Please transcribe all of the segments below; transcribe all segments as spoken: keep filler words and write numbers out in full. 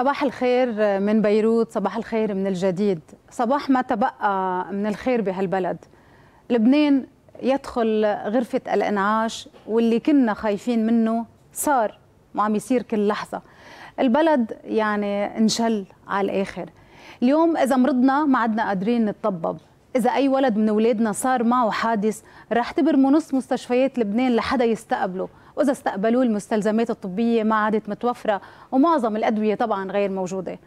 صباح الخير من بيروت، صباح الخير من الجديد، صباح ما تبقى من الخير بهالبلد. لبنان يدخل غرفة الإنعاش واللي كنا خايفين منه صار وعم يصير كل لحظة. البلد يعني انشل على الآخر. اليوم إذا مرضنا ما عدنا قادرين نتطبب، إذا أي ولد من أولادنا صار معه حادث رح تبرموا نص مستشفيات لبنان لحدا يستقبله، وإذا استقبلوه المستلزمات الطبية ما عادت متوفرة ومعظم الأدوية طبعا غير موجودة.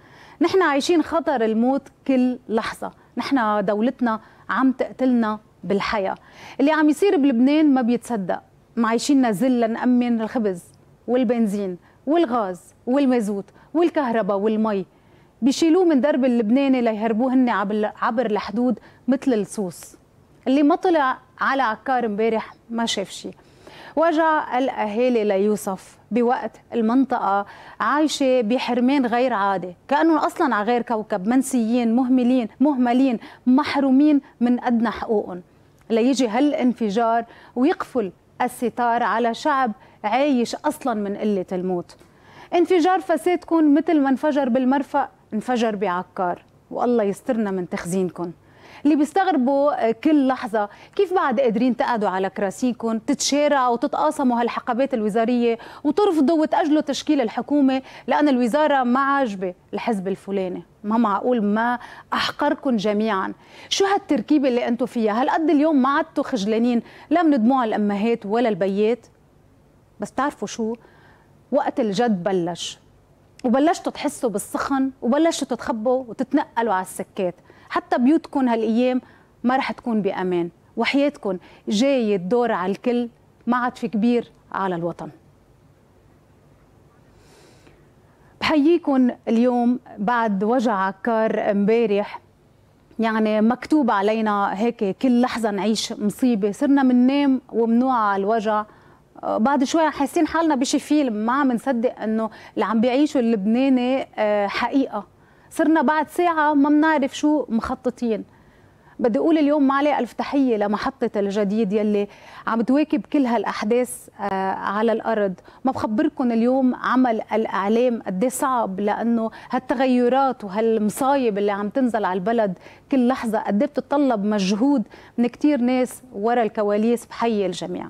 نحن عايشين خطر الموت كل لحظة، نحن دولتنا عم تقتلنا بالحياة. اللي عم يصير بلبنان ما بيتصدق، معايشيننا ذل لنأمن الخبز والبنزين والغاز والمازوت والكهرباء والمي، بيشيلوه من درب اللبناني ليهربوه هن عبر الحدود مثل اللصوص. اللي ما طلع على عكار امبارح ما شاف شيء. وجع الاهالي لا يوصف بوقت المنطقه عايشه بحرمان غير عادي، كانهم اصلا على غير كوكب، منسيين مهملين مهملين محرومين من ادنى حقوقهم. ليجي هالانفجار ويقفل الستار على شعب عايش اصلا من قله الموت. انفجار فسادكم مثل ما انفجر بالمرفأ انفجر بعكار، والله يسترنا من تخزينكم. اللي بيستغربوا كل لحظة كيف بعد قادرين تقعدوا على كراسيكم تتشارعوا وتتقاسموا هالحقبات الوزارية وترفضوا وتأجلوا تشكيل الحكومة لأن الوزارة ما عاجبة الحزب الفلاني. ما معقول، ما أحقركم جميعا. شو هالتركيبة اللي أنتم فيها؟ هالقد اليوم ما عدتوا خجلانين لا من دموع الأمهات ولا البيات؟ بس تعرفوا شو؟ وقت الجد بلش، وبلشتوا تحسوا بالسخن وبلشتوا تتخبوا وتتنقلوا على السكات. حتى بيوتكم هالايام ما رح تكون بامان، وحياتكم جاي الدور على الكل، ما عاد في كبير على الوطن. بحييكم اليوم بعد وجع عكار امبارح، يعني مكتوب علينا هيك كل لحظه نعيش مصيبه، صرنا مننام ومنوع على الوجع. بعد شوي حاسين حالنا بشي فيلم، ما عم نصدق انه اللي عم بيعيشه اللبناني حقيقه. صرنا بعد ساعة ما بنعرف شو مخططين. بدي أقول اليوم ما عليه ألف تحية لمحطة الجديد يلي عم تواكب كل هالأحداث على الأرض. ما بخبركم اليوم عمل الإعلام قد ايه صعب، لأنه هالتغيرات وهالمصايب اللي عم تنزل على البلد كل لحظة قد ايه بتتطلب مجهود من كتير ناس ورا الكواليس. بحيي الجميع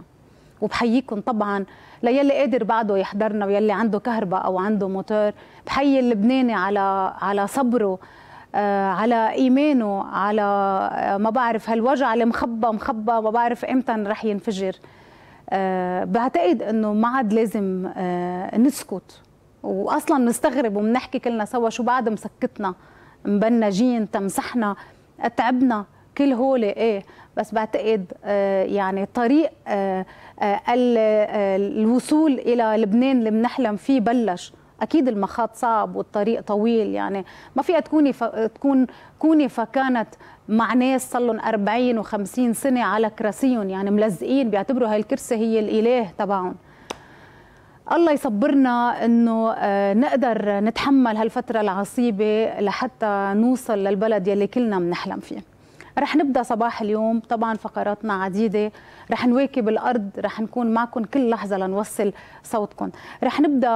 وبحييكم طبعا ليلي قادر بعده يحضرنا ويلي عنده كهرباء او عنده موتور. بحيي اللبناني على على صبره، آه على ايمانه، على آه ما بعرف هالوجع اللي مخبى مخبى ما بعرف امتى رح ينفجر. آه بعتقد انه ما عاد لازم آه نسكت، واصلا نستغرب وبنحكي كلنا سوا شو بعد مسكتنا مبنجين تمسحنا تعبنا كل هول ايه. بس بعتقد آه يعني طريق آه آه الوصول الى لبنان اللي بنحلم فيه بلش. اكيد المخاض صعب والطريق طويل، يعني ما فيها تكوني تكون كوني فكانت مع ناس صار لهم أربعين و50 سنه على كراسيهم، يعني ملزقين بيعتبروا هاي الكرسي هي الاله تبعهم. الله يصبرنا انه آه نقدر نتحمل هالفتره العصيبه لحتى نوصل للبلد يلي كلنا بنحلم فيه. رح نبدأ صباح اليوم طبعا فقراتنا عديدة، رح نواكب الأرض، رح نكون معكم كل لحظة لنوصل صوتكم. رح نبدأ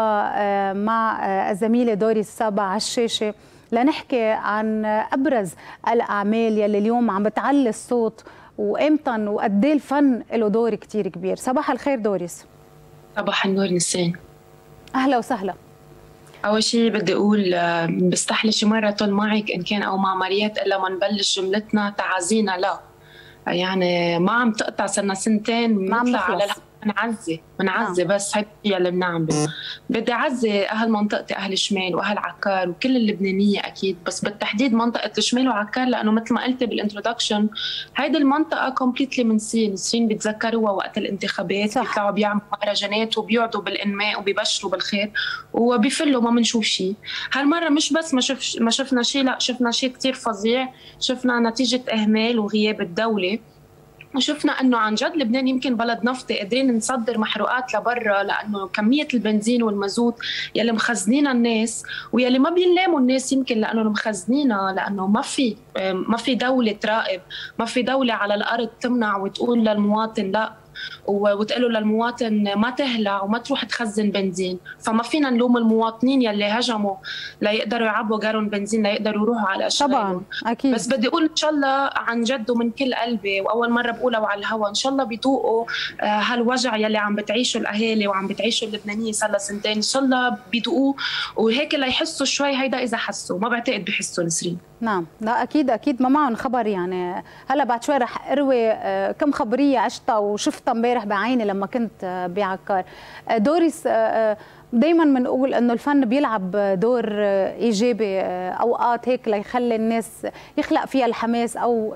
مع الزميلة دوري السابع على الشاشة لنحكي عن أبرز الأعمال يلي اليوم عم بتعلي الصوت وإمتن وقد ايه الفن له دور كتير كبير. صباح الخير دوريس. صباح النور نسرين. أهلا وسهلا. أول شيء بدي أقول بستحلي شي مرة طول معك إن كان أو مع مريات إلا ما نبلش جملتنا تعازينا لا، يعني ما عم تقطع، صرنا سنتين ما عم نخلص، منعزي منعزي آه. بس هاي الشيء اللي بنعمله. بدي أعزي أهل منطقتي، أهل الشمال وأهل عكار وكل اللبنانية أكيد، بس بالتحديد منطقة الشمال وعكار، لأنه مثل ما قلت بالانترودكشن هيدي المنطقة كومبليتلي منسيين. نسرين بيتذكروها وقت الانتخابات بيطلعوا بيعملوا مهرجانات وبيقعدوا بالإنماء وبيبشروا بالخير وبيفلوا، ما بنشوف شيء. هالمرة مش بس ما شف ما شفنا شيء، لا شفنا شيء كثير فظيع، شفنا نتيجة إهمال وغياب الدولة، وشفنا انه عن جد لبنان يمكن بلد نفطي، قادرين نصدر محروقات لبرا لانه كميه البنزين والمازوت يلي مخزنينها الناس ويلي ما بينلاموا الناس يمكن لانه مخزنينها، لانه ما في ما في دوله تراقب، ما في دوله على الارض تمنع وتقول للمواطن لا وتقول له للمواطن ما تهلع وما تروح تخزن بنزين، فما فينا نلوم المواطنين يلي هجموا ليقدروا يعبوا جارهم بنزين ليقدروا يروحوا على اشياء. طبعا اكيد، بس بدي اقول ان شاء الله عن جد ومن كل قلبي واول مره بقولها وعلى الهوا، ان شاء الله بيذوقوا هالوجع يلي عم بتعيشه الاهالي وعم بتعيشه اللبنانيه صار لها سنتين، ان شاء الله بيذوقوه وهيك ليحسوا شوي. هيدا اذا حسوا، ما بعتقد بحسوا نسرين. نعم، لا اكيد اكيد ما معهم خبر يعني. هلا بعد شوي رح اروي كم خبريه عشتها وشفتها امبارح بعيني لما كنت بعكار. دوريس، دائما بنقول انه الفن بيلعب دور ايجابي اوقات هيك ليخلي الناس يخلق فيها الحماس او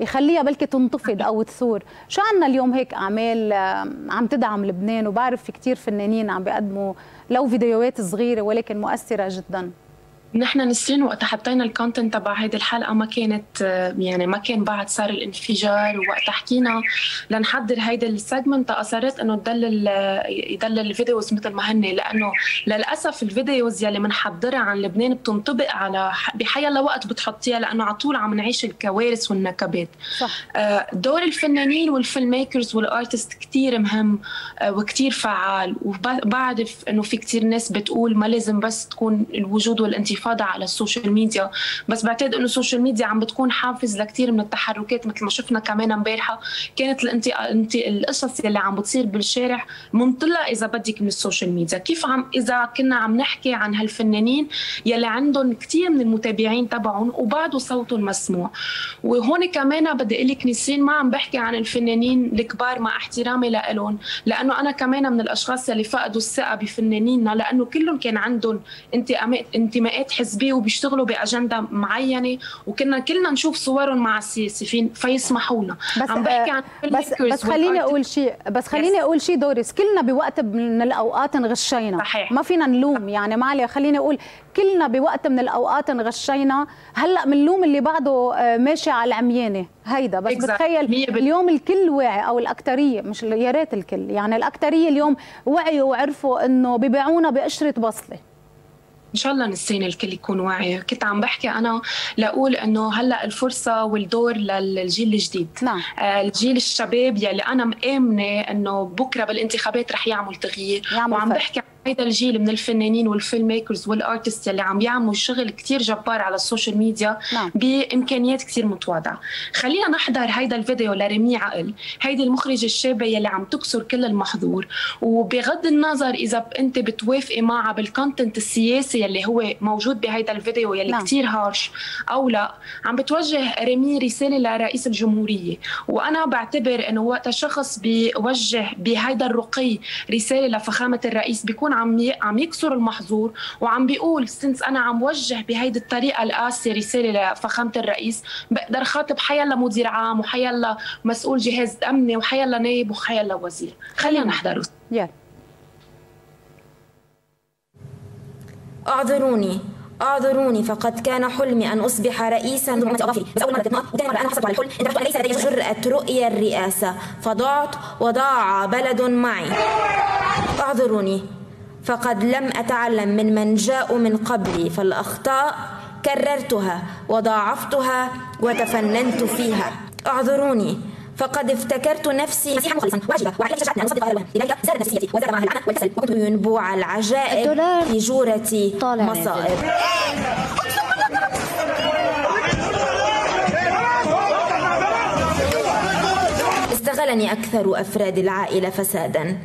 يخليها بلكي تنتفض او تثور. شو عندنا اليوم هيك اعمال عم تدعم لبنان، وبعرف في كثير فنانين عم بيقدموا لو فيديوهات صغيره ولكن مؤثره جدا؟ نحن نسرين وقت حطينا الكونتنت تبع هيدي الحلقه ما كانت يعني ما كان بعد صار الانفجار، ووقت حكينا لنحضر هيدي السيجمنت قصرت انه تدلل يدلل الفيديوز مثل ما هن، لانه للاسف الفيديوز يلي بنحضرها عن لبنان بتنطبق على بحيلا وقت بتحطيها، لانه على طول عم نعيش الكوارث والنكبات. صح. دور الفنانين والفيلم ميكرز والارتست كثير مهم وكثير فعال، وبعرف انه في كثير ناس بتقول ما لازم بس تكون الوجود والانتفاع فاضع على السوشيال ميديا، بس بعتقد انه السوشيال ميديا عم بتكون حافز لكثير من التحركات. مثل ما شفنا كمان امبارحه كانت القصص اللي عم بتصير بالشارع منطلقه اذا بدك من السوشيال ميديا. كيف عم اذا كنا عم نحكي عن هالفنانين يلي عندهم كثير من المتابعين تبعهم وبعده صوتهم مسموع. وهون كمان بدي اقول لك نسرين ما عم بحكي عن الفنانين الكبار مع احترامي لهم، لانه انا كمان من الاشخاص يلي فقدوا الثقه بفنانيننا، لانه كلهم كان عندهم انتماءات حزبيه وبيشتغلوا باجنده معينه، وكنا كلنا نشوف صورهم مع السياسيين فيسمحوا لنا. عم بحكي عن بس بس خليني اقول شيء بس خليني yes. اقول شيء دوريس، كلنا بوقت من الاوقات انغشينا. صحيح. ما فينا نلوم يعني، معلي خليني اقول كلنا بوقت من الاوقات انغشينا. هلا بنلوم اللي بعده ماشي على العميانه هيدا بس exactly. بتخيل اليوم الكل واعي او الاكثريه، مش يا ريت الكل يعني، الاكثريه اليوم وعيوا وعرفوا انه ببيعونا بقشره بصله. ان شاء الله نسين الكل يكون واعي. كنت عم بحكي انا لاقول انه هلا الفرصه والدور للجيل الجديد. نعم. آه الجيل الشباب يلي انا مآمنه انه بكره بالانتخابات رح يعمل تغيير، وعم فرق. بحكي هيدا الجيل من الفنانين والفيلم ميكرز والارتست اللي عم يعملوا شغل كثير جبار على السوشيال ميديا. نعم. بامكانيات كثير متواضعه. خلينا نحضر هيدا الفيديو لرامي عقل، هيدي المخرجه الشابه يلي عم تكسر كل المحظور، وبغض النظر اذا انت بتوافقي معها بالكونتنت السياسي يلي هو موجود بهيدا الفيديو يلي نعم. كثير هارش او لا، عم بتوجه رامي رساله لرئيس الجمهوريه، وانا بعتبر انه وقت شخص بيوجه بهيدا الرقي رساله لفخامه الرئيس بيكون عم عم يكسر المحظور، وعم بيقول سنس انا عم وجه بهيدي الطريقه القاسيه رساله لفخامه الرئيس، بقدر خاطب حيلا مدير عام وحيلا مسؤول جهاز امني وحيلا نائب وحيلا وزير. خلينا نحضره. اعذروني اعذروني فقد كان حلمي ان اصبح رئيسا للمنطقه، بس اول ما بدات وثاني مره انا حصلت على الحلم انتبهت ان ليس لدي جرأة رؤيه الرئاسه فضعت وضاع بلد معي. اعذروني فقد لم أتعلم من من جاءوا من قبلي، فالأخطاء كررتها وضاعفتها وتفننت فيها. أعذروني فقد افتكرت نفسي مسيحا مخلصا واجبا وعليك شجعتني أن أصدق هذا الوهم، لذلك زادت نفسيتي وزاد معها العنف والكسل وكنت ينبوع العجائب في جورتي مصائب. استغلني أكثر أفراد العائلة فسادا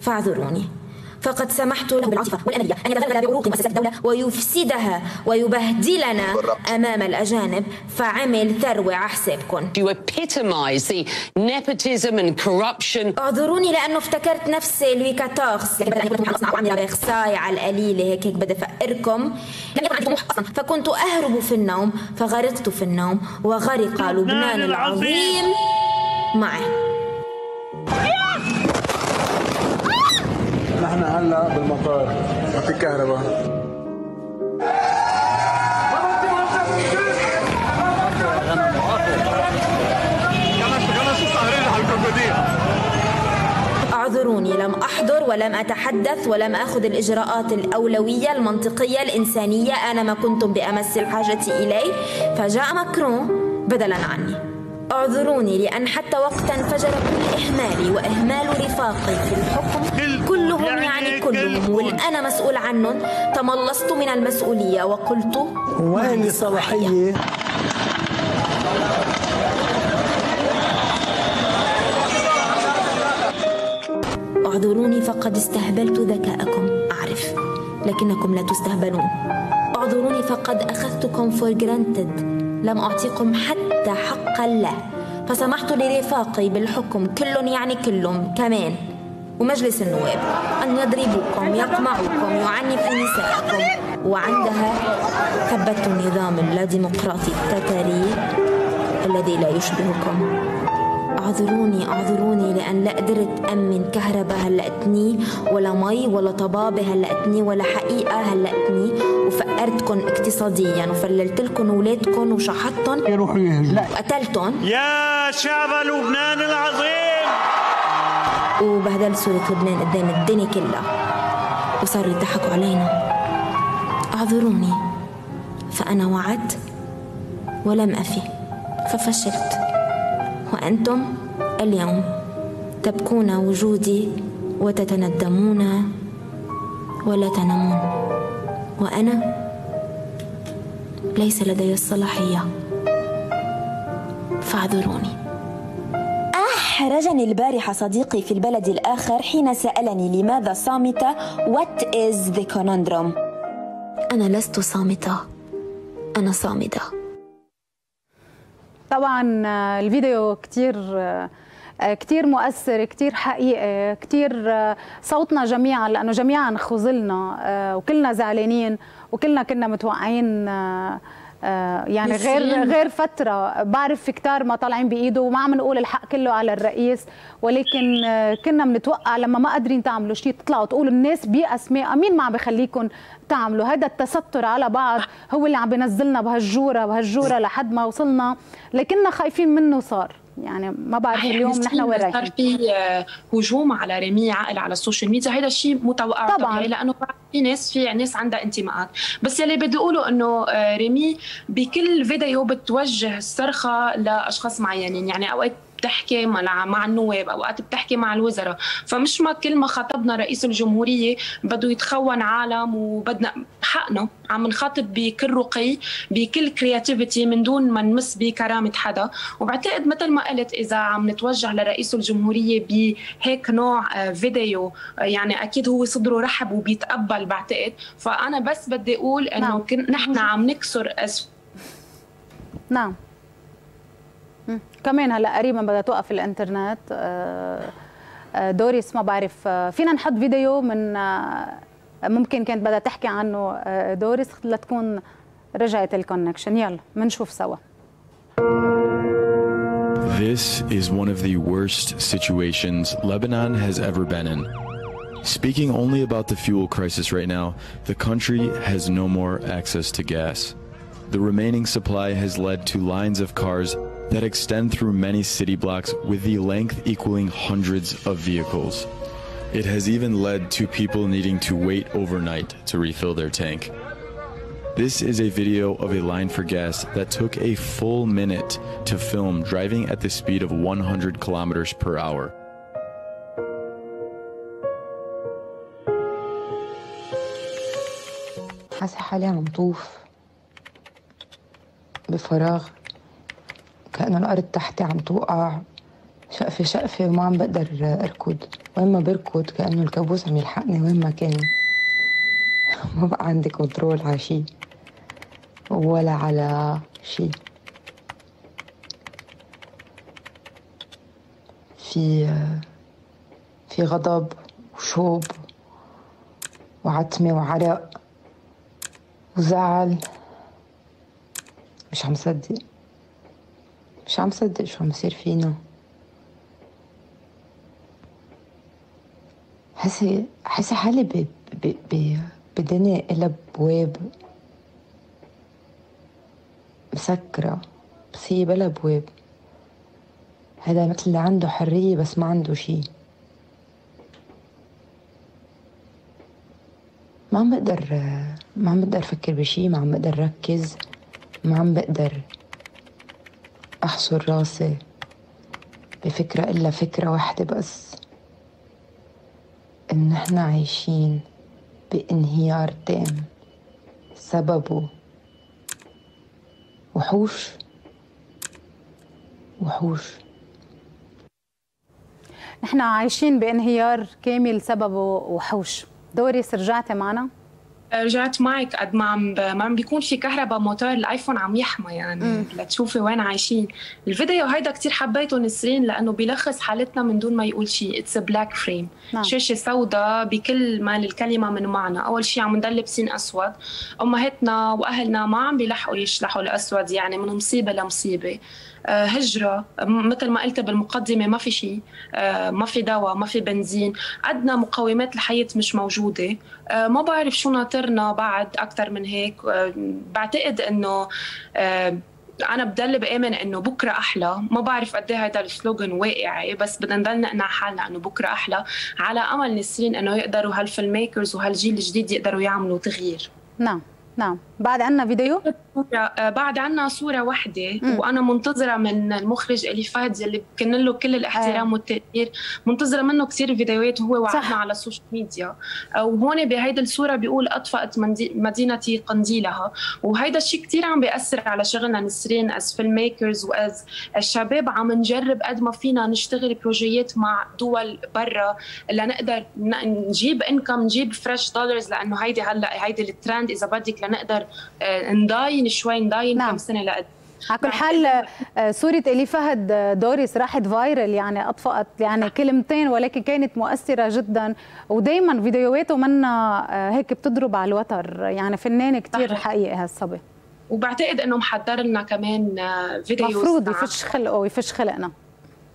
فاعذروني فقد سمحت له بالعاطفه والانانيه ان يتغلغل بعروق مؤسسات الدوله ويفسدها ويبهدلنا امام الاجانب، فعمل ثروه عحسابكم. اعذروني لانه افتكرت نفسي لوي كاتورز، لكن بدأني كنت اصنع وعمل رباخ على القليله هيك هيك بدي افقركم، لم يكن عندي طموح اصلا فكنت اهرب في النوم فغرقت في النوم وغرق لبنان العظيم معي. نحن هلا بالمطار ما في كهرباء. اعذروني لم احضر ولم اتحدث ولم اخذ الاجراءات الاولويه المنطقيه الانسانيه انا ما كنتم بامس الحاجه اليه، فجاء ماكرون بدلا عني. اعذروني لان حتى وقت انفجر كل اهمالي وظيفتي وإهمال رفاقي في الحكم كلهم يعني كلهم، والأنا مسؤول عنهم تملصت من المسؤولية وقلت وين الصلاحية؟ اعذروني فقد استهبلت ذكاءكم، أعرف، لكنكم لا تستهبلون. اعذروني فقد أخذتكم فور جرانتد، لم أعطيكم حتى حق الله، فسمحت لرفاقي بالحكم كل يعني كلهم كمان ومجلس النواب أن يضربوكم، يقمعوكم، يعنف نساءكم، وعندها ثبت النظام اللاديمقراطي التتاري الذي لا يشبهكم. اعذروني اعذروني لأن لا قدرت أمن كهرباء هلقتني، ولا مي، ولا طبابة هلقتني، ولا حقيقة هلقتني، وفقرتكم اقتصاديا وفللتلكم ولادكم وشحطتهم يروحوا يهجموا وقتلتهم يا شعب لبنان العظيم، وبهدل صورة لبنان قدام الدنيا كلها، وصاروا يضحكوا علينا. اعذروني فأنا وعدت ولم أفي ففشلت، وأنتم اليوم تبكون وجودي وتتندمون ولا تنامون، وأنا ليس لدي الصلاحية فاعذروني. أحرجني البارحة صديقي في البلد الآخر حين سألني لماذا صامتة. What is the conundrum؟ أنا لست صامتة، أنا صامدة. طبعا الفيديو كتير كتير مؤثر، كتير حقيقي، كتير صوتنا جميعا، لأنه جميعا خذلنا وكلنا زعلانين وكلنا كنا متوقعين يعني غير غير فترة. بعرف في كتار ما طالعين بإيده وما عم نقول الحق كله على الرئيس، ولكن كنا بنتوقع لما ما قادرين تعملوا شيء تطلعوا تقولوا الناس بأسماء، مين ما عم بخليكم تعملوا هذا التستر على بعض؟ هو اللي عم بنزلنا بهالجورة بهالجورة لحد ما وصلنا، لكننا خايفين منه. صار يعني ما بعرف اليوم نحن وين رايحين. صار في هجوم على رامي عقل على السوشيال ميديا، هذا الشيء متوقع طبعا، لانه في ناس في ناس عندها انتماءات، بس يلي بدي اقوله انه رامي بكل فيديو بتوجه الصرخه لاشخاص معينين، يعني اوقات بتحكي مع النواب، اوقات بتحكي مع الوزراء، فمش ما كل ما خاطبنا رئيس الجمهوريه بده يتخون عالم، وبدنا حقنا عم نخاطب بكل رقي بكل كرياتيفيتي من دون ما نمس بكرامه حدا. وبعتقد مثل ما قلت، اذا عم نتوجه لرئيس الجمهوريه بهيك نوع فيديو يعني اكيد هو صدره رحب وبيتقبل. بعتقد فانا بس بدي اقول انه نعم. نحن عم نكسر أسف. نعم كمان هلا قريبا بدها توقف الانترنت. دوريس ما بعرف فينا نحط فيديو من ممكن كانت بدها تحكي عنه دوريس لتكون رجعت الكونكشن. يلا بنشوف سوا. This is one of the worst situations Lebanon has ever been in. Speaking only about the fuel crisis right now, the country has no more access to gas. The remaining supply has led to lines of cars that extend through many city blocks with the length equaling hundreds of vehicles. It has even led to people needing to wait overnight to refill their tank. This is a video of a line for gas that took a full minute to film driving at the speed of one hundred kilometers per hour. حاسة حالي عم طوف بفراغ، كأنه الأرض تحتي عم توقع شقفة شقفة وما عم بقدر أركض، وين ما بركض كأنه الكابوس عم يلحقني وين ما كان. ما بقى عندي كنترول على شي ولا على شي. في في غضب وشوب وعتمة وعرق وزعل، مش عم صدق مش عم صدق شو عم يصير فينا. حاسه حاسه حالي ب ب ب بدنيا إلها بواب مسكره، بس هي بلا بواب. هذا مثل اللي عنده حريه بس ما عنده شي. ما عم بقدر ما عم بقدر افكر بشي، ما عم بقدر ركز، ما عم بقدر أحصر راسي بفكرة إلا فكرة واحدة بس، إن إحنا عايشين بانهيار تام سببه وحوش وحوش. نحن عايشين بانهيار كامل سببه وحوش. دوريس رجعتي معنا؟ رجعت معك. قد ما عم ب... ما عم بيكون في كهرباء موتور الايفون عم يحمى، يعني لتشوفي وين عايشين. الفيديو هيدا كثير حبيته نسرين لانه بيلخص حالتنا من دون ما يقول شيء. اتس بلاك فريم، شاشه سوداء بكل ما للكلمه من معنى. اول شيء عم نضل لابسين اسود، امهاتنا واهلنا ما عم بيلحقوا يشلحوا الاسود، يعني من مصيبه لمصيبه. هجرة مثل ما قلت بالمقدمة، ما في شيء، ما في دواء، ما في بنزين، عندنا مقومات الحياة مش موجودة. ما بعرف شو ناطرنا بعد أكثر من هيك. بعتقد إنه أنا بضل بآمن إنه بكرة أحلى. ما بعرف قد إيه هذا السلوغن واقعي، بس بدنا نضل نقنع حالنا إنه بكرة أحلى، على أمل نسرين إنه يقدروا هالفيلم ميكرز وهالجيل الجديد يقدروا يعملوا تغيير. نعم نعم. بعد عنا فيديو؟ بعد عنا صورة واحدة، وأنا منتظرة من المخرج ألي فادي اللي كنا له كل الاحترام والتقدير، منتظرة منه كثير فيديوهات هو وعدنا على السوشيال ميديا. وهون بهيدي الصورة بيقول أطفأت مدينتي قنديلها، وهيدا الشيء كثير عم بيأثر على شغلنا نسرين أز فيلم ميكرز وأز الشباب. عم نجرب قد ما فينا نشتغل بروجيات مع دول برا لنقدر نجيب انكم، نجيب فريش دولارز، لأنه هيدي هلا هيدي الترند إذا بدك، لنقدر نداين شوي، نداين نعم. كم سنه لقد. على كل حال صورة إلي فهد دوريس راحت فايرل، يعني أطفأت يعني كلمتين ولكن كانت مؤثرة جدا. ودايما فيديوهاته منا هيك بتضرب على الوتر، يعني فنان كتير حقيقي هالصبي. وبعتقد إنه محضر لنا كمان فيديو مفروض يفش خلقه، يفش خلقنا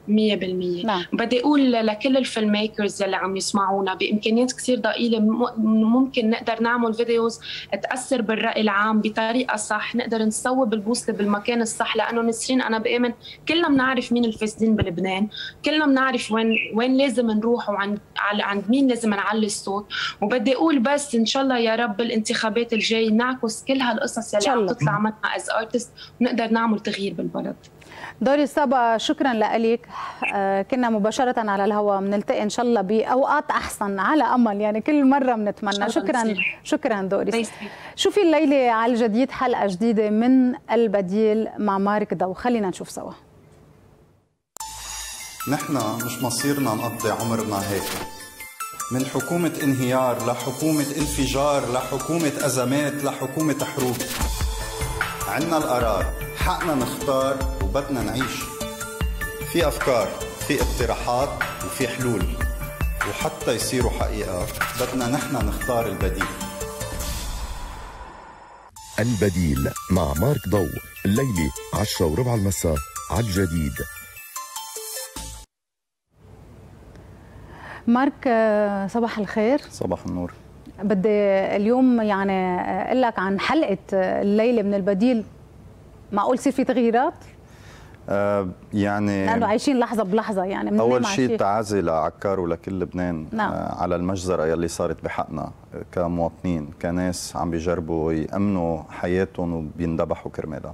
مية بالمية. نعم. بدي أقول لكل الفيلم ميكرز اللي عم يسمعونا، بإمكانيات كثير ضئيلة ممكن نقدر نعمل فيديوز تأثر بالرأي العام بطريقة صح، نقدر نصوب البوصلة بالمكان الصح. لأنه نسرين أنا بآمن كلنا بنعرف مين الفاسدين بلبنان، كلنا بنعرف وين وين لازم نروح وعند عند مين لازم نعلي الصوت. وبدي أقول بس إن شاء الله يا رب الانتخابات الجاي نعكس كل هالقصص اللي عم تطلع منها از ارتست، ونقدر نعمل تغيير بالبلد. دوري صبا شكرا لك. كنا مباشرة على الهواء، بنلتقي إن شاء الله بأوقات أحسن على أمل، يعني كل مرة بنتمنى. شكرا نصير. شكرا دوري. شوفي الليلة على الجديد حلقة جديدة من البديل مع مارك ضو، خلينا نشوف سوا. نحن مش مصيرنا نقضي عمرنا هيك، من حكومة انهيار لحكومة انفجار لحكومة أزمات لحكومة حروب. عنا القرار، حقنا نختار وبدنا نعيش. في أفكار، في اقتراحات، وفي حلول، وحتى يصيروا حقيقة بدنا نحن نختار البديل. البديل مع مارك ضو الليلة عشرة وربع المساء على الجديد. مارك صباح الخير. صباح النور. بدي اليوم يعني أقول لك عن حلقة الليلة من البديل. معقول يصير في تغييرات؟ أه يعني لأنه عايشين لحظة بلحظة، يعني أول شيء تعازي لعكار ولكل لبنان. نعم. آه على المجزرة يلي صارت بحقنا كمواطنين، كناس عم بيجربوا يأمنوا حياتهم وبيندبحوا كرمالها.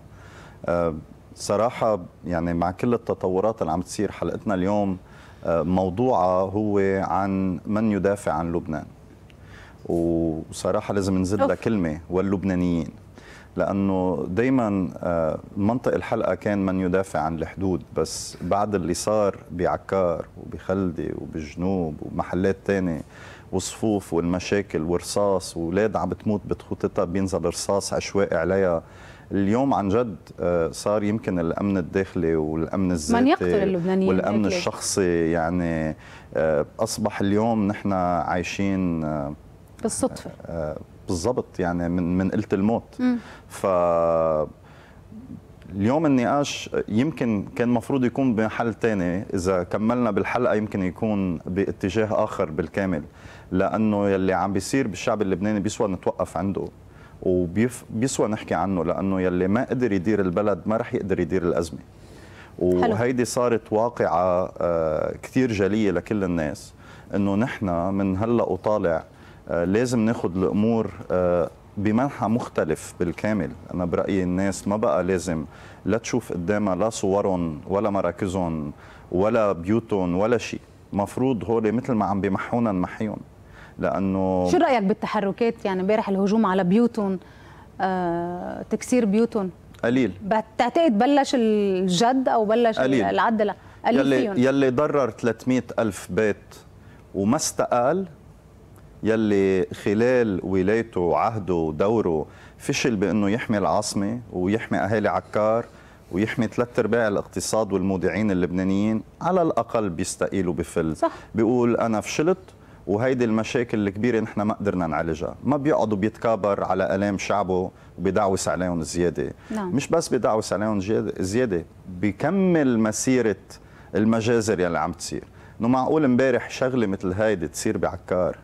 آه صراحة يعني مع كل التطورات اللي عم تصير، حلقتنا اليوم آه موضوعها هو عن من يدافع عن لبنان. وصراحة لازم نزيد لها كلمة، واللبنانيين، لأنه دايما منطق الحلقة كان من يدافع عن الحدود، بس بعد اللي صار بعكار وبخلدي وبالجنوب ومحلات تانية وصفوف والمشاكل ورصاص وولاد عم بتموت بتخوتتها بينزل رصاص عشوائي عليها، اليوم عن جد صار يمكن الأمن الداخلي والأمن الذاتي والأمن الشخصي، يعني أصبح اليوم نحن عايشين بالصدفة بالضبط، يعني من من قلة الموت. م. ف اليوم النقاش يمكن كان مفروض يكون بمحل ثاني، إذا كملنا بالحلقة يمكن يكون باتجاه آخر بالكامل، لأنه يلي عم بيصير بالشعب اللبناني بيسوى نتوقف عنده وبيسوى نحكي عنه، لأنه يلي ما قدر يدير البلد ما رح يقدر يدير الأزمة. وهيدي صارت واقعة كثير جلية لكل الناس، إنه نحن من هلأ وطالع لازم ناخد الأمور بمنحى مختلف بالكامل. أنا برأيي الناس ما بقى لازم لا تشوف قدامها لا صورهم ولا مراكزهم ولا بيوتهم ولا شيء. مفروض هول مثل ما عم بمحونا نمحيهم. لانه شو رايك بالتحركات يعني امبارح الهجوم على بيوتهم، آه، تكسير بيوتهم؟ قليل. بتعتقد بلش الجد او بلش قليل. العدل قليل يلي فيهم. يلي ضرر ثلاثمئة ألف بيت وما استقال، يلي خلال ولايته وعهده ودوره فشل بانه يحمي العاصمه ويحمي اهالي عكار ويحمي ثلاث ارباع الاقتصاد والمودعين اللبنانيين، على الاقل بيستقيل وبفل. صح. بيقول انا فشلت وهيدي المشاكل الكبيره نحن ما قدرنا نعالجها، ما بيقعد وبيتكابر على الام شعبه وبيدعوس عليهم زياده. نعم. مش بس بيدعوس عليهم زياده، بكمل مسيره المجازر يلي عم تصير. انه معقول امبارح شغله مثل هيدي تصير بعكار،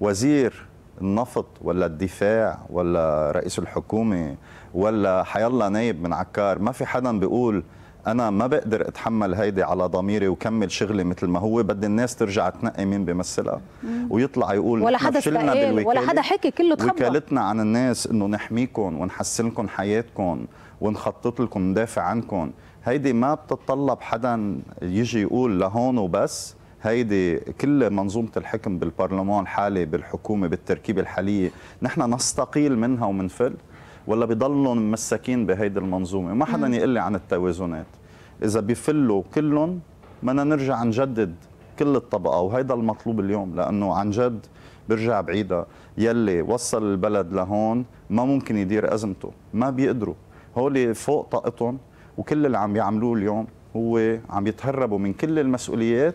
وزير النفط ولا الدفاع ولا رئيس الحكومه ولا حيالله نايب من عكار، ما في حدا بيقول أنا ما بقدر أتحمل هيدي على ضميري وكمل شغلي مثل ما هو. بدي الناس ترجع تنقي مين بيمثلها ويطلع يقول ولا حدا استقال ولا حدا حكي، كله تخبى. وكالتنا عن الناس إنه نحميكم ونحسن لكم حياتكم ونخطط لكم ندافع عنكم. هيدي ما بتتطلب حدا يجي يقول لهون وبس. هيدي كل منظومة الحكم بالبرلمان الحالي، بالحكومة، بالتركيبة الحالية، نحن نستقيل منها ومنفل، ولا بيضلوا مساكين بهيدي المنظومه. ما حدا يقول لي عن التوازنات. اذا بيفلوا كلهم بدنا نرجع نجدد كل الطبقه، وهيدا المطلوب اليوم. لانه عن جد برجع بعيدها، يلي وصل البلد لهون ما ممكن يدير ازمته، ما بيقدروا، هول فوق طاقتهم. وكل اللي عم يعملوه اليوم هو عم يتهربوا من كل المسؤوليات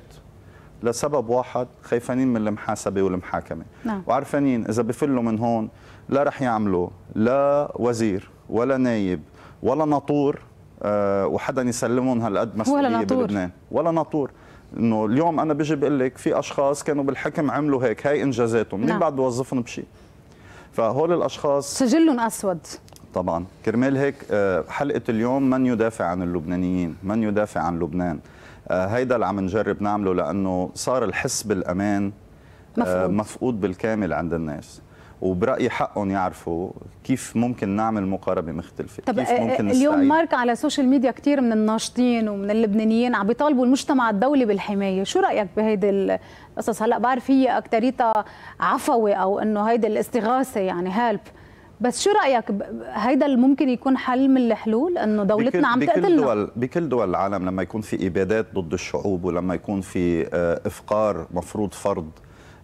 لسبب واحد، خايفانين من المحاسبه والمحاكمه. نعم. وعارفين اذا بفلوا من هون لا رح يعملوا لا وزير ولا نايب ولا ناطور، أه وحدا يسلمون هالقد مسؤوليه بلبنان ولا ناطور. انه اليوم انا بيجي بقول لك في اشخاص كانوا بالحكم عملوا هيك، هاي انجازاتهم، منين بعد بوظفهم بشيء؟ فهول الاشخاص سجلهم اسود طبعا. كرمال هيك حلقه اليوم من يدافع عن اللبنانيين، من يدافع عن لبنان، هيدا اللي عم نجرب نعمله. لانه صار الحس بالامان مفقود. مفقود بالكامل عند الناس، وبرايي حقهم يعرفوا كيف ممكن نعمل مقاربه مختلفه. طب كيف ممكن اليوم مارك على السوشيال ميديا كثير من الناشطين ومن اللبنانيين عم بيطالبوا المجتمع الدولي بالحمايه، شو رايك بهيدي القصص؟ هلا بعرف هي اكثريتها عفوي او انه هيدي الاستغاثه يعني هيلب، بس شو رايك هيدا ممكن يكون حل من الحلول؟ انه دولتنا عم تقتلنا. بكل دول بكل دول العالم لما يكون في ابادات ضد الشعوب ولما يكون في افقار مفروض فرض،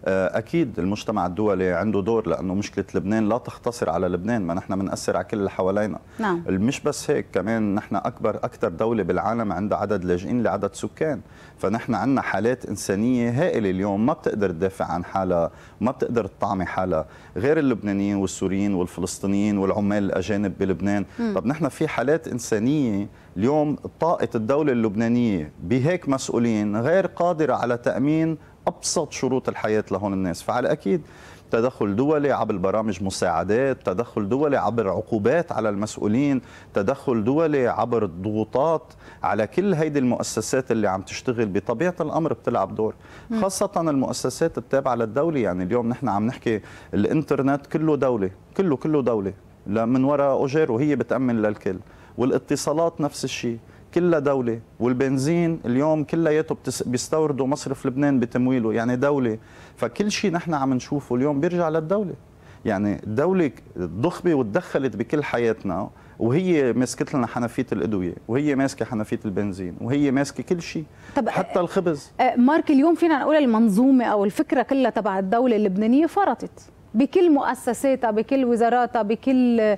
اكيد المجتمع الدولي عنده دور. لانه مشكله لبنان لا تختصر على لبنان، ما نحن بنأثر على كل اللي حوالينا. نعم. مش بس هيك، كمان نحن اكبر اكثر دوله بالعالم عندها عدد لاجئين لعدد سكان، فنحن عندنا حالات انسانيه هائله اليوم ما بتقدر تدافع عن حالها وما بتقدر تطعمي حالها، غير اللبنانيين والسوريين والفلسطينيين والعمال الاجانب بلبنان. م. طب نحن في حالات انسانيه اليوم طاقه الدوله اللبنانيه بهيك مسؤولين غير قادره على تامين أبسط شروط الحياة لهون الناس. فعلى أكيد تدخل دولي عبر برامج مساعدات، تدخل دولي عبر عقوبات على المسؤولين، تدخل دولي عبر ضغوطات على كل هيدي المؤسسات اللي عم تشتغل. بطبيعة الأمر بتلعب دور، خاصة المؤسسات التابعة للدولة. يعني اليوم نحن عم نحكي الإنترنت كله دولي، كله كله دولي من وراء أجير وهي بتأمن للكل، والاتصالات نفس الشيء كلها دولة، والبنزين اليوم كلياته بيستوردوا مصرف لبنان بتمويله، يعني دولة. فكل شيء نحن عم نشوفه اليوم بيرجع للدولة. يعني الدولة ضخمة وتدخلت بكل حياتنا، وهي ماسكت لنا حنفية الأدوية، وهي ماسكة حنفية البنزين، وهي ماسكة كل شيء حتى الخبز. مارك اليوم فينا نقول المنظومة أو الفكرة كلها تبع الدولة اللبنانية فرطت بكل مؤسساتها، بكل وزاراتها، بكل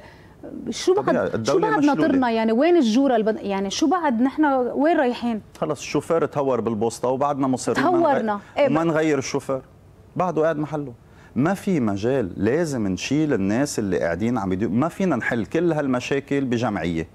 شو بعد شو بعد ناطرنا؟ يعني وين الجوره البن... يعني شو بعد نحن وين رايحين؟ خلص الشوفير تهور بالبوسطه وبعدنا مصرين تهورنا ما نغير الشوفير، بعده قاعد محله. ما في مجال، لازم نشيل الناس اللي قاعدين عم يديروا. ما فينا نحل كل هالمشاكل بجمعيه،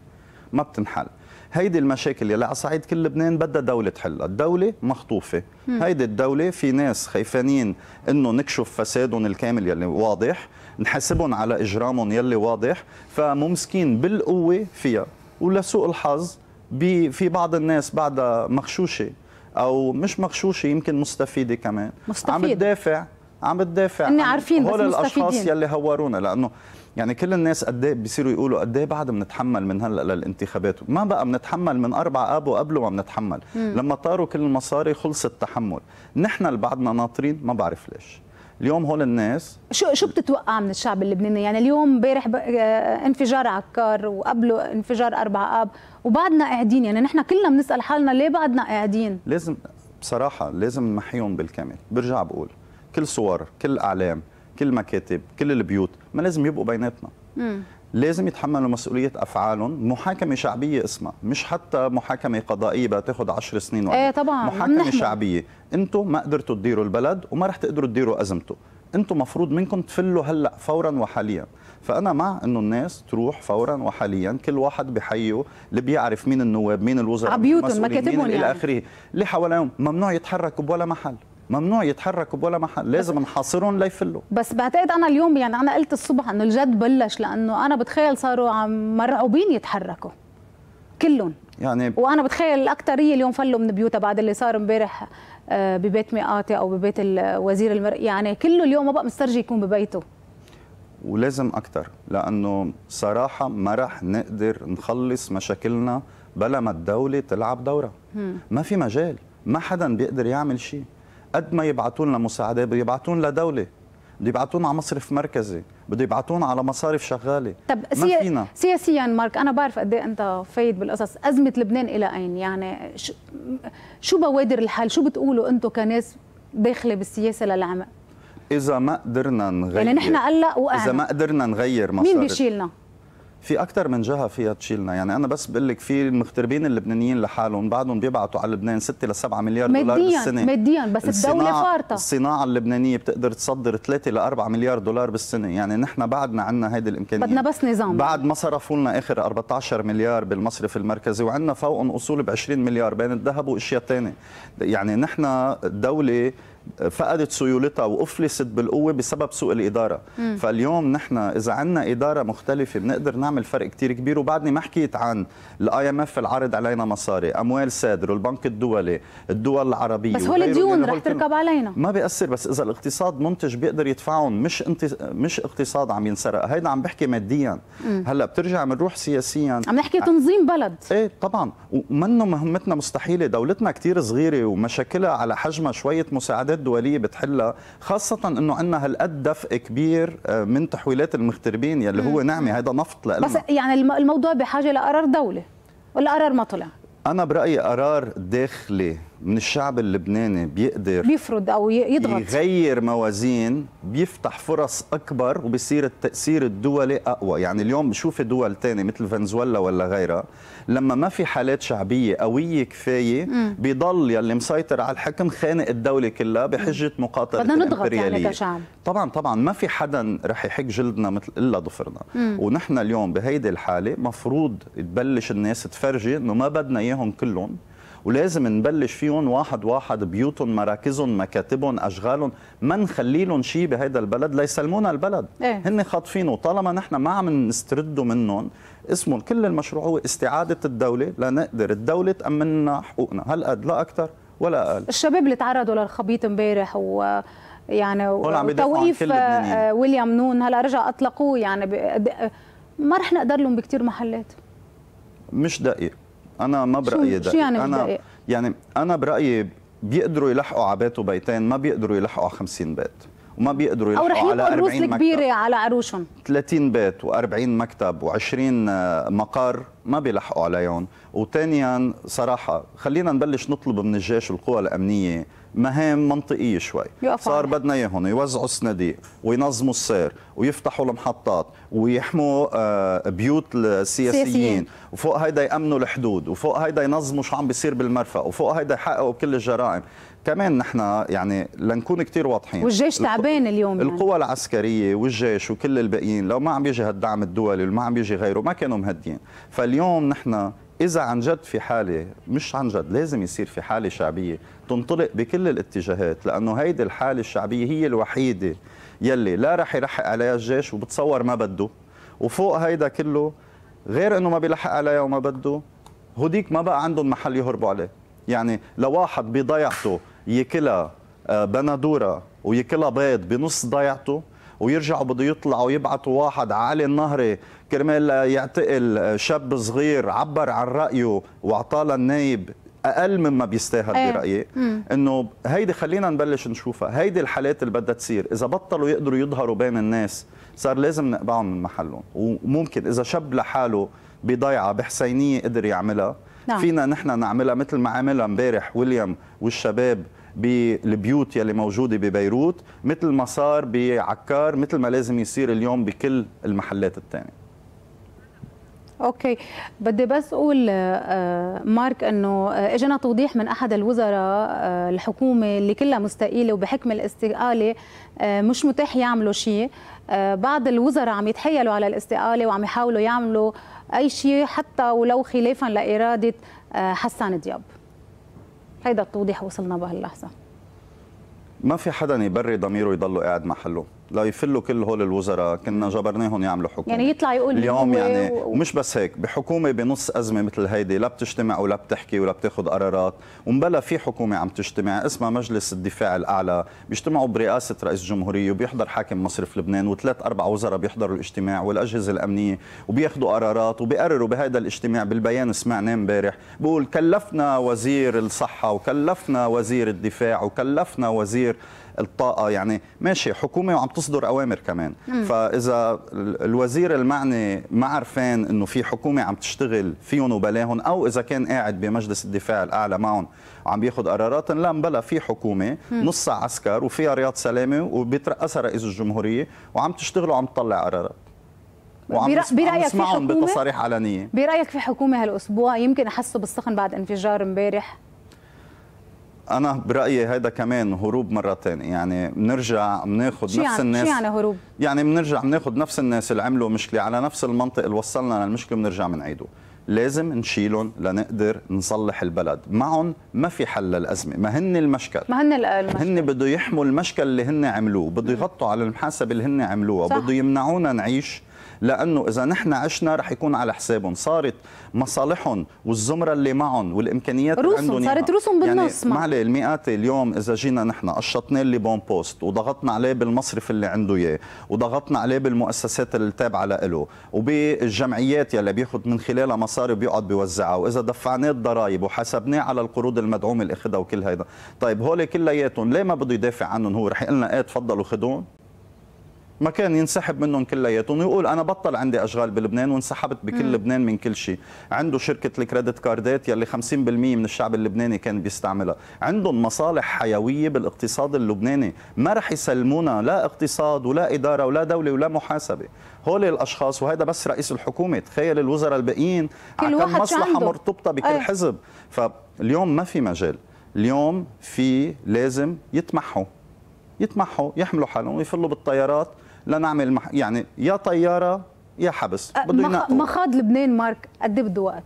ما بتنحل. هيدي المشاكل يلي على صعيد كل لبنان بدها دولة تحلها، الدولة مخطوفة. م. هيدي الدولة في ناس خايفانين انه نكشف فسادهم الكامل يلي واضح، نحاسبهم على اجرامهم يلي واضح، فممسكين بالقوة فيها. ولسوء الحظ في بعض الناس بعدها مغشوشة او مش مغشوشة، يمكن مستفيدة كمان، مستفيد. عم تدافع عم بتدافع عن هول الاشخاص يلي هورونا، لانه يعني كل الناس قد ايه بيصيروا يقولوا قد ايه بعد بنتحمل من هلا للانتخابات، ما بقى بنتحمل من أربعة اب وقبله ما بنتحمل، لما طاروا كل المصاري خلص التحمل، نحن اللي بعدنا ناطرين ما بعرف ليش. اليوم هول الناس شو شو بتتوقع من الشعب اللبناني؟ يعني اليوم امبارح انفجار عكار وقبله انفجار أربعة اب وبعدنا قاعدين، يعني نحن كلنا بنسال حالنا ليه بعدنا قاعدين؟ لازم بصراحه لازم نمحيهم بالكامل، برجع بقول كل صور، كل اعلام، كل مكاتب، كل البيوت ما لازم يبقوا بيناتنا. مم. لازم يتحملوا مسؤولية أفعالهم، محاكمة شعبية اسمها، مش حتى محاكمة قضائية بقى تاخد عشر سنين ولا ايه طبعا، محاكمة شعبية، أنتم ما قدرتوا تديروا البلد وما رح تقدروا تديروا أزمته، أنتم مفروض منكم تفلوا هلا فورا وحاليا، فأنا مع إنه الناس تروح فورا وحاليا، كل واحد بحيه اللي بيعرف مين النواب، مين الوزراء، عبيوتهم، مكاتبهم يعني إلى آخره، اللي حواليهم ممنوع يتحركوا بولا محل. ممنوع يتحركوا بولا محل، لازم نحاصرهم ليفلوا. بس بعتقد انا اليوم يعني انا قلت الصبح انه الجد بلش، لانه انا بتخيل صاروا عم مرعوبين يتحركوا كلهم يعني، وانا بتخيل الاكثريه اليوم فلوا من بيوتها بعد اللي صار امبارح ببيت مئاتي او ببيت الوزير المر... يعني كله اليوم ما بقى مسترجي يكون ببيته، ولازم اكثر، لانه صراحه ما راح نقدر نخلص مشاكلنا بلا ما الدوله تلعب دورها. ما في مجال، ما حدا بيقدر يعمل شيء، قد ما يبعثون لنا مساعدات بده يبعثون لدوله، بده يبعثون على مصرف مركزي، بده يبعثون على مصارف شغاله. طب سيا... سياسيا مارك، انا بعرف قد ايه انت فايد بالقصص، ازمه لبنان الى اين؟ يعني ش... شو بوادر الحل؟ شو بتقولوا انتم كناس داخله بالسياسه للعمق؟ اذا ما قدرنا نغير، يعني نحن هلا وقعنا، اذا ما قدرنا نغير مسار مين بيشيلنا؟ في أكثر من جهة فيها تشيلنا، يعني أنا بس بقول لك في المغتربين اللبنانيين لحالهم بعدهم بيبعتوا على لبنان ستة لسبعة مليار مادياً دولار بالسنة مادياً، بس الدولة فارطة. الصناعة اللبنانية بتقدر تصدر ثلاثة لأربعة مليار دولار بالسنة، يعني نحن بعدنا عندنا هيدي الإمكانية، بدنا بس نظام. بعد ما صرفوا لنا آخر أربعة عشر مليار بالمصرف المركزي، وعندنا فوقهم أصول ب عشرين مليار بين الذهب وأشياء ثانية، يعني نحن الدولة فقدت سيولتها وافلست بالقوه بسبب سوء الاداره، م. فاليوم نحن اذا عندنا اداره مختلفه بنقدر نعمل فرق كثير كبير. وبعدني ما حكيت عن الاي ام اف العرض علينا مصاري، اموال سادر والبنك الدولي، الدول العربيه، بس هول الديون رح تركب علينا ما بياثر، بس اذا الاقتصاد منتج بيقدر يدفعهم، مش انت... مش اقتصاد عم ينسرق، هيدا عم بحكي ماديا. م. هلا بترجع بنروح سياسيا، عم نحكي تنظيم بلد، ايه طبعا، ومنه مهمتنا مستحيله، دولتنا كثير صغيره ومشاكلها على حجمها، شويه مساعدات دولية بتحلها، خاصة انه عندنا هالقد دفء كبير من تحويلات المغتربين يلي هو نعمة، هذا نفط لنا. بس يعني الموضوع بحاجة لقرار دولة، والقرار ما طلع. أنا برأيي قرار داخلي من الشعب اللبناني بيقدر بيفرض أو يضغط يغير موازين، بيفتح فرص أكبر وبيصير التأثير الدولي أقوى. يعني اليوم بشوف دول تانية مثل فنزويلا ولا غيرها، لما ما في حالات شعبية قوية كفاية بيضل يلي مسيطر على الحكم خانق الدولة كلها بحجة مقاطعة الإمبريالية. يعني طبعا طبعا ما في حدا رح يحك جلدنا مثل إلا ضفرنا، ونحن اليوم بهيدي الحالة مفروض تبلش الناس تفرجي إنه ما بدنا إياهم كلهم، ولازم نبلش فيهم واحد واحد، بيوتهم، مراكزهم، مكاتبهم، اشغالهم، ما نخلي لهم شيء بهذا البلد ليسلمونا البلد. إيه؟ هن خاطفينه، وطالما نحن ما عم نستردوا منهم اسمهم، كل المشروع هو استعاده الدوله لنقدر الدوله تامن لنا حقوقنا، هالقد لا اكثر ولا اقل. الشباب اللي تعرضوا للخبيط امبارح و يعني وتوقيف ويليام نون هلا رجع اطلقوه، يعني ب... ما رح نقدر لهم بكثير محلات. مش دقيق، أنا ما برأيي ده. يعني أنا يعني أنا برأيي بيقدروا يلحقوا على بيت وبيتين، ما بيقدروا يلحقوا على خمسين بيت، وما بيقدروا يلحقوا على أربعين مكتب كبيرة على عروشهم، ثلاثين بيت وأربعين مكتب وعشرين مقر ما بيلحقوا عليهم. وثانيا صراحة خلينا نبلش نطلب من الجيش والقوى الأمنية مهام منطقية شوي، صار بدنا اياهم يوزعوا الصناديق وينظموا السير ويفتحوا المحطات ويحموا بيوت السياسيين، وفوق هيدا يأمنوا الحدود، وفوق هيدا ينظموا شو عم بيصير بالمرفأ، وفوق هيدا يحققوا كل الجرائم كمان. نحن يعني لنكون كثير واضحين، والجيش تعبان اليوم، القوى يعني العسكرية والجيش وكل الباقيين لو ما عم بيجي هالدعم الدولي وما عم بيجي غيره ما كانوا مهديين. فاليوم نحن إذا عن جد في حالة، مش عن جد لازم يصير في حالة شعبية تنطلق بكل الاتجاهات، لأنه هيدي الحالة الشعبية هي الوحيدة يلي لا رح يلحق عليها الجيش وبتصور ما بده، وفوق هيدا كله غير أنه ما بيلحق عليها وما بده، هديك ما بقى عندهم محل يهربوا عليه. يعني لو واحد بضيعته يكلها بندوره وياكلها بيض بنص ضيعته، ويرجعوا بده يطلعوا يبعثوا واحد علي النهري كرمال يعتقل شاب صغير عبر عن رايه واعطاه للنايب اقل مما بيستاهل أيه. برايي انه هيدي خلينا نبلش نشوفها، هيدي الحالات اللي بدها تصير، اذا بطلوا يقدروا يظهروا بين الناس صار لازم نقبعهم من محلهم، وممكن اذا شاب لحاله بضيعه بحسينيه قدر يعملها نعم. فينا نحن نعملها مثل ما عملها امبارح ويليام والشباب بالبيوت يلي موجوده ببيروت، مثل ما صار بعكار، مثل ما لازم يصير اليوم بكل المحلات الثانيه. اوكي، بدي بس اقول مارك انه اجانا توضيح من احد الوزراء الحكومه اللي كلها مستقيله وبحكم الاستقاله مش متاح يعملوا شيء، بعض الوزراء عم يتحايلوا على الاستقاله وعم يحاولوا يعملوا اي شيء حتى ولو خلافا لاراده حسان دياب. هيدا التوضيح وصلنا بهاللحظه. ما في حدا يبري ضميره يضلوا قاعد محله، لا يفلوا كل هول الوزراء، كنا جبرناهم يعملوا حكومه. يعني يطلع يقول اليوم يعني و... مش بس هيك، بحكومه بنص ازمه مثل هيدي لا بتجتمع ولا بتحكي ولا بتاخذ قرارات، ومبلا في حكومه عم تجتمع اسمها مجلس الدفاع الاعلى، بيجتمعوا برئاسه رئيس الجمهوريه وبيحضر حاكم مصرف لبنان وثلاث اربع وزراء بيحضروا الاجتماع والاجهزه الامنيه وبياخذوا قرارات وبيقرروا بهذا الاجتماع. بالبيان سمعناه امبارح بقول كلفنا وزير الصحه وكلفنا وزير الدفاع وكلفنا وزير الطاقه، يعني ماشي حكومه وعم تصدر اوامر كمان مم. فاذا الوزير المعني ما عرفان انه في حكومه عم تشتغل فيهم وبلاهم، او اذا كان قاعد بمجلس الدفاع الاعلى معهم وعم بياخذ قرارات، لا مبلا في حكومه مم. نصها عسكر وفيها رياض سلامه وبيترأسها رئيس الجمهوريه وعم تشتغل وعم تطلع قرارات، وعم نسمعهم بتصاريح علنيه. برايك في حكومه هالاسبوع يمكن احسوا بالسخن بعد انفجار امبارح؟ أنا برأيي هيدا كمان هروب مرة ثانية، يعني بنرجع بناخذ نفس الناس. شو يعني هروب؟ يعني بنرجع بناخذ نفس الناس اللي عملوا مشكلة على نفس المنطق اللي وصلنا للمشكلة بنرجع بنعيده. لازم نشيلهم لنقدر نصلح البلد، معهم ما في حل للأزمة، ما هن المشكل ما هن المشكل هن بده يحموا المشكل اللي هن عملوه، بده يغطوا على المحاسبة اللي هن عملوها، بده يمنعونا نعيش، لأنه إذا نحن عشنا رح يكون على حسابهم، صارت مصالحهم والزمرة اللي معهم والإمكانيات اللي عندهم صارت روسهم بالنص. يعني معلي المئات اليوم إذا جينا نحن قشطنا اللي بون بوست وضغطنا عليه بالمصرف اللي عنده إياه وضغطنا عليه بالمؤسسات اللي تابعة له وبالجمعيات يلي بياخد من خلالها مصاري وبيقعد بيوزعها، وإذا دفعناه الضرائب وحسبناه على القروض المدعومة اللي أخذها وكل هيدا، طيب هول كلياتهم ليه ما بده يدافع عنهم؟ هو رح يقول لنا إيه تفضلوا خدوهم؟ ما كان ينسحب منهم كلياتهم ويقول أنا بطل عندي أشغال بلبنان وانسحبت بكل م. لبنان من كل شيء. عنده شركة الكريدت كاردات يلي خمسين بالمئة من الشعب اللبناني كان بيستعملها. عندهم مصالح حيوية بالاقتصاد اللبناني، ما رح يسلمونا لا اقتصاد ولا إدارة ولا دولة ولا محاسبة. هول الأشخاص، وهذا بس رئيس الحكومة، تخيل الوزراء الباقيين على كم مصلحة مرتبطة بكل أي. حزب. فاليوم ما في مجال، اليوم في لازم يتمحوا يتمحوا يحملوا حالهم ويفلوا بالطيارات لنعمل مح... يعني يا طياره يا حبس. بده ينقوا مخاض لبنان. مارك قد ايه بده وقت؟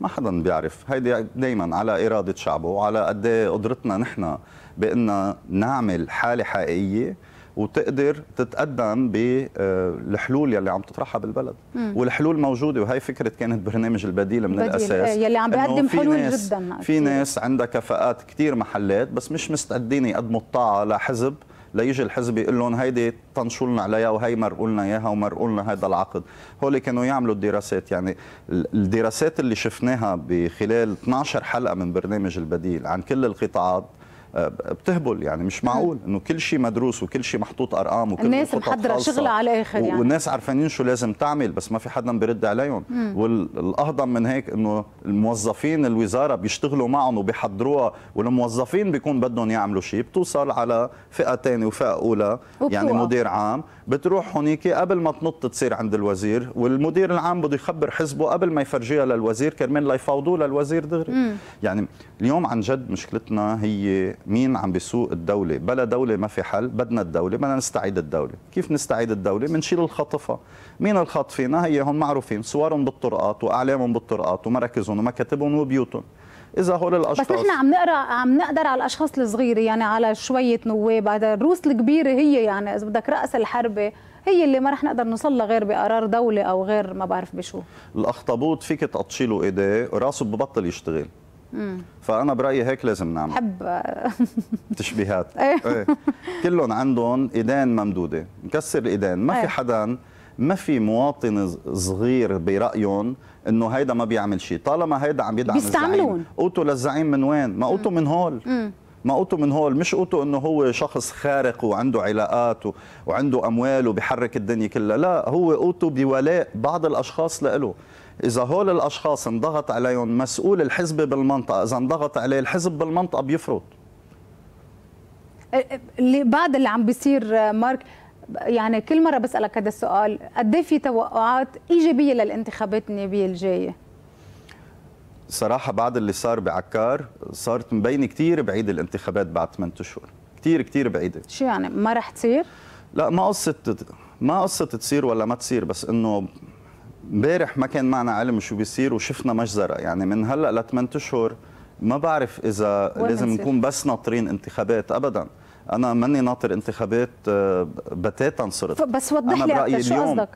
ما حدا بيعرف، هيدي دائما على اراده شعبه وعلى قد ايه قدرتنا نحن بان نعمل حاله حقيقيه وتقدر تتقدم بالحلول يلي عم تطرحها بالبلد مم. والحلول موجوده، وهي فكره كانت برنامج البديل من بديل. الاساس يلي عم بيقدم حلول جدا. في ناس عندها كفاءات كثير محلات بس مش مستعدين يقدموا الطاعه لحزب، ليجي الحزب يقول لهم هيدي طنشوا لنا عليها وهي مرقوا لنا اياها ومرقوا لنا هذا العقد. هول كانوا يعملوا الدراسات، يعني الدراسات اللي شفناها بخلال اثنعش حلقه من برنامج البديل عن كل القطاعات بتهبل. يعني مش معقول انه كل شيء مدروس وكل شيء محطوط ارقام وكل الناس محضره شغله على الاخر، يعني والناس عارفين شو لازم تعمل بس ما في حدا بيرد عليهم. والاهضم من هيك انه الموظفين الوزاره بيشتغلوا معهم وبيحضروها، والموظفين بيكون بدهم يعملوا شيء، بتوصل على فئه ثانيه وفئه اولى وبتوقع. يعني مدير عام بتروح هونيك قبل ما تنط تصير عند الوزير، والمدير العام بده يخبر حزبه قبل ما يفرجيها للوزير كرمال لا يفاوضوه للوزير دغري. يعني اليوم عن جد مشكلتنا هي مين عم بيسوق الدولة؟ بلا دولة ما في حل، بدنا الدولة، بدنا نستعيد الدولة. كيف نستعيد الدولة؟ بنشيل الخطفة. مين الخاطفين؟ هي هون معروفين، صورهم بالطرقات وأعلامهم بالطرقات ومراكزهم ومكاتبهم وبيوتهم. إذا هول الأشخاص بس نحن عم نقرأ عم نقدر على الأشخاص الصغيرة، يعني على شوية نواب، على الروس الكبيرة هي، يعني إذا بدك رأس الحربة هي اللي ما رح نقدر نوصل لها غير بقرار دولة أو غير ما بعرف بشو. الأخطبوط فيك تقطشيله إيديه، راسه ببطل يشتغل. مم. فانا برايي هيك لازم نعمل حب تشبيهات ايه. كلهم عندهم ايدين ممدوده، مكسر الايدين، ما ايه. في حدا، ما في مواطن صغير برايهم انه هيدا ما بيعمل شيء، طالما هيدا عم يدعم الزعيم. قوتوا للزعيم من وين؟ ما قوتوا من هول، مم. ما قوتوا من هول، مش قوتوا انه هو شخص خارق وعنده علاقات و... وعنده اموال وبيحرك الدنيا كلها، لا، هو قوتوا بولاء بعض الاشخاص لإله. إذا هول الأشخاص انضغط عليهم مسؤول الحزب بالمنطقة، إذا انضغط عليه الحزب بالمنطقة بيفرط. بعد اللي عم بيصير مارك، يعني كل مرة بسألك هذا السؤال، قد ايه في توقعات إيجابية للانتخابات النيابية الجاية؟ صراحة بعد اللي صار بعكار صارت مبينة كثير بعيدة الانتخابات بعد ثمانية أشهر، كثير كثير بعيدة. شو يعني ما رح تصير؟ لا، ما قصة ما قصة تصير ولا ما تصير، بس إنه امبارح ما كان معنا علم شو بيصير وشفنا مجزرة. يعني من هلا لثمان اشهر ما بعرف اذا لازم نكون بس ناطرين انتخابات، ابدا انا ماني ناطر انتخابات بتاتا صرت. بس وضح لي اكثر شو قصدك.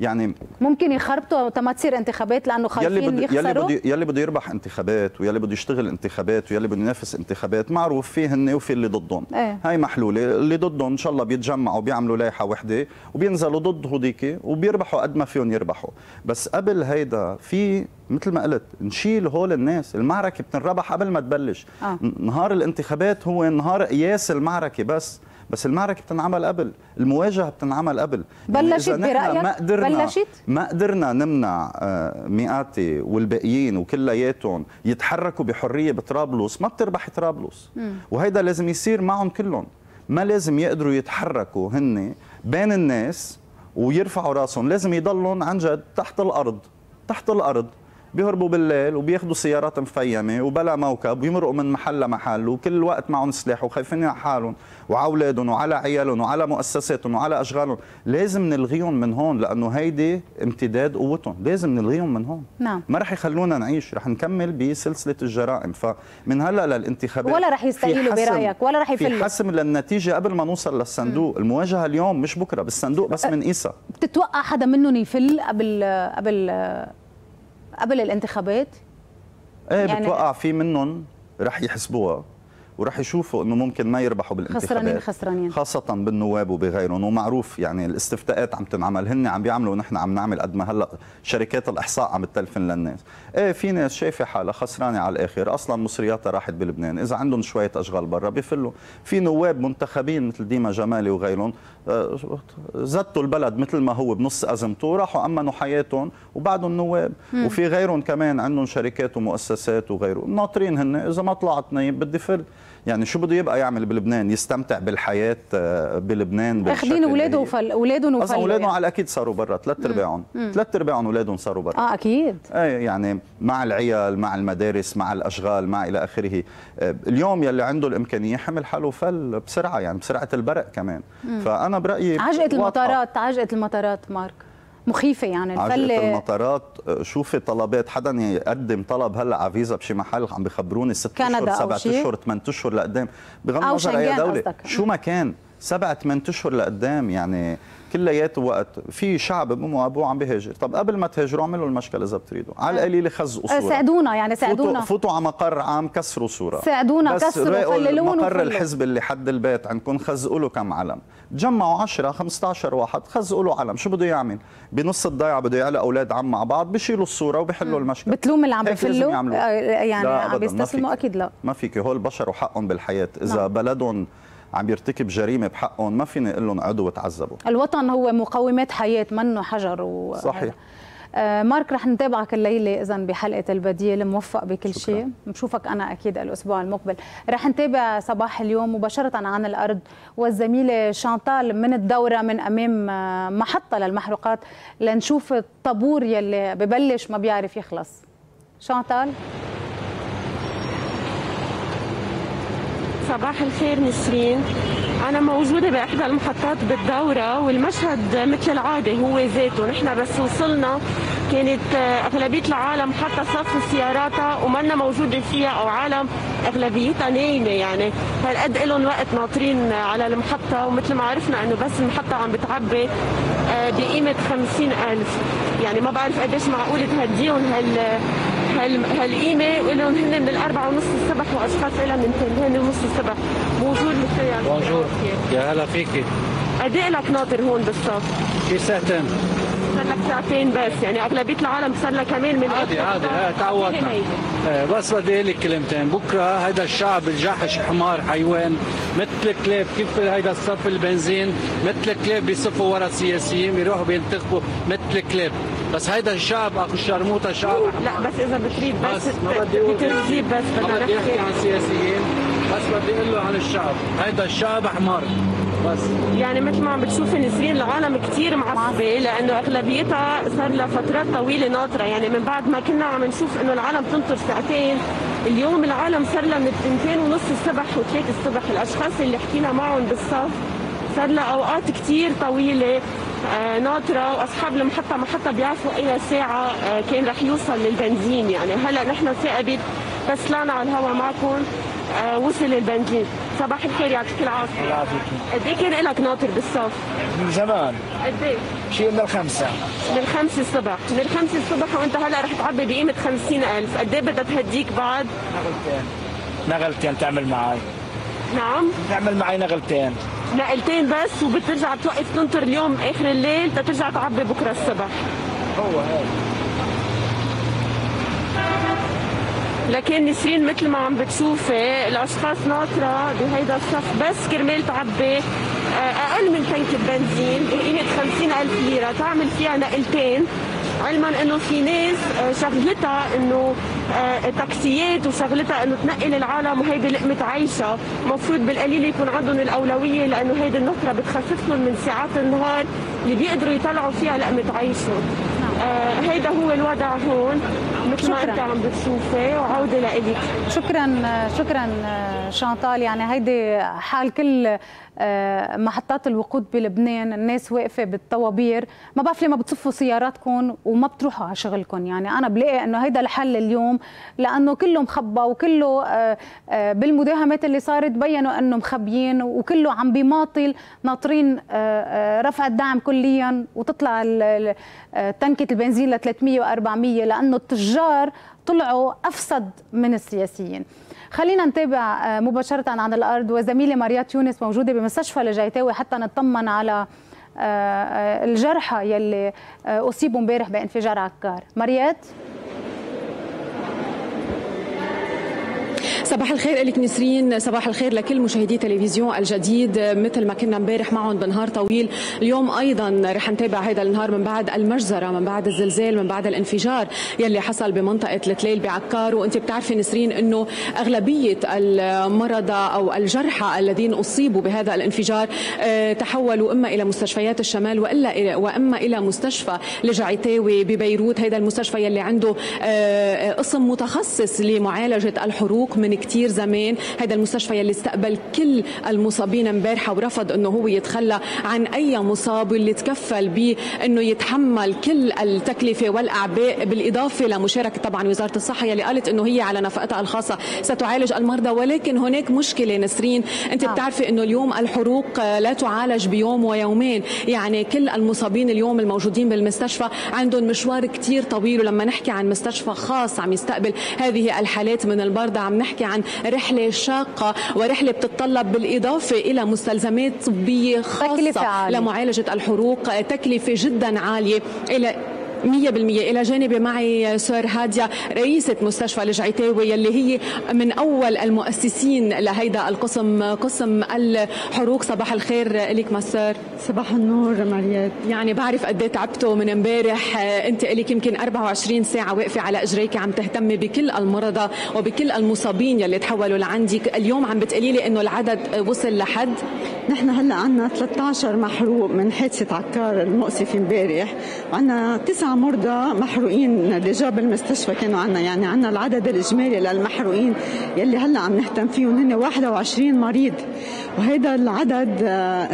يعني ممكن يخربطوا تما تصير انتخابات لانه خايفين يخسروا. يلي بده يلي بده يربح انتخابات ويلي بده يشتغل انتخابات ويلي بده ينافس انتخابات، معروف في هن وفي اللي ضدهم. ايه. هاي محلوله، اللي ضدهم ان شاء الله بيتجمعوا بيعملوا لائحه وحده وبينزلوا ضد هذيك وبيربحوا قد ما فيهم يربحوا، بس قبل هيدا في مثل ما قلت نشيل هول الناس، المعركه بتنربح قبل ما تبلش. آه. نهار الانتخابات هو نهار قياس المعركه بس، بس المعركه بتنعمل قبل، المواجهه بتنعمل قبل. بلشت يعني برأيك؟ ما قدرنا بلشت؟ ما قدرنا نمنع مئاتي والباقيين وكلياتهم يتحركوا بحريه بطرابلس، ما بتربح طرابلس، وهيدا لازم يصير معهم كلهم، ما لازم يقدروا يتحركوا هن بين الناس ويرفعوا راسهم، لازم يضلهم عن جد تحت الارض، تحت الارض، بيهربوا بالليل وبياخذوا سيارات مفيمه وبلا موكب ويمرقوا من محل لمحل وكل وقت معهم سلاح وخايفين على حالهم وعلى اولادهم وعلى عيالهم وعلى مؤسساتهم وعلى اشغالهم، لازم نلغيهم من هون لانه هيدي امتداد قوتهم، لازم نلغيهم من هون. نعم. ما رح يخلونا نعيش، رح نكمل بسلسله الجرائم، فمن هلا للانتخابات ولا رح يستقيلوا برايك ولا رح يفلوا، في حسم للنتيجه قبل ما نوصل للصندوق، م. المواجهه اليوم مش بكره، بالصندوق بس بنقيسها. بتتوقع حدا منهم يفل قبل قبل قبل الانتخابات؟ ايه يعني بتوقع في منهم رح يحسبوها ورح يشوفوا انه ممكن ما يربحوا بالانتخابات، خسرانين خسرانين خاصة بالنواب وبغيرهم، ومعروف يعني الاستفتاءات عم تنعمل، هن عم بيعملوا ونحن عم نعمل قد ما هلا شركات الاحصاء عم تلفن للناس، ايه في ناس شايفة حالها خسرانة على الاخر، اصلا مصرياتها راحت بلبنان، إذا عندهم شوية اشغال برا بيفلوا، في نواب منتخبين مثل ديما جمالي وغيرهم زتوا البلد مثل ما هو بنص ازمته وراحوا امنوا حياتهم وبعدهم نواب، مم. وفي غيرهم كمان عندهم شركات ومؤسسات وغيره، ناطرين هن إذا ما طلعت نايب بدي فل. يعني شو بده يبقى يعمل بلبنان؟ يستمتع بالحياة بلبنان؟ اخذين اولاده وفل اولادهم وفل اصلا اولادهم يعني. على الاكيد صاروا برا، ثلاث ارباعهم ثلاث ارباعهم اولادهم صاروا برا. اه اكيد. اي يعني مع العيال، مع المدارس، مع الاشغال، مع الى اخره. اليوم يلي عنده الامكانيه حمل حاله وفل بسرعه، يعني بسرعه البرق كمان. مم. فانا برايي عجقه المطارات، عجقه المطارات مارك مخيفه، يعني عجقة المطارات. شوفي طلبات، حدا يقدم طلب هلا على فيزا بشي محل عم بخبروني ست اشهر سبعة اشهر ثمانية اشهر لقدام، بغض النظر اي دوله أصدق. شو ما كان سبعة ثمانية اشهر لقدام، يعني كلياته وقت في شعب بمو ابوه عم بهاجر. طب قبل ما تهاجروا اعملوا المشكله اذا بتريدوا، على القليله خزقوا صوره، ساعدونا يعني ساعدونا، فوتوا, فوتوا على مقر عام كسروا صوره، ساعدونا كسروا وفللون، مقر الحزب اللي حد البيت عندكم خزقوا له كم علم، تجمعوا عشرة خمسة عشر واحد خزقوا له علم، شو بده يعمل؟ بنص الضيعه بده يعلق اولاد عم مع بعض، بشيلوا الصوره وبحلوا المشكله. بتلوم اللي عم بفلوا يعني عم بيستسلموا؟ اكيد لا، ما فيك، هول بشر وحقهم بالحياه، اذا بلدهم عم يرتكب جريمه بحقهم ما فينا نقول لهم عدو وتعذبوا. الوطن هو مقومات حياه، منه حجر و... صحيح. آه مارك، رح نتابعك الليله اذا بحلقه البديل، موفق بكل شيء، بنشوفك انا اكيد الاسبوع المقبل. رح نتابع صباح اليوم مباشره عن الارض والزميله شانتال من الدوره من امام محطه للمحروقات لنشوف الطابور يلي ببلش ما بيعرف يخلص. شانتال صباح الخير نسرين، أنا موجودة بإحدى المحطات بالدورة والمشهد مثل العادة هو ذاته، نحن بس وصلنا كانت أغلبية العالم حتى صف سياراتها ومنا موجودة فيها أو عالم أغلبيتها نايمة، يعني هالقد إلهم وقت ناطرين على المحطة، ومثل ما عرفنا إنه بس المحطة عم بتعبي بقيمة خمسين ألف، يعني ما بعرف قديش معقول تهديهم هال هالقيمه والهم هن من الاربعه ونص الصبح واشخاص لهم من ثمانيه ونص الصبح. بونجور مستر، بونجور، يا هلا فيكي. قد ايه لك ناطر هون بالصف؟ شي ساعتين. صار لك ساعتين بس، يعني اغلبيه العالم صار لها كمان من عادي عادي تعودنا. بس بدي اقول لك كلمتين، بكره هيدا الشعب الجحش حمار حيوان مثل الكلاب، كيف هيدا الصف البنزين مثل الكلاب بيصفوا ورا السياسيين بيروحوا بينتخبوا مثل الكلاب، بس هيدا الشعب اخو الشرموطه شعب حمار. لا بس اذا بتريد بس بتريد بس بدنا نحكي عن السياسيين، بس بدي اقول له عن الشعب، هيدا الشعب حمار بس. يعني مثل ما عم بتشوفي نسرين العالم كثير معصبه لانه اغلبيتها صار لها فترات طويله ناطره، يعني من بعد ما كنا عم نشوف انه العالم تنطر ساعتين، اليوم العالم صار لها من اثنتين ونص الصبح وثلاث الصبح. الاشخاص اللي حكينا معهم بالصف صار لها اوقات كثير طويله آه ناطره، واصحاب المحطه محطه بيعرفوا اي ساعه آه كان رح يوصل للبنزين. يعني هلا نحن ثاقبت بس طلعنا على الهواء معكم آه وصل البنزين. صباح الخير، يعطيك العافيه. الله يعافيك. قد ايه كان لك ناطر بالصف؟ من زمان. قد ايه؟ شيء من الخمسة. من الخمسة الصبح، من الخمسة الصبح وأنت هلا رح تعبي بقيمة خمسين ألف، قد ايه بدها تهديك بعد؟ نغلتين. نغلتين تعمل معي. نعم؟ تعمل معي نغلتين. نقلتين بس وبترجع بتوقف تنطر اليوم آخر الليل تترجع تعبي بكرة الصبح. هو هيك. لكن نسرين مثل ما عم بتشوفي الاشخاص ناطره بهيدا الصف بس كرمال تعبي اقل من تنك بنزين بقيمه خمسين ألف ليره تعمل فيها نقلتين، علما انه في ناس شغلتها انه تاكسيات وشغلتها انه تنقل العالم وهيدي لقمه عيشها، المفروض بالقليل يكون عندهم الاولويه لانه هيدي النطره بتخفف لهم من ساعات النهار اللي بيقدروا يطلعوا فيها لقمه عيشهم. هيدا هو الوضع هون مثل ما انت عم بتشوفي، وعوده لإلك. شكرا شكرا شانطال، يعني هيدي حال كل محطات الوقود بلبنان، الناس واقفه بالطوابير، ما بعرف ليه ما بتصفوا سياراتكم وما بتروحوا على شغلكم، يعني انا بلاقي انه هيدا الحل اليوم لانه كله مخبى وكله بالمداهمات اللي صارت بينوا انه مخبيين وكله عم بيماطل ناطرين رفع الدعم كليا وتطلع تنكه البنزين ل ثلاثمية وأربعمية لانه التجار طلعوا افسد من السياسيين. خلينا نتابع مباشرة عن الأرض، وزميلة ماريات يونس موجودة بمستشفى الجعيتاوي حتى نطمن على الجرحى يلي أصيبوا امبارح بانفجار عكار. ماريات؟ صباح الخير لك نسرين، صباح الخير لكل مشاهدي تلفزيون الجديد. مثل ما كنا امبارح معهم بنهار طويل، اليوم ايضا رح نتابع هذا النهار من بعد المجزره، من بعد الزلزال، من بعد الانفجار يلي حصل بمنطقه التليل بعكار. وانت بتعرفي نسرين انه اغلبيه المرضى او الجرحى الذين اصيبوا بهذا الانفجار تحولوا اما الى مستشفيات الشمال والا واما الى مستشفى الجعيتاوي ببيروت، هذا المستشفى يلي عنده قسم متخصص لمعالجه الحروق من كتير زمان. هذا المستشفى يلي استقبل كل المصابين امبارحه ورفض انه هو يتخلى عن اي مصاب، واللي تكفل بانه يتحمل كل التكلفه والاعباء، بالاضافه لمشاركه طبعا وزاره الصحه يلي قالت انه هي على نفقتها الخاصه ستعالج المرضى. ولكن هناك مشكله نسرين، انت بتعرفي انه اليوم الحروق لا تعالج بيوم ويومين، يعني كل المصابين اليوم الموجودين بالمستشفى عندهم مشوار كتير طويل، ولما نحكي عن مستشفى خاص عم يستقبل هذه الحالات من المرضى عم نحكي عن رحلة شاقة ورحلة بتتطلب بالإضافة إلى مستلزمات طبية خاصة لمعالجة الحروق تكلفة جدا عالية إلى مية بالمية. إلى جانبي معي سارة هادي رئيسة مستشفى الجعيتاوي اللي هي من أول المؤسسين لهيدا القسم، قسم الحروق. صباح الخير لك مسار. صباح النور ماريات، يعني بعرف قد ايه تعبتوا من امبارح، أنت إلك يمكن أربعة وعشرين ساعة واقفة على إجريك عم تهتمي بكل المرضى وبكل المصابين يلي تحولوا لعندك. اليوم عم بتقولي لي إنه العدد وصل لحد؟ نحن هلا عندنا ثلاثة عشر محروق من حادثة عكار المؤسفة امبارح، وعندنا تسعة مرضى محروقين اللي جاب المستشفى كانوا عنا، يعني عنا العدد الإجمالي للمحروقين يلي هلا عم نهتم فيهم هن واحد وعشرين مريض، وهذا العدد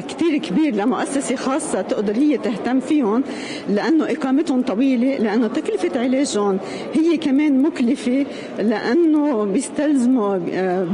كتير كبير لمؤسسة خاصة تقدر هي تهتم فيهم، لأنه إقامتهم طويلة، لأنه تكلفة علاجهم هي كمان مكلفة، لأنه بيستلزموا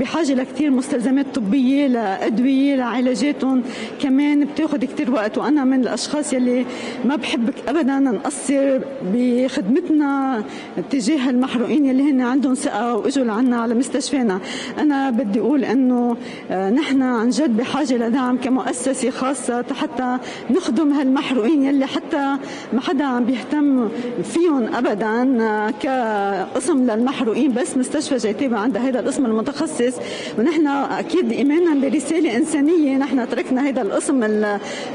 بحاجة لكتير مستلزمات طبية، لأدوية، لعلاجاتهم كمان بتاخد كتير وقت. وأنا من الأشخاص يلي ما بحب أبدا نقصر بخدمتنا تجاه المحروقين يلي هن عندهم ثقة وإجوا لعنا على مستشفينا. أنا بدي أقول أنه نحن عن جد بحاجة لدعم كمؤسسة خاصة حتى نخدم هالمحروقين يلي حتى ما حدا عم بيهتم فيهم أبدا كقسم للمحروقين، بس مستشفى الجعيتاوي عندها هذا القسم المتخصص. ونحن أكيد إيمانا برسالة إنسانية نحن تركنا هذا القسم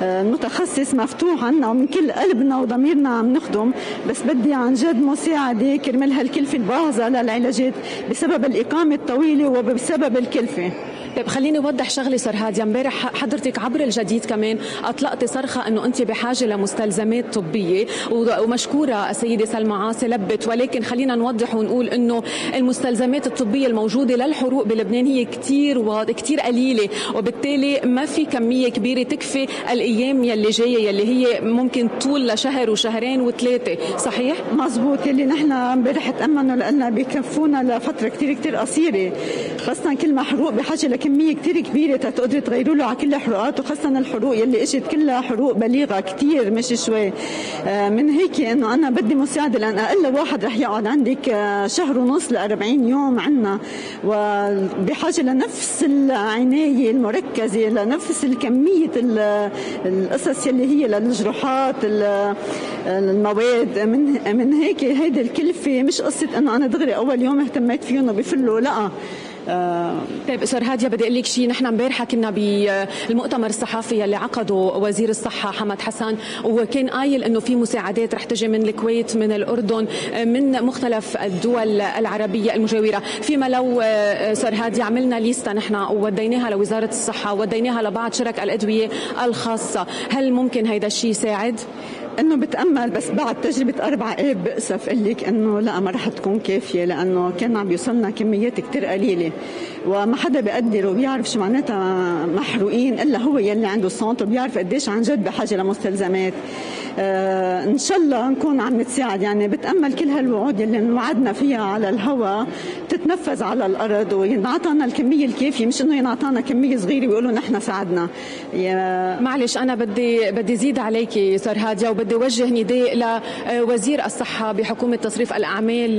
المتخصص مفتوح عنا، ومن كل قلبنا وضميرنا عم نخدم، بس بدي عن جد مساعدة كرمال هالكلفة الباهظة للعلاجات بسبب الإقامة الطويلة وبسبب الكلفة. طيب خليني اوضح شغله صار هادي، امبارح حضرتك عبر الجديد كمان اطلقتي صرخه انه انت بحاجه لمستلزمات طبيه، ومشكوره السيده سلمى عاصي لبت، ولكن خلينا نوضح ونقول انه المستلزمات الطبيه الموجوده للحروق بلبنان هي كثير واضحه كثير قليله، وبالتالي ما في كميه كبيره تكفي الايام يلي جايه يلي هي ممكن طول لشهر وشهرين وثلاثه، صحيح؟ مزبوط، اللي نحن امبارح تامنوا لنا بكفونا لفتره كثير كثير قصيره، خاصه كل محروق بحاجه كمية كتير كبيرة تقدر تغيروا له على كل حروقات، وخاصة الحروق يلي اجت كلها حروق بليغة كتير مش شوي. من هيك انه انا بدي مساعدة، لان اقل واحد رح يقعد عندك شهر ونص ل أربعين يوم عنا، وبحاجة لنفس العناية المركزة، لنفس الكمية القصص يلي هي للجروحات المواد. من من هيك هيدي الكلفة مش قصة انه انا دغري اول يوم اهتميت فيهم وبفلوا، لا. طيب استاذ هاديه بدي اقول لك شيء، نحن امبارح كنا بالمؤتمر الصحفي اللي عقده وزير الصحه حمد حسان، وكان قايل انه في مساعدات رح تجي من الكويت، من الاردن، من مختلف الدول العربيه المجاوره، فيما لو استاذ هاديه عملنا ليستا نحن ووديناها لوزاره الصحه، وديناها لبعض شركاء الادويه الخاصه، هل ممكن هيدا الشيء يساعد؟ انه بتامل، بس بعد تجربه أربعة اب بأسف اقول لك انه لا ما رح تكون كافيه، لانه كان عم يوصلنا كميات كثير قليله، وما حدا بيقدر وبيعرف شو معناتها محروقين الا هو يلي عنده السنتر بيعرف قديش عن جد بحاجه لمستلزمات. آه ان شاء الله نكون عم نتساعد، يعني بتامل كل هالوعود يلي انوعدنا فيها على الهواء تتنفذ على الارض وينعطانا الكميه الكافيه، مش انه ينعطانا كميه صغيره ويقولوا نحن ساعدنا. معلش انا بدي بدي زيد عليكي صار هاديه، وبدي وجه نداء لوزير الصحه بحكومه تصريف الاعمال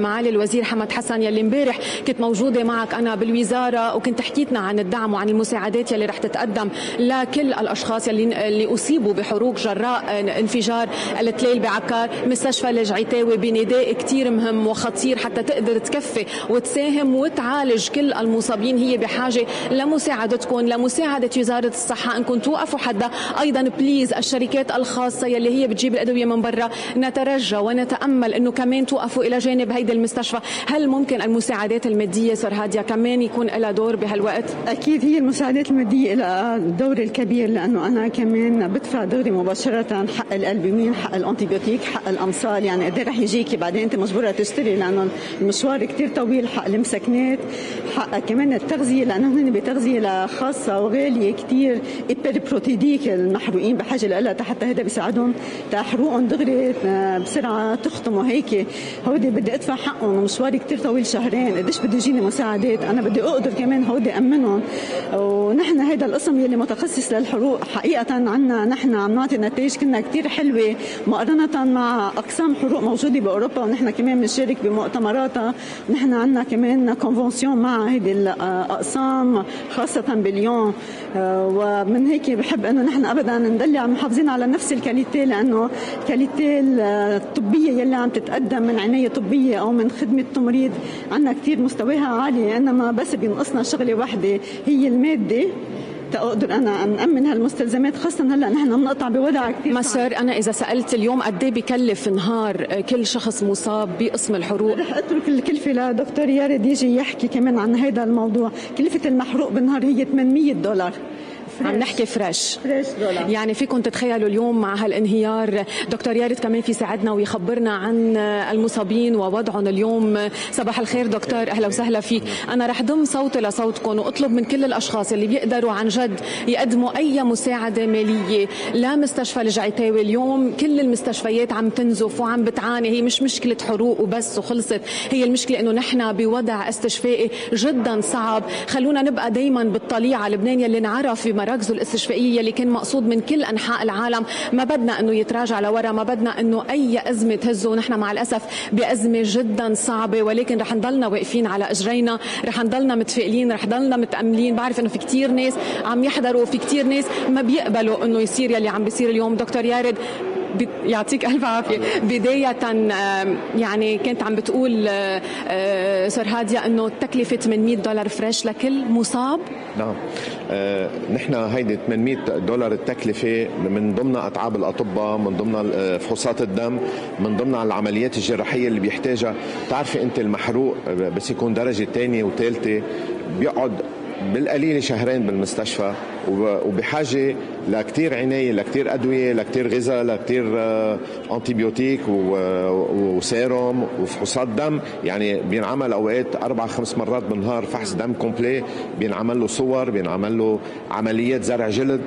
معالي الوزير حمد حسن، يلي امبارح كنت موجوده معك انا بالوزاره وكنت حكيتنا عن الدعم وعن المساعدات يلي رح تتقدم لكل الاشخاص يلي اللي اصيبوا بحروق جراء انفجار التليل بعكار. مستشفى الجعيتاوي بنداء كثير مهم وخطير حتى تقدر تكفي وتساهم وتعالج كل المصابين، هي بحاجه لمساعدتكم، لمساعده وزاره الصحه انكم توقفوا حدا. ايضا بليز الشركات الخاصه يلي هي بتجيب الادويه من برا، نترجى ونتامل انه كمان توقفوا الى جانب هيدا المستشفى. هل ممكن المساعدات الماديه صار هاديه كمان يكون لها دور بهالوقت؟ اكيد هي المساعدات الماديه لها الدور الكبير، لانه انا كمان بدفع دوري مباشره، حق الالبومين، حق الانتيبيوتيك، حق الامصال، يعني قد ايه رح يجيكي بعدين انت مجبوره تشتري لانه المشوار كثير طويل، حق المسكنات، حق كمان التغذيه لانه هن بتغذيه خاصه وغاليه كثير، ايبر بروتيديك المحروقين بحاجه لها حتى هذا بيساعدهم تحروقهم دغري بسرعه تختموا هيك. هودي بدي ادفع حقهم، مشواري كثير طويل شهرين، قديش بده يجيني مساعدات، انا بدي اقدر كمان هودي امنهم. ونحن هذا القسم يلي متخصص للحروق حقيقه عنا نحن عم نعطي نتائج كنا كثير حلوه مقارنه مع اقسام حروق موجوده باوروبا، ونحن كمان بنشارك بمؤتمراتها، نحن عنا كمان كونفونسيون مع هذه الاقسام خاصه باليوم. ومن هيك بحب انه نحن ابدا ندلع محافظين على نفس الكاليتي، لانه الكاليتي الطبيه يلي عم تتقدم من عنايه طبيه او من خدمه تمريض عنا كثير مستواها عالي، انما بس بينقصنا شغله واحده هي الماده تقدر انا نامن هالمستلزمات، خاصه هلا نحن بنقطع بوضع كثير مسار. انا اذا سالت اليوم قد ايه بكلف نهار كل شخص مصاب بقسم الحروق؟ رح اترك الكلفه لدكتور يارد يجي يحكي كمان عن هذا الموضوع. كلفه المحروق بالنهار هي ثمانمية دولار، عم نحكي فريش فريش دولار. يعني فيكم تتخيلوا اليوم مع هالانهيار. دكتور يارد كمان في ساعدنا ويخبرنا عن المصابين ووضعهم اليوم. صباح الخير دكتور، اهلا وسهلا فيك. انا رح ضم صوتي لصوتكم واطلب من كل الاشخاص اللي بيقدروا عن جد يقدموا اي مساعده ماليه لمستشفى الجعيتاوي. اليوم كل المستشفيات عم تنزف وعم بتعاني، هي مش مشكله حروق وبس وخلصت، هي المشكله انه نحن بوضع استشفائي جدا صعب. خلونا نبقى دائما بالطليعه، لبنان يلي انعرف بمراكزه الاستشفائيه يلي كان مقصود من كل انحاء العالم، ما بدنا انه يتراجع لورا، ما بدنا انه اي ازمه تهزه، ونحن مع الاسف بازمه جدا صعبه، ولكن رح نضلنا واقفين على اجرينا، رح نضلنا متفائلين، رح نضلنا متاملين. بعرف انه في كثير ناس عم يحضروا وفي كثير ناس ما بيقبلوا انه يصير يلي عم بيصير اليوم. دكتور يارد يعطيك ألف عافية. بداية يعني كنت عم بتقول سارة هادي أنه التكلفة ثمانمئة دولار فريش لكل مصاب. نعم، آه، نحن هيدي ثمانمئة دولار التكلفة من ضمن أتعاب الأطباء، من ضمن فحوصات الدم، من ضمن العمليات الجراحية اللي بيحتاجها. تعرفي أنت المحروق بس يكون درجة ثانية وثالثة بيقعد بالقليل شهرين بالمستشفى، وبحاجة لكتير عناية، لكتير أدوية، لكتير غذاء، لكتير أنتيبيوتيك وسيروم وفحوصات دم. يعني بينعمل أوقات أربع خمس مرات بالنهار فحص دم كومبلي، بينعمل له صور، بينعمل له عمليات زرع جلد.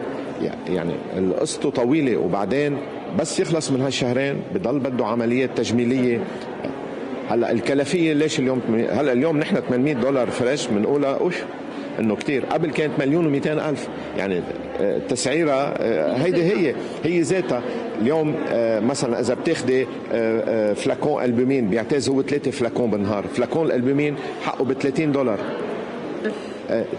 يعني القصة طويلة، وبعدين بس يخلص من هالشهرين بضل بده عمليات تجميلية. هلا الكلفية ليش اليوم؟ هلا اليوم نحن ثمانمئة دولار فريش بنقولها أوش انه كتير، قبل كانت مليون ومئتين الف، يعني التسعيره هيدي هي هي ذاتها. اليوم مثلا اذا بتاخدي فلاكون البومين بيعتاز هو ثلاثه فلاكون بالنهار، فلاكون الالبومين حقه ب ثلاثين دولار،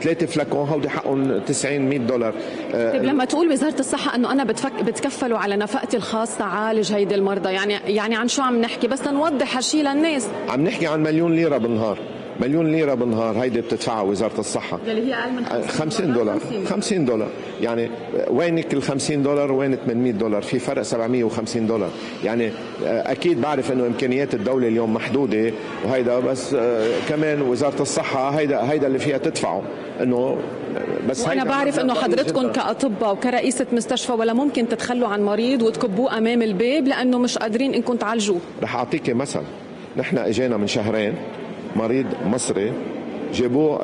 ثلاثة فلاكون هودي حقهم تسعين مئة دولار. طيب لما تقول وزارة الصحة انه انا بتفك بتكفلوا على نفقتي الخاصة عالج هيدي المرضى، يعني يعني عن شو عم نحكي؟ بس نوضح هالشيء للناس. عم نحكي عن مليون ليرة بالنهار، مليون ليرة بالنهار هيدي بتدفعها وزارة الصحة، اللي هي أقل من خمسين دولار خمسين دولار. يعني وينك ال خمسين دولار وين ثمانمئة دولار؟ في فرق سبعمئة وخمسين دولار. يعني أكيد بعرف إنه إمكانيات الدولة اليوم محدودة، وهيدا بس كمان وزارة الصحة هيدا هيدا اللي فيها تدفعه. إنه بس أنا بعرف إنه حضرتكم كأطباء وكرئيسة مستشفى ولا ممكن تتخلوا عن مريض وتكبوه أمام الباب لأنه مش قادرين إنكم تعالجوه. رح أعطيكي مثل، نحن إجينا من شهرين مريض مصري جابوه،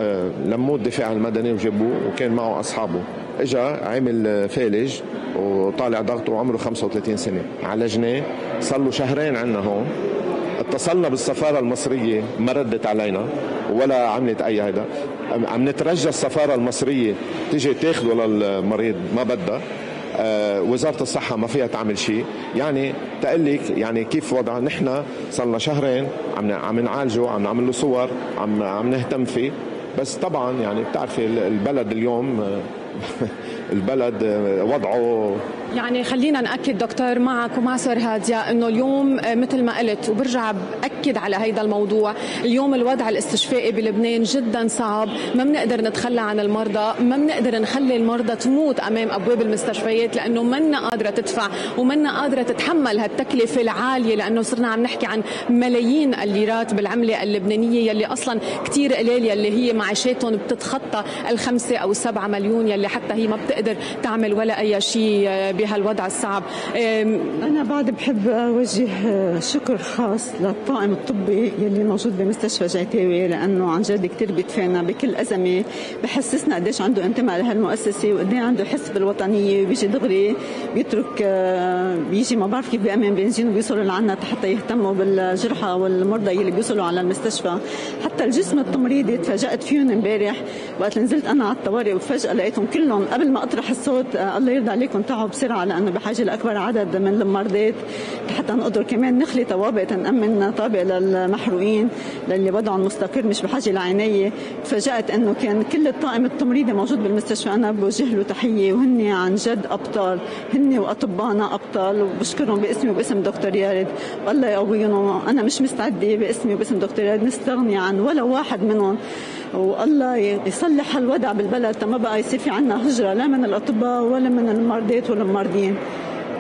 لموه الدفاع المدني وجابوه وكان معه اصحابه، اجى عامل فالج وطالع ضغطه وعمره خمسة وثلاثين سنة، عالجناه، صار له شهرين عندنا هون، اتصلنا بالسفاره المصريه ما ردت علينا ولا عملت اي هيدا، عم نترجى السفاره المصريه تيجي تاخده للمريض، ما بدها. وزارة الصحة ما فيها تعمل شيء. يعني تقلك يعني كيف وضع. نحن صلنا شهرين عم عم نعالجه، عم نعمل له صور، عم عم نهتم فيه، بس طبعا يعني بتعرفي البلد اليوم البلد وضعه. يعني خلينا نأكد دكتور معك ومع سارة هادية انه اليوم مثل ما قلت وبرجع باكد على هيدا الموضوع، اليوم الوضع الاستشفائي بلبنان جدا صعب، ما بنقدر نتخلى عن المرضى، ما بنقدر نخلي المرضى تموت امام ابواب المستشفيات لانه منا قادره تدفع ومنا قادره تتحمل هالتكلفه العاليه، لانه صرنا عم نحكي عن ملايين الليرات بالعمله اللبنانيه يلي اصلا كثير قليل، يلي هي معيشاتهم بتتخطى الخمسه او السبعه مليون، يلي حتى هي ما بتقدر تعمل ولا اي شيء بهالوضع الصعب. أنا بعد بحب أوجه شكر خاص للطاقم الطبي يلي موجود بمستشفى الجعيتاوي، لأنه عن جد كتير بيدفعنا بكل أزمة، بحسسنا قديش عنده انتماء لهالمؤسسة وقديش عنده حس بالوطنية، وبيجي دغري بيترك بيجي ما بعرف كيف بيأمن بنزين وبيوصلوا لعنا حتى يهتموا بالجرحى والمرضى يلي بيوصلوا على المستشفى. حتى الجسم التمريضي تفاجأت فيهم امبارح وقت نزلت أنا على الطوارئ، وفجأة لقيتهم كلهم قبل ما أطرح الصوت الله يرضى عليكم تعوا بسرعة لأنه بحاجة لأكبر عدد من المرضى حتى نقدر كمان نخلي طوابق تنأمن طابق للمحروقين للي وضعهم مستقر مش بحاجة لعناية. تفاجأت أنه كان كل الطاقم التمريضي موجود بالمستشفى، أنا بوجه له تحية، وهن عن جد أبطال، هن وأطباءنا أبطال، وبشكرهم باسمي وباسم دكتور يارد والله يقويهم. أنا مش مستعدة باسمي وباسم دكتور يارد نستغني عن ولا واحد منهم، والله يصلح الوضع بالبلد ما بقى يصير في عنا هجرة لا من الأطباء ولا من المرضى والمرضين.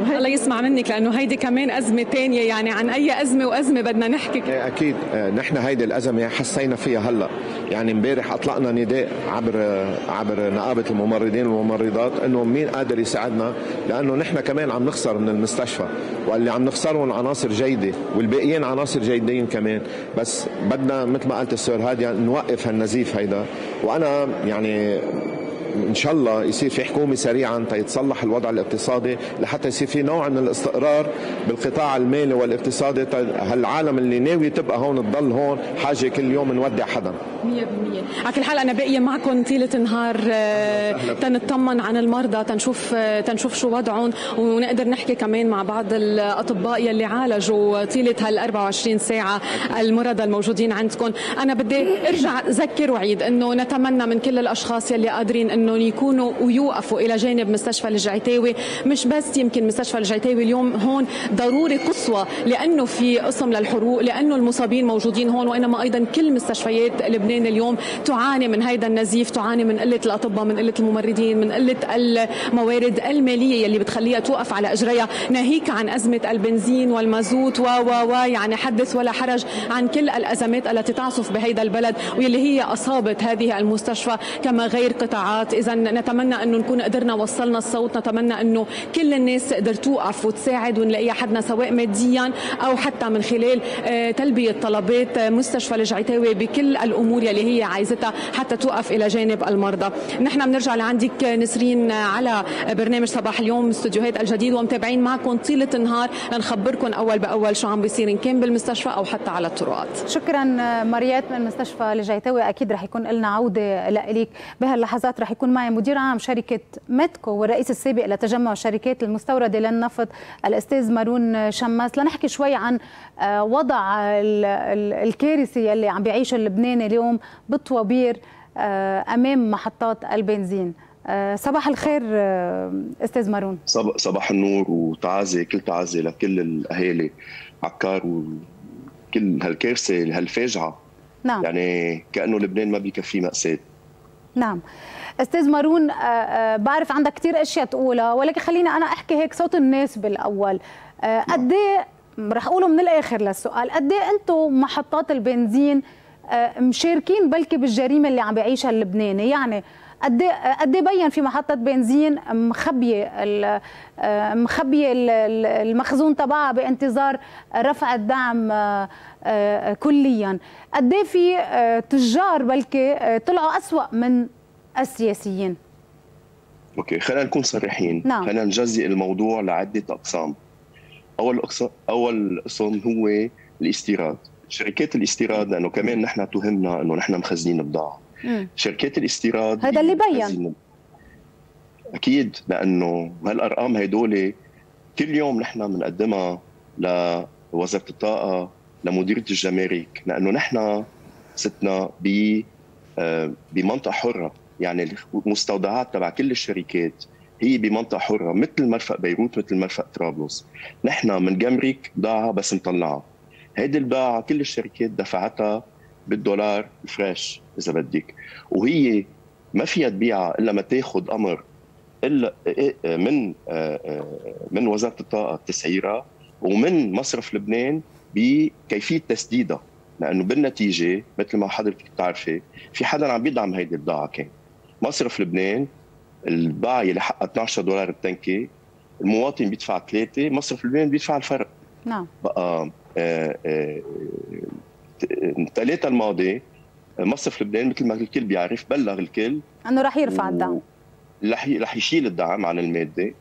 الله يسمع منك، لأنه هيدي كمان أزمة تانية، يعني عن أي أزمة وأزمة بدنا نحكي. أكيد نحن هيدي الأزمة حسينا فيها هلأ، يعني امبارح أطلقنا نداء عبر عبر نقابة الممرضين والممرضات أنه مين قادر يساعدنا، لأنه نحن كمان عم نخسر من المستشفى، واللي عم نخسرهم عناصر جيدة والباقيين عناصر جيدين كمان، بس بدنا مثل ما قالت السير هادي نوقف هالنزيف هيدا. وأنا يعني إن شاء الله يصير في حكومة سريعا تيتصلح الوضع الاقتصادي لحتى يصير في نوع من الاستقرار بالقطاع المالي والاقتصادي. هالعالم اللي ناوي تبقى هون تضل هون، حاجة كل يوم نودع حدا مية بالمية. على كل حال أنا باقية معكم طيلة نهار تنطمن عن المرضى، تنشوف تنشوف شو وضعهم، ونقدر نحكي كمان مع بعض الأطباء يلي عالجوا طيلة هال أربعة وعشرين ساعة المرضى الموجودين عندكم. أنا بدي أرجع أذكر وعيد إنه نتمنى من كل الأشخاص يلي قادرين إنه انه يكونوا ويوقفوا الى جانب مستشفى الجعيتاوي، مش بس يمكن مستشفى الجعيتاوي اليوم هون ضروري قصوى لانه في قسم للحروق، لانه المصابين موجودين هون، وانما ايضا كل مستشفيات لبنان اليوم تعاني من هيدا النزيف، تعاني من قله الاطباء، من قله الممرضين، من قله الموارد الماليه اللي بتخليها توقف على اجريها، ناهيك عن ازمه البنزين والمازوت و و يعني حدث ولا حرج عن كل الازمات التي تعصف بهيدا البلد واللي هي اصابت هذه المستشفى كما غير قطاعات. إذا نتمنى أنه نكون قدرنا وصلنا الصوت، نتمنى أنه كل الناس تقدر توقف وتساعد ونلاقي حدنا سواء ماديا أو حتى من خلال تلبية طلبات مستشفى الجعيتاوي بكل الأمور يلي هي عايزتها حتى توقف إلى جانب المرضى. نحن بنرجع لعندك نسرين على برنامج صباح اليوم استوديوهات الجديد، ومتابعين معكم طيلة النهار لنخبركم أول بأول شو عم بيصير إن كان بالمستشفى أو حتى على الطرقات. شكرا مريات من مستشفى الجعيتاوي، أكيد رح يكون لنا عودة لإليك. بهاللحظات رح يكون معي مدير عام شركة ماتكو والرئيس السابق لتجمع الشركات المستوردة للنفط الأستاذ مارون شماس، لنحكي شوي عن وضع الكارثي اللي عم بيعيش اللبناني اليوم بالطوابير أمام محطات البنزين. صباح الخير أستاذ مارون. صباح النور وتعازة، كل تعازة لكل الأهالي عكار وكل هالكارثة هالفاجعة. نعم، يعني كأنه لبنان ما بيكفيه مأساة. نعم استاذ مارون، بعرف عندك كثير اشياء تقولها، ولكن خليني انا احكي هيك صوت الناس بالاول. قد ايه رح اقوله من الاخر للسؤال، قد ايه انتم محطات البنزين مشاركين بلكي بالجريمه اللي عم بيعيشها اللبناني؟ يعني قد ايه قد ايه بين في محطه بنزين مخبيه مخبيه المخزون تبعها بانتظار رفع الدعم كليا؟ قد ايه في تجار بلكي طلعوا اسوأ من السياسيين؟ اوكي، خلينا نكون صريحين. نعم، خلينا نجزئ الموضوع لعده اقسام. اول اقسام اول قسم هو الاستيراد، شركات الاستيراد، لانه كمان نحن تهمنا انه نحن مخزنين بضاعه. شركات الاستيراد هذا اللي بين اكيد، لانه هالارقام هدول كل يوم نحن بنقدمها لوزاره الطاقه، لمديريه الجمارك، لانه نحن ستنا ب بمنطقه حره، يعني المستودعات تبع كل الشركات هي بمنطقه حره، مثل مرفق بيروت، مثل مرفق طرابلس. نحن بنجمرك بضاعه بس نطلعها. هيدي البضاعه كل الشركات دفعتها بالدولار فريش اذا بدك، وهي ما فيها تبيعها الا ما تاخذ امر الا من من وزاره الطاقه تسعيرها ومن مصرف لبنان بكيفيه تسديدها، لانه بالنتيجه مثل ما حضرتك بتعرفي في حدا عم بيدعم هيدي البضاعه. كان مصرف لبنان البضاعه اللي حقها اثنعش دولار التنكي، المواطن بيدفع ثلاثه، مصرف لبنان بيدفع الفرق. نعم، بقى الثلاثه الماضي مصرف لبنان مثل ما الكل بيعرف بلغ الكل انه رح يرفع الدعم، رح رح يشيل الدعم عن الماده،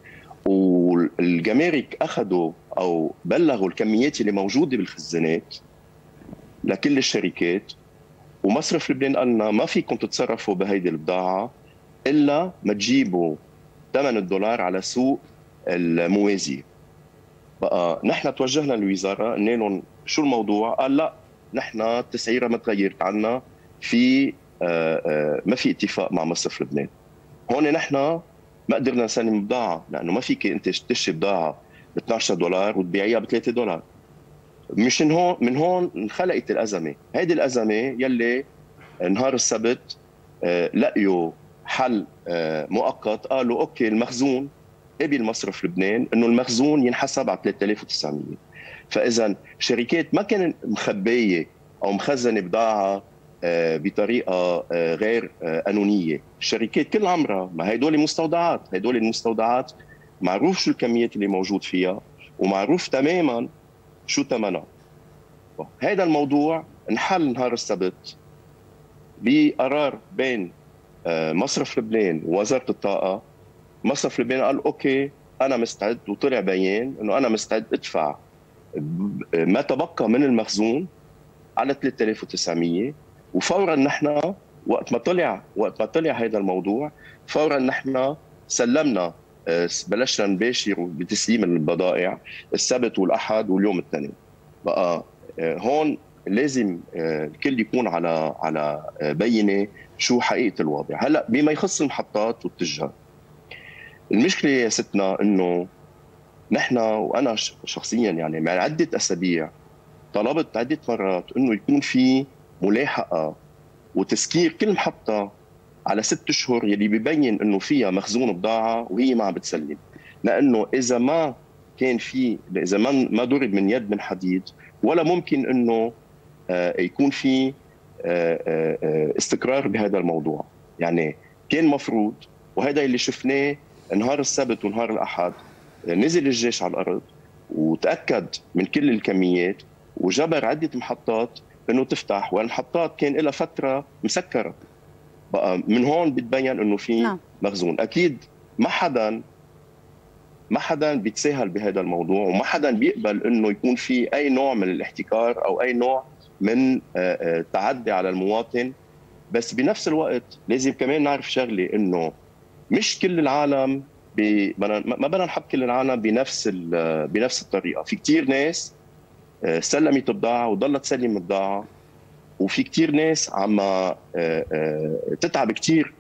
والجمارك اخذوا او بلغوا الكميات اللي موجوده بالخزانات لكل الشركات، ومصرف لبنان قال لنا ما فيكم تتصرفوا بهيدي البضاعه الا ما تجيبوا ثمن الدولار على سوق الموازي. بقى نحن توجهنا للوزاره قلنا لهم شو الموضوع؟ قال لا، نحن التسعيره ما تغيرت عنا، في آآ آآ ما في اتفاق مع مصرف لبنان. هون نحن ما قدرنا نسلم بضاعه، لانه ما فيك انت تشتري بضاعه ب اثنعش دولار وتبيعيها ب ثلاثة دولار. مشان هون من هون انخلقت الازمه، هيدي الازمه يلي نهار السبت لقيوا حل مؤقت، قالوا اوكي المخزون قبل مصرف لبنان انه المخزون ينحسب على ثلاثة آلاف وتسعمئة. فاذا شركات ما كانت مخبيه او مخزنه بضاعه بطريقه غير قانونيه، الشركات كل عمرها، ما هدول مستودعات، هدول المستودعات معروف شو الكميات اللي موجود فيها ومعروف تماما شو ثمنها. هذا الموضوع انحل نهار السبت بقرار بين مصرف لبنان ووزاره الطاقه. مصرف لبنان قال اوكي انا مستعد، وطلع بيان انه انا مستعد ادفع ما تبقى من المخزون على ثلاثة آلاف وتسعمئة. وفورا نحن وقت ما طلع وقت ما طلع هذا الموضوع فورا نحن سلمنا، بلشنا نباشر بتسليم البضائع السبت والاحد واليوم الاثنين. بقى هون لازم الكل يكون على على بينه شو حقيقه الوضع. هلا بما يخص المحطات والتجار، المشكله يا ستنا انه نحن وانا شخصيا يعني من عده اسابيع طلبت عده مرات انه يكون في ملاحقه وتسكير كل محطه على ست اشهر يلي ببين انه فيها مخزون بضاعه وهي ما عم بتسلم، لانه اذا ما كان في اذا ما ما ضرب من يد من حديد ولا ممكن انه يكون في استقرار بهذا الموضوع. يعني كان مفروض، وهذا اللي شفناه نهار السبت ونهار الاحد، نزل الجيش على الارض وتاكد من كل الكميات وجبر عده محطات انه تفتح، والمحطات كان لها فتره مسكره. بقى من هون بتبين انه في مخزون. اكيد ما حدا ما حدا بيتساهل بهذا الموضوع، وما حدا بيقبل انه يكون في اي نوع من الاحتكار او اي نوع من تعدي على المواطن. بس بنفس الوقت لازم كمان نعرف شغله، انه مش كل العالم بي... ما بدنا نحب كل العالم بنفس ال... بنفس الطريقه. في كثير ناس سلمت بضاعه وضلت تسلم بضاعه، وفي كثير ناس عم تتعب كثير،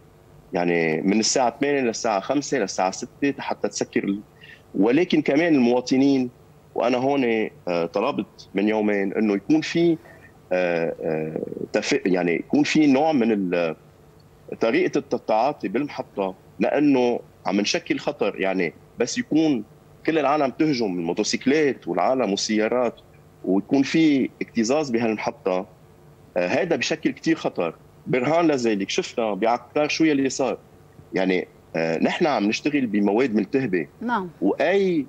يعني من الساعه ثمانية للساعه خمسة للساعه ستة حتى تسكر. ولكن كمان المواطنين، وانا هون طلبت من يومين انه يكون في يعني يكون في نوع من طريقه التعاطي بالمحطه، لانه عم نشكل خطر. يعني بس يكون كل العالم تهجم الموتوسيكلات والعالم والسيارات ويكون في اكتظاظ بهالمحطه، هذا بشكل كثير خطر. برهان لذلك شفنا بعكار شو يلي صار. يعني نحن عم نشتغل بمواد ملتهبه، نعم، واي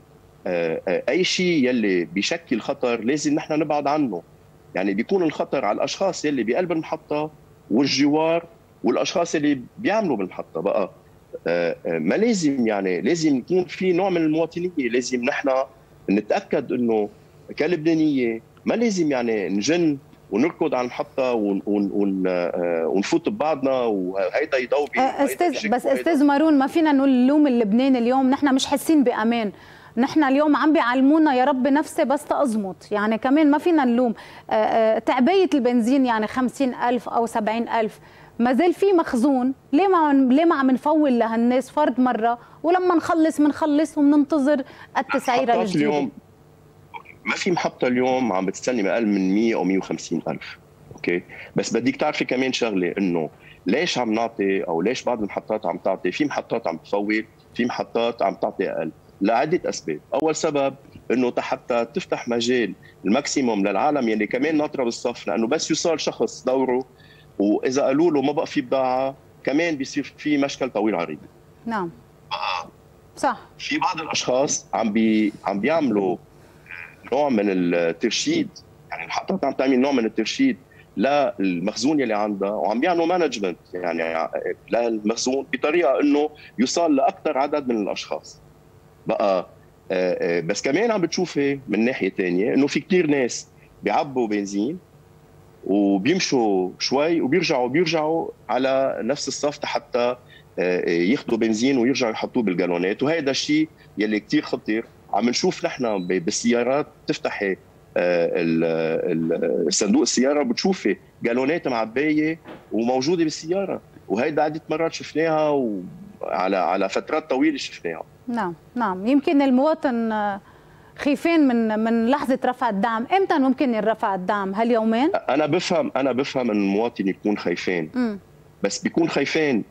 اي شيء يلي بشكل خطر لازم نحن نبعد عنه. يعني بيكون الخطر على الاشخاص يلي بقلب المحطه والجوار والاشخاص اللي بيعملوا بالمحطه. بقى ما لازم، يعني لازم يكون في نوع من المواطنيه، لازم نحن نتاكد انه كلبنانيه ما لازم يعني نجن ونركض على المحطه ون ون ونفوت ببعضنا وهيدا يضوي. استاذ بس استاذ مارون، ما فينا نلوم اللبنان اليوم، نحن مش حاسين بامان. نحن اليوم عم بيعلمونا يا رب نفسي بس تأزمط، يعني كمان ما فينا نلوم. تعبية البنزين يعني خمسين ألف أو سبعين ألف، ما زال في مخزون. ليه ما ليه ما عم نفول لهالناس فرد مرة، ولما نخلص بنخلص وبننتظر التسعيرة الجديدة. اليوم ما في محطة اليوم عم بتستلم أقل من مئة أو مئة وخمسين ألف، أوكي؟ بس بديك تعرفي كمان شغلة، إنه ليش عم نعطي أو ليش بعض المحطات عم تعطي، في محطات عم تفول، في محطات عم تعطي أقل، لعدة أسباب. أول سبب إنه حتى تفتح مجال الماكسيموم للعالم يلي كمان ناطرة بالصف، لأنه بس يوصل شخص دوره وإذا قالوا له ما بقى في بضاعة كمان بيصير في مشكل طويل عريض. نعم صح. في بعض الأشخاص عم بي عم بيعملوا نوع من الترشيد، يعني الحطات عم تعمل نوع من الترشيد للمخزون يلي عندها، وعم بيعملوا مانجمنت يعني للمخزون بطريقة إنه يوصل لأكثر عدد من الأشخاص. بقى بس كمان عم بتشوفي من ناحيه ثانيه انه في كثير ناس بيعبوا بنزين وبيمشوا شوي وبيرجعوا بيرجعوا على نفس الصف حتى ياخذوا بنزين ويرجعوا يحطوه بالجالونات، وهذا الشيء يلي كثير خطير. عم نشوف نحن بالسيارات، تفتحي صندوق السياره بتشوفي جالونات معبايه وموجوده بالسياره، وهيدا عده مرات شفناها وعلى على فترات طويله شفناها. نعم نعم، يمكن المواطن خيفين من من لحظه رفع الدعم. امتى ممكن يرفع الدعم؟ هل يومين؟ انا بفهم انا بفهم ان المواطن يكون خايفين، بس بيكون خايفين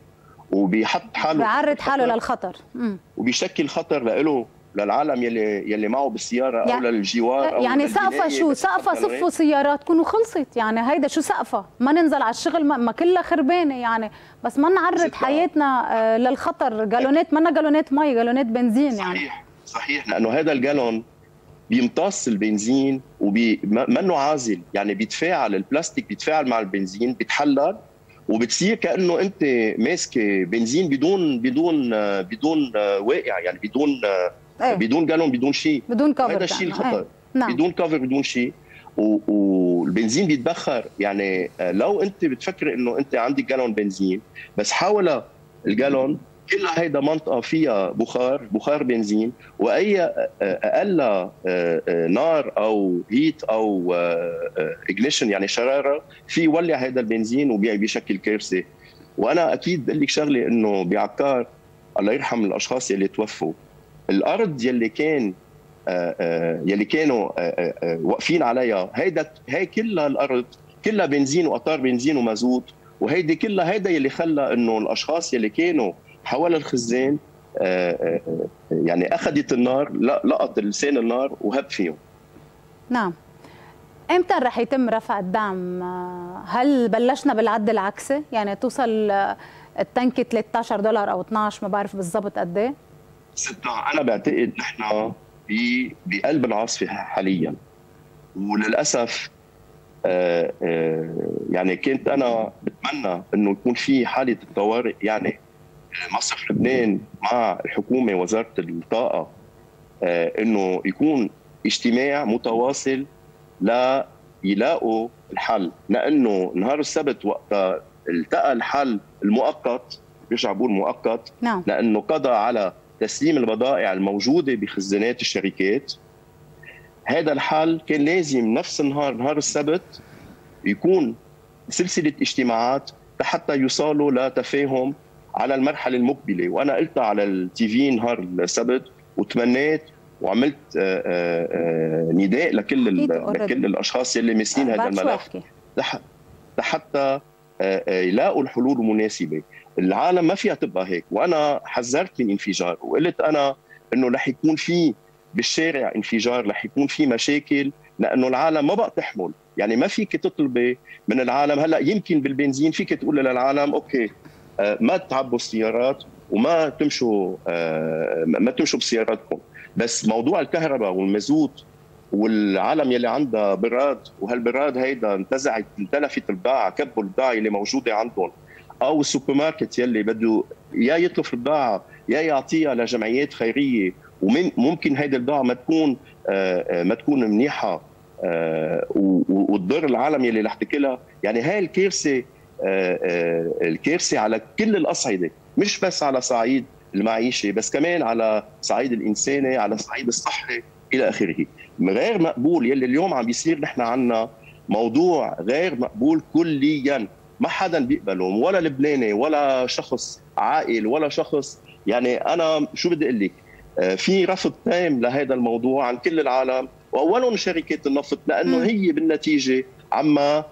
وبيحط حاله بيعرض حاله للخطر وبيشكل خطر لإله للعالم يلي يلي معه بالسياره يعني او للجوار او يعني سقفه شو سقفه صفوا سيارات كونوا خلصت يعني هيدا شو سقفه ما ننزل على الشغل ما, ما كلها خربانه يعني بس ما نعرض حياتنا آه للخطر جالونات منا جالونات مي جالونات بنزين صحيح. يعني صحيح صحيح لانه هذا الجالون بيمتص البنزين ومنه عازل يعني بيتفاعل البلاستيك بيتفاعل مع البنزين بيتحلل وبتصير كانه انت ماسكه بنزين بدون بدون بدون واقع يعني بدون أيه. بدون جالون بدون شيء بدون كفر هذا الشيء الخطر أيه. نعم. بدون كفر بدون شيء والبنزين بيتبخر يعني لو انت بتفكر انه انت عندك جالون بنزين بس حاول الجالون كل هيدا منطقه فيها بخار بخار بنزين واي اقل نار او هيت او اجنيشن يعني شراره في يولع هيدا البنزين وبيشكل كارثه وانا اكيد بقول لك شغله انه بعكار الله يرحم الاشخاص اللي توفوا الارض يلي كان آآ آآ يلي كانوا آآ آآ واقفين عليها هيدا هي كلها الارض كلها بنزين وقطار بنزين ومازوت وهيدي كلها هيدا يلي خلى انه الاشخاص يلي كانوا حول الخزان آآ آآ يعني اخذت النار لقط لسان النار وهب فيهم. نعم. امتى رح يتم رفع الدعم؟ هل بلشنا بالعد العكسي؟ يعني توصل التنكه ثلاثة عشر دولار او اثني عشر ما بعرف بالضبط قد ايه؟ ستة أنا بعتقد نحن بقلب العاصفة حاليا وللأسف آآ آآ يعني كنت أنا بتمنى إنه يكون في حالة الطوارئ يعني مصرف لبنان مع الحكومة وزارة الطاقة إنه يكون اجتماع متواصل لا يلاقوا الحل لأنه نهار السبت وقت التقى الحل المؤقت برجع بقول مؤقت لأنه قضى على تسليم البضائع الموجودة بخزانات الشركات هذا الحل كان لازم نفس النهار نهار السبت يكون سلسلة اجتماعات حتى يوصلوا لتفاهم على المرحلة المقبلة وأنا قلت على التي في نهار السبت وتمنيت وعملت آآ آآ نداء لكل لكل الأشخاص اللي ماسكين هذا الملف لحتى يلاقوا الحلول المناسبة العالم ما فيها تبقى هيك وانا حذرت من انفجار وقلت انا انه رح يكون في بالشارع انفجار رح يكون في مشاكل لانه العالم ما بقى تحمل يعني ما فيك تطلبي من العالم هلا يمكن بالبنزين فيك تقول للعالم اوكي ما تعبوا السيارات وما تمشوا ما تمشوا بسياراتكم بس موضوع الكهرباء والمازوت والعالم يلي عندها براد وهالبراد هيدا انتزعت انتلفت البضاعه كبوا البضاعه اللي موجوده عندهم او السوبر ماركت يلي بده يا يتلف البضاعه يا يعطيها لجمعيات خيريه وممكن هيدي البضاعه ما تكون ما تكون منيحه وتضر العالم يلي رح تاكلها، يعني هاي الكارثه الكارثه على كل الاصعده، مش بس على صعيد المعيشه، بس كمان على صعيد الانساني، على صعيد الصحي الى اخره، غير مقبول يلي اليوم عم بيصير نحن عنا موضوع غير مقبول كليا. ما حدا بيقبلهم ولا لبناني ولا شخص عاقل ولا شخص يعني انا شو بدي اقول لك في رفض تام لهذا الموضوع عن كل العالم واولهم شركات النفط لانه م. هي بالنتيجه عم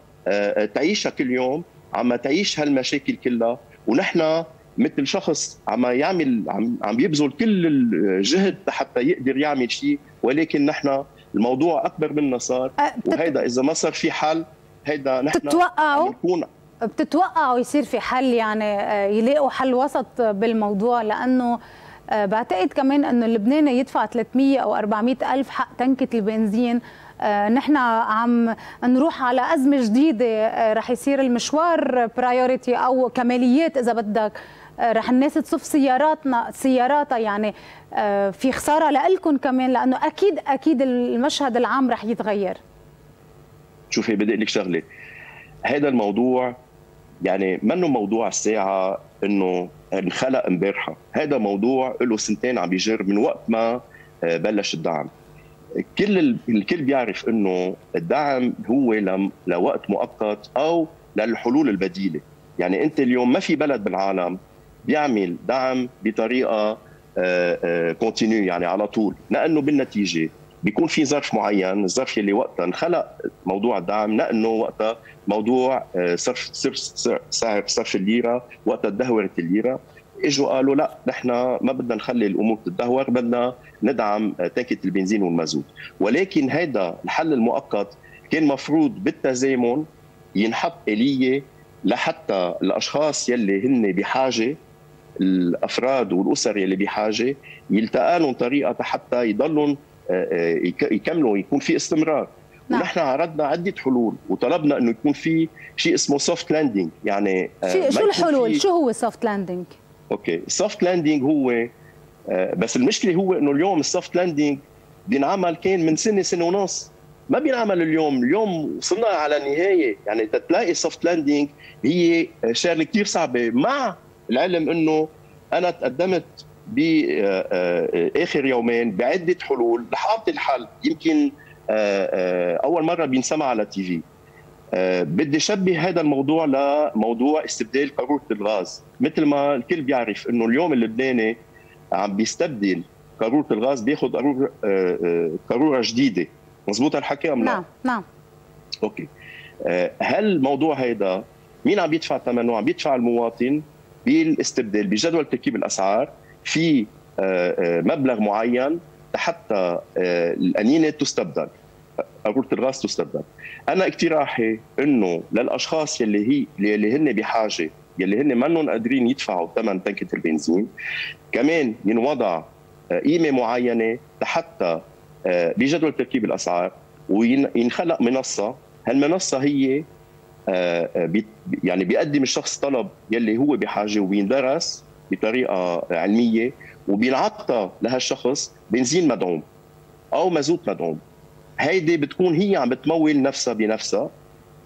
تعيشها كل يوم عم تعيش هالمشاكل كلها ونحن مثل شخص عم يعمل عم, عم يبذل كل الجهد حتى يقدر يعمل شيء ولكن نحن الموضوع اكبر منا صار وهذا اذا ما صار في حل هيدا نحن بتتوقعوا بتتوقعوا يصير في حل يعني يلاقوا حل وسط بالموضوع لانه بعتقد كمان انه اللبناني يدفع ثلاثمية او أربعمية الف حق تنكه البنزين نحن عم نروح على ازمه جديده رح يصير المشوار برايورتي او كماليات اذا بدك رح الناس تصف سياراتنا سياراتها يعني في خساره لإلكم كمان لانه اكيد اكيد المشهد العام رح يتغير شوفي بدي اقول لك شغله هذا الموضوع يعني منه موضوع الساعه انه انخلق امبارحه، هذا موضوع له سنتين عم بيجر من وقت ما بلش الدعم. كل الكل بيعرف انه الدعم هو لوقت مؤقت او للحلول البديله، يعني انت اليوم ما في بلد بالعالم بيعمل دعم بطريقه كونتينيو يعني على طول، لانه بالنتيجه بيكون في ظرف معين، الظرف اللي وقتها انخلق موضوع الدعم لانه وقتها موضوع صرف سعر صرف الليره، وقتها تدهورت الليره، اجوا قالوا لا نحن ما بدنا نخلي الامور تتدهور، بدنا ندعم تانكه البنزين والمازوت، ولكن هذا الحل المؤقت كان مفروض بالتزامن ينحط اليه لحتى الاشخاص يلي هن بحاجه، الافراد والاسر يلي بحاجه يلتقى لهم طريقه حتى يضلوا يكملوا يكون في استمرار. نعم. ونحن عرضنا عده حلول وطلبنا انه يكون في شيء اسمه سوفت لاندنج، يعني شو الحلول؟ شو هو سوفت لاندنج؟ اوكي، السوفت لاندنج هو بس المشكله هو انه اليوم السوفت لاندنج بينعمل كان من سنه سنه ونص، ما بينعمل اليوم، اليوم وصلنا على النهايه، يعني تلاقي السوفت لاندنج هي شغله كثير صعبه، مع العلم انه انا تقدمت باخر يومين بعده حلول رح اعطي الحل، يمكن اول مره بينسمع على تي في. بدي شبه هذا الموضوع لموضوع استبدال قاروره الغاز، مثل ما الكل بيعرف انه اليوم اللبناني عم بيستبدل قاروره الغاز، بياخذ قاروره جديده، مضبوط هالحكي ام لا؟ نعم نعم. اوكي، هل الموضوع هيدا مين عم بيدفع ثمنه؟ عم بيدفع المواطن بالاستبدال، بجدول تركيب الاسعار في مبلغ معين حتى الأنينة تستبدل، قاروره الغاز تستبدل. أنا اقتراحي إنه للأشخاص يلي هي اللي هن بحاجة، يلي هن منهم قادرين يدفعوا ثمن تنكة البنزين، كمان ينوضع قيمة معينة حتى بجدول تركيب الأسعار، وينخلق منصة، هالمنصة هي يعني بيقدم الشخص طلب يلي هو بحاجة وبيندرس بطريقه علميه، وبينعطى لهالشخص بنزين مدعوم او مازوت مدعوم. هيدي بتكون هي عم بتمول نفسها بنفسها،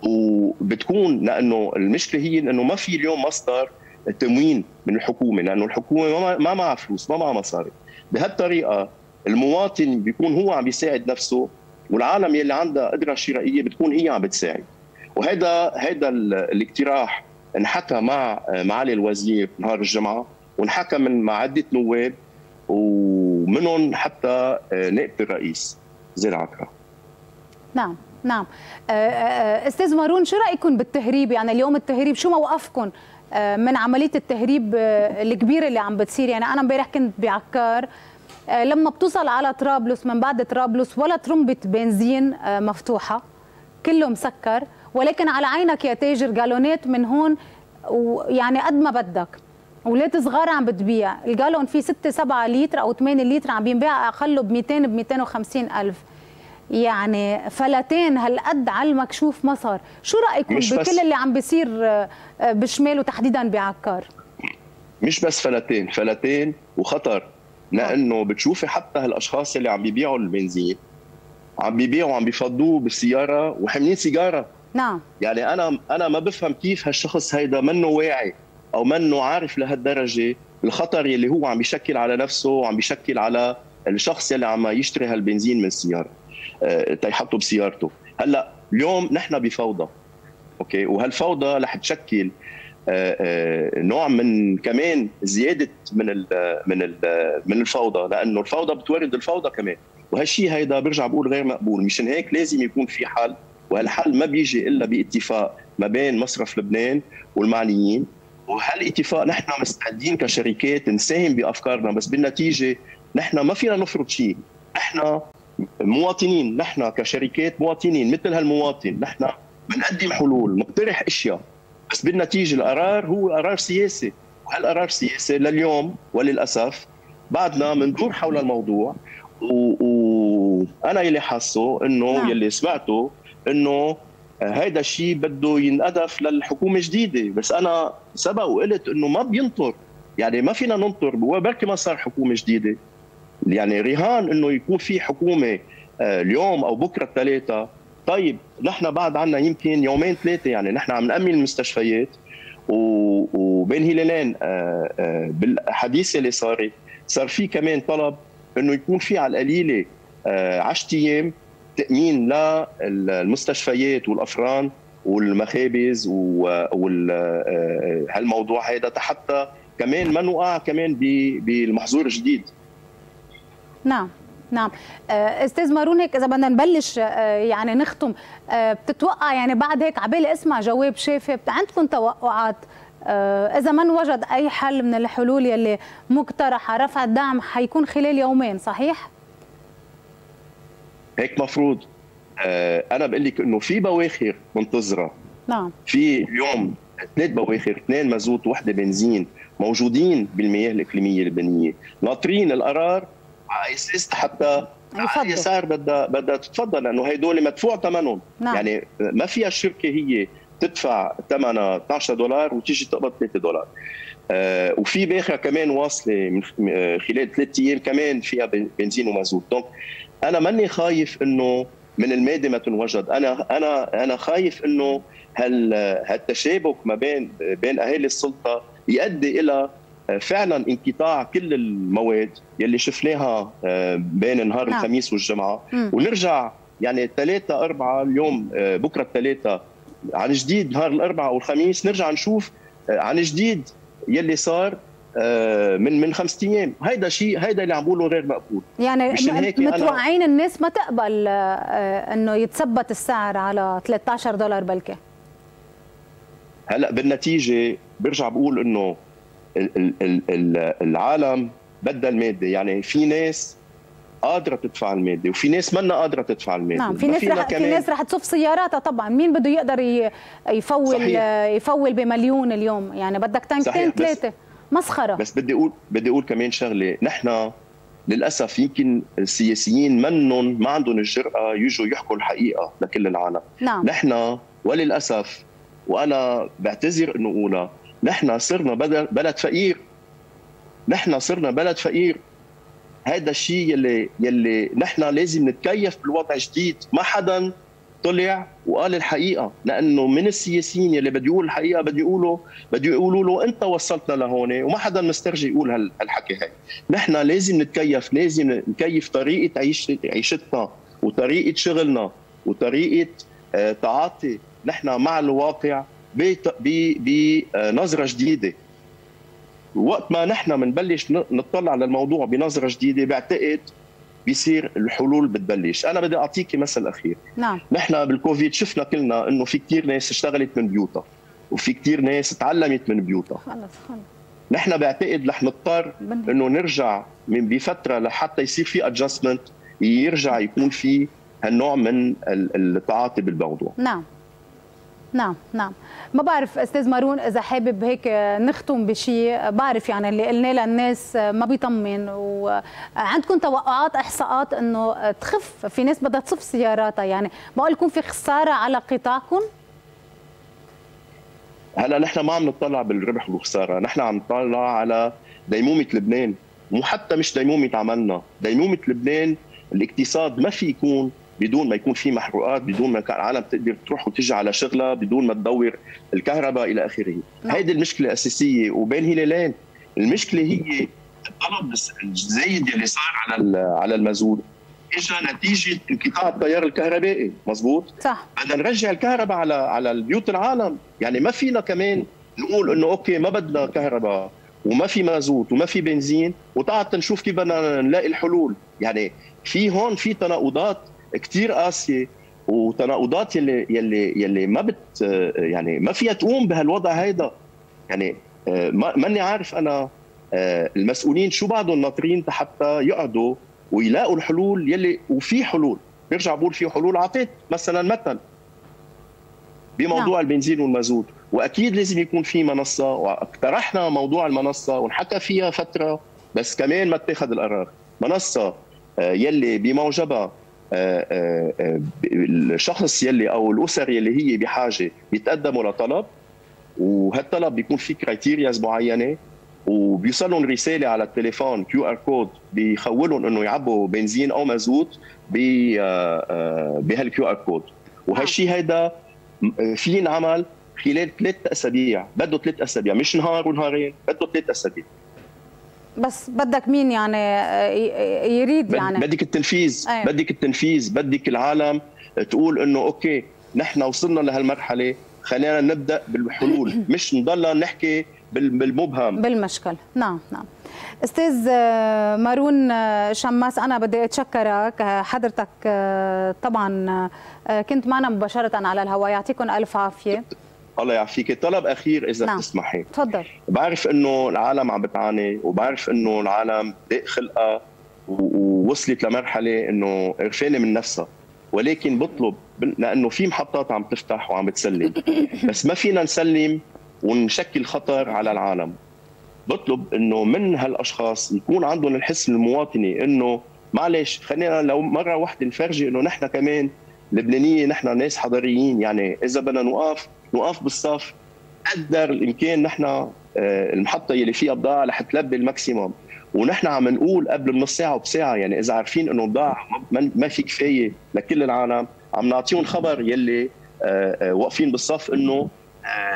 وبتكون لانه المشكله هي انه ما في اليوم مصدر تموين من الحكومه، لانه الحكومه ما معها فلوس، ما معها مصاري. بهالطريقه المواطن بيكون هو عم بيساعد نفسه، والعالم يلي عندها قدره شرائيه بتكون هي عم بتساعد. وهذا هذا الاقتراح انحكى مع معالي الوزير نهار الجمعه، ونحكى من مع عده نواب ومنهم حتى نائب الرئيس زين عكار. نعم نعم. استاذ مارون، شو رايكم بالتهريب؟ يعني اليوم التهريب، شو موقفكم من عمليه التهريب الكبيره اللي عم بتصير؟ يعني انا امبارح كنت بعكار، لما بتوصل على طرابلس من بعد طرابلس ولا ترمبه بنزين مفتوحه، كله مسكر، ولكن على عينك يا تاجر جالونات من هون ويعني قد ما بدك، اولاد صغار عم بتبيع، الجالون فيه ستة سبعة لتر او ثمانية لتر عم بينباع اقله ب مئتين ب مئتين وخمسين ألف، يعني فلتين هالقد على المكشوف ما صار. شو رايكم بكل اللي عم بيصير بشمال وتحديدا بعكار؟ مش بس فلتين، فلتين وخطر، لانه بتشوفي حتى هالاشخاص اللي عم بيبيعوا البنزين عم بيبيعوا عم بيفضوه بالسياره وحاملين سيجاره. نعم. يعني انا انا ما بفهم كيف هالشخص هيدا منه واعي او منه عارف لهالدرجه الخطر يلي هو عم بيشكل على نفسه وعم بيشكل على الشخص يلي عم يشتري هالبنزين من السياره أه تيحطه بسيارته. هلا اليوم نحن بفوضى، اوكي، وهالفوضى رح تشكل أه أه نوع من كمان زياده من ال من ال من الفوضى، لانه الفوضى بتورد الفوضى كمان، وهالشيء هيدا برجع بقول غير مقبول. مشان هيك لازم يكون في حل، وهالحل ما بيجي الا باتفاق ما بين مصرف لبنان والمعنيين، وهالاتفاق نحن مستعدين كشركات نساهم بافكارنا، بس بالنتيجه نحن ما فينا نفرض شيء، نحن مواطنين، نحن كشركات مواطنين مثل هالمواطن، نحن بنقدم حلول، نقترح اشياء، بس بالنتيجه القرار هو قرار سياسي، وهالقرار السياسي لليوم وللاسف بعدنا بندور حول الموضوع. وانا يلي حاسه انه يلي سمعته انه هيدا الشيء بده ينقذف للحكومه الجديده، بس انا سبق وقلت انه ما بينطر، يعني ما فينا ننطر، بركي ما صار حكومه جديده، يعني رهان انه يكون في حكومه اليوم او بكره الثلاثه. طيب نحن بعد عنا يمكن يومين ثلاثه، يعني نحن عم نامن المستشفيات، وبين هلالين بالحديثه اللي صارت صار في كمان طلب انه يكون في على القليله عشرة ايام تأمين للمستشفيات والأفران والمخابز وهالموضوع هذا حتى كمان ما نوقع كمان بالمحظور الجديد. نعم نعم استاذ مارون، هيك اذا بدنا نبلش يعني نختم، بتتوقع يعني بعد هيك عبالي اسمع جواب شافي، عندكم توقعات اذا ما وجد اي حل من الحلول يلي مقترحه رفع الدعم حيكون خلال يومين صحيح؟ هيك مفروض. انا بقول لك انه في بواخر منتظره، نعم في اليوم ثلاث بواخر، اثنين مازوت وحده بنزين، موجودين بالمياه الاقليميه اللبنانيه، ناطرين القرار على اساس حتى على اليسار بدها بدها تتفضل، لانه هدول مدفوع ثمنهم، نعم. يعني ما فيها الشركه هي تدفع ثمنها اثنعش دولار وتيجي تقبض ثلاثة دولار. آه وفي باخره كمان واصله من خلال ثلاث ايام كمان فيها بنزين ومازوت، دونك انا ماني خايف انه من الماده ما تنوجد، انا انا انا خايف انه هال هالتشابك ما بين بين اهالي السلطه يؤدي الى فعلا انقطاع كل المواد يلي شفناها بين نهار نعم. الخميس والجمعه، مم. ونرجع يعني ثلاثة أربعة اليوم بكره الثلاثة عن جديد نهار الأربعة والخميس نرجع نشوف عن جديد يلي صار من من خمسة ايام، هيدا شيء هيدا اللي عم بقوله غير مقبول. يعني متوقعين الناس ما تقبل انه يتثبت السعر على ثلاثة عشر دولار بلكي. هلا بالنتيجه برجع بقول انه العالم بدها الماده، يعني في ناس قادره تدفع الماده وفي ناس منا قادره تدفع الماده. نعم في ناس رح في ناس رح تصف سياراتها طبعا، مين بده يقدر يفول صحيح. يفول بمليون اليوم، يعني بدك تانكتين ثلاثه مسخره. بس بدي اقول بدي اقول كمان شغله، نحن للاسف يمكن السياسيين منهم ما عندهم الجرأه يجوا يحكوا الحقيقه لكل العالم، نعم. نحن وللاسف وانا بعتذر انه اقولها، نحن صرنا بلد فقير، نحن صرنا بلد فقير، هذا الشيء يلي يلي نحن لازم نتكيف بالوضع الجديد، ما حدا طلع وقال الحقيقه، لانه من السياسيين يلي بده يقول الحقيقه بده يقولوا بده يقولوا له انت وصلتنا لهون، وما حدا مسترجي يقول هالحكي هاي، نحن لازم نتكيف، لازم نكيف طريقه عيشتنا وطريقه شغلنا وطريقه تعاطي نحن مع الواقع بنظرة جديدة. وقت ما نحن بنبلش نطلع للموضوع بنظرة جديدة بعتقد بيصير الحلول بتبلش. أنا بدي أعطيكي مثل أخير، نعم. نحن بالكوفيد شفنا كلنا إنه في كتير ناس اشتغلت من بيوتها وفي كتير ناس تعلمت من بيوتها، خلص خلص. نحن بعتقد رح نضطر إنه نرجع من بفترة لحتى يصير في ادجستمنت، يرجع يكون في هالنوع من التعاطي بالموضوع. نعم نعم نعم ما بعرف استاذ مارون اذا حابب هيك نختم بشيء، بعرف يعني اللي قلنا للناس ما بيطمن، وعندكم توقعات احصاءات انه تخف، في ناس بدها تصف سياراتها، يعني بقول لكم في خساره على قطاعكم؟ هلا نحن ما عم نطلع بالربح والخساره، نحن عم نطلع على ديمومه لبنان، وحتى مش ديمومه عملنا، ديمومه لبنان. الاقتصاد ما في يكون بدون ما يكون في محروقات، بدون ما العالم تقدر تروح وتجي على شغلها، بدون ما تدور الكهرباء الى اخره. هيدي المشكله الاساسيه وبين هلالين، المشكله هي الطلب الزايد اللي صار على على المازوت، اجى نتيجه انقطاع التيار الكهربائي، مزبوط؟ صح. بدنا نرجع الكهرباء على على بيوت العالم، يعني ما فينا كمان نقول انه اوكي ما بدنا كهرباء وما في مازوت وما في بنزين وتعال نشوف كيف بدنا نلاقي الحلول، يعني في هون في تناقضات كثير قاسيه وتناقضات يلي يلي يلي ما بت يعني ما فيها تقوم بهالوضع هيدا، يعني ماني عارف انا المسؤولين شو بعدهم ناطرين حتى يقعدوا ويلاقوا الحلول يلي وفي حلول، برجع بقول في حلول، اعطيت مثلا مثل بموضوع البنزين والمازوت، واكيد لازم يكون في منصه، واقترحنا موضوع المنصه ونحكى فيها فتره بس كمان ما اتخذ القرار، منصه يلي بموجبها الشخص يلي او الاسر يلي هي بحاجه بيتقدموا لطلب، وهالطلب بيكون فيه كرايتيرياز معينه، وبيوصلهم رساله على التليفون كيو ار كود بيخولهم انه يعبوا بنزين او مازوت بهالكيو ار كود، وهالشيء هيدا في ينعمل خلال ثلاث اسابيع، بده ثلاث اسابيع مش نهار ونهارين، بده ثلاث اسابيع. بس بدك مين يعني يريد، يعني بدك التنفيذ، أيوة. بدك التنفيذ، بدك العالم تقول انه اوكي نحن وصلنا لهالمرحله، خلينا نبدا بالحلول، مش نضلنا نحكي بالمبهم بالمشكل. نعم نعم استاذ مارون شماس، انا بدي اتشكرك حضرتك، طبعا كنت معنا مباشره على الهواء، يعطيكم الف عافيه. الله يعافيك. طلب اخير اذا نعم. بتسمحي. تفضل. بعرف انه العالم عم بتعاني، وبعرف انه العالم ضيق خلقها ووصلت لمرحله انه قرفانه من نفسها، ولكن بطلب لانه في محطات عم تفتح وعم بتسلم، بس ما فينا نسلم ونشكل خطر على العالم. بطلب انه من هالاشخاص يكون عندهم الحس المواطني انه معلش خلينا لو مره واحده نفرجي انه نحن كمان لبنانيه، نحن ناس حضاريين، يعني اذا بدنا نوقف نوقف بالصف قدر الامكان. نحن المحطه اللي فيها بضاعه رح تلبي الماكسيموم، ونحن عم نقول قبل نص ساعه وبساعه، يعني اذا عارفين انه بضاعه ما في كفايه لكل العالم عم نعطيهم خبر يلي واقفين بالصف انه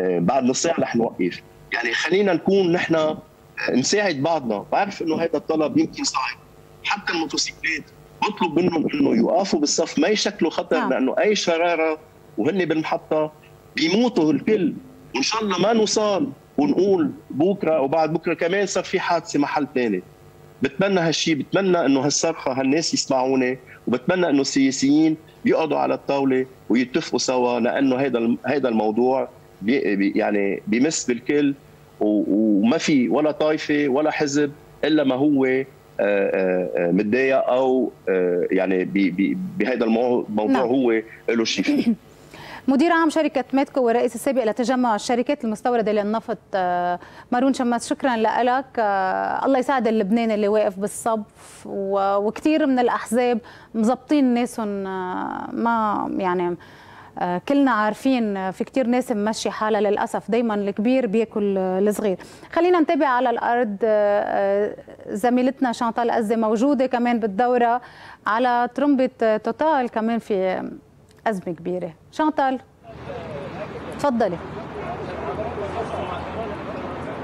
بعد نص ساعه رح نوقف. يعني خلينا نكون نحن نساعد بعضنا. بعرف انه هذا الطلب يمكن صعب، حتى الموتوسيكلات بطلب منهم انه يوقفوا بالصف، ما يشكلوا خطر آه. لانه اي شراره وهن بالمحطه بيموتوا الكل، وان شاء الله ما نوصل ونقول بكره وبعد بكره كمان صار في حادثه محل ثاني. بتمنى هالشيء، بتمنى انه هالصرخه هالناس يسمعوني، وبتمنى انه السياسيين يقعدوا على الطاوله ويتفقوا سوا، لانه هذا هذا الموضوع بي يعني بمس بالكل، وما في ولا طائفه ولا حزب الا ما هو متضايق او يعني بهذا الموضوع نعم. هو له شيء فيه. مدير عام شركه ماتكو والرئيس السابق لتجمع الشركات المستورده للنفط مارون شماس، شكرا لك. الله يساعد اللبناني اللي واقف بالصف، وكثير من الاحزاب مظبطين ناسهم، ما يعني كلنا عارفين في كتير ناس ممشي حالها للأسف، دايما الكبير بياكل الصغير. خلينا نتابع على الأرض، زميلتنا شانطال أزي موجودة كمان بالدورة على ترمبة توتال، كمان في أزمة كبيرة. شانطال تفضلي.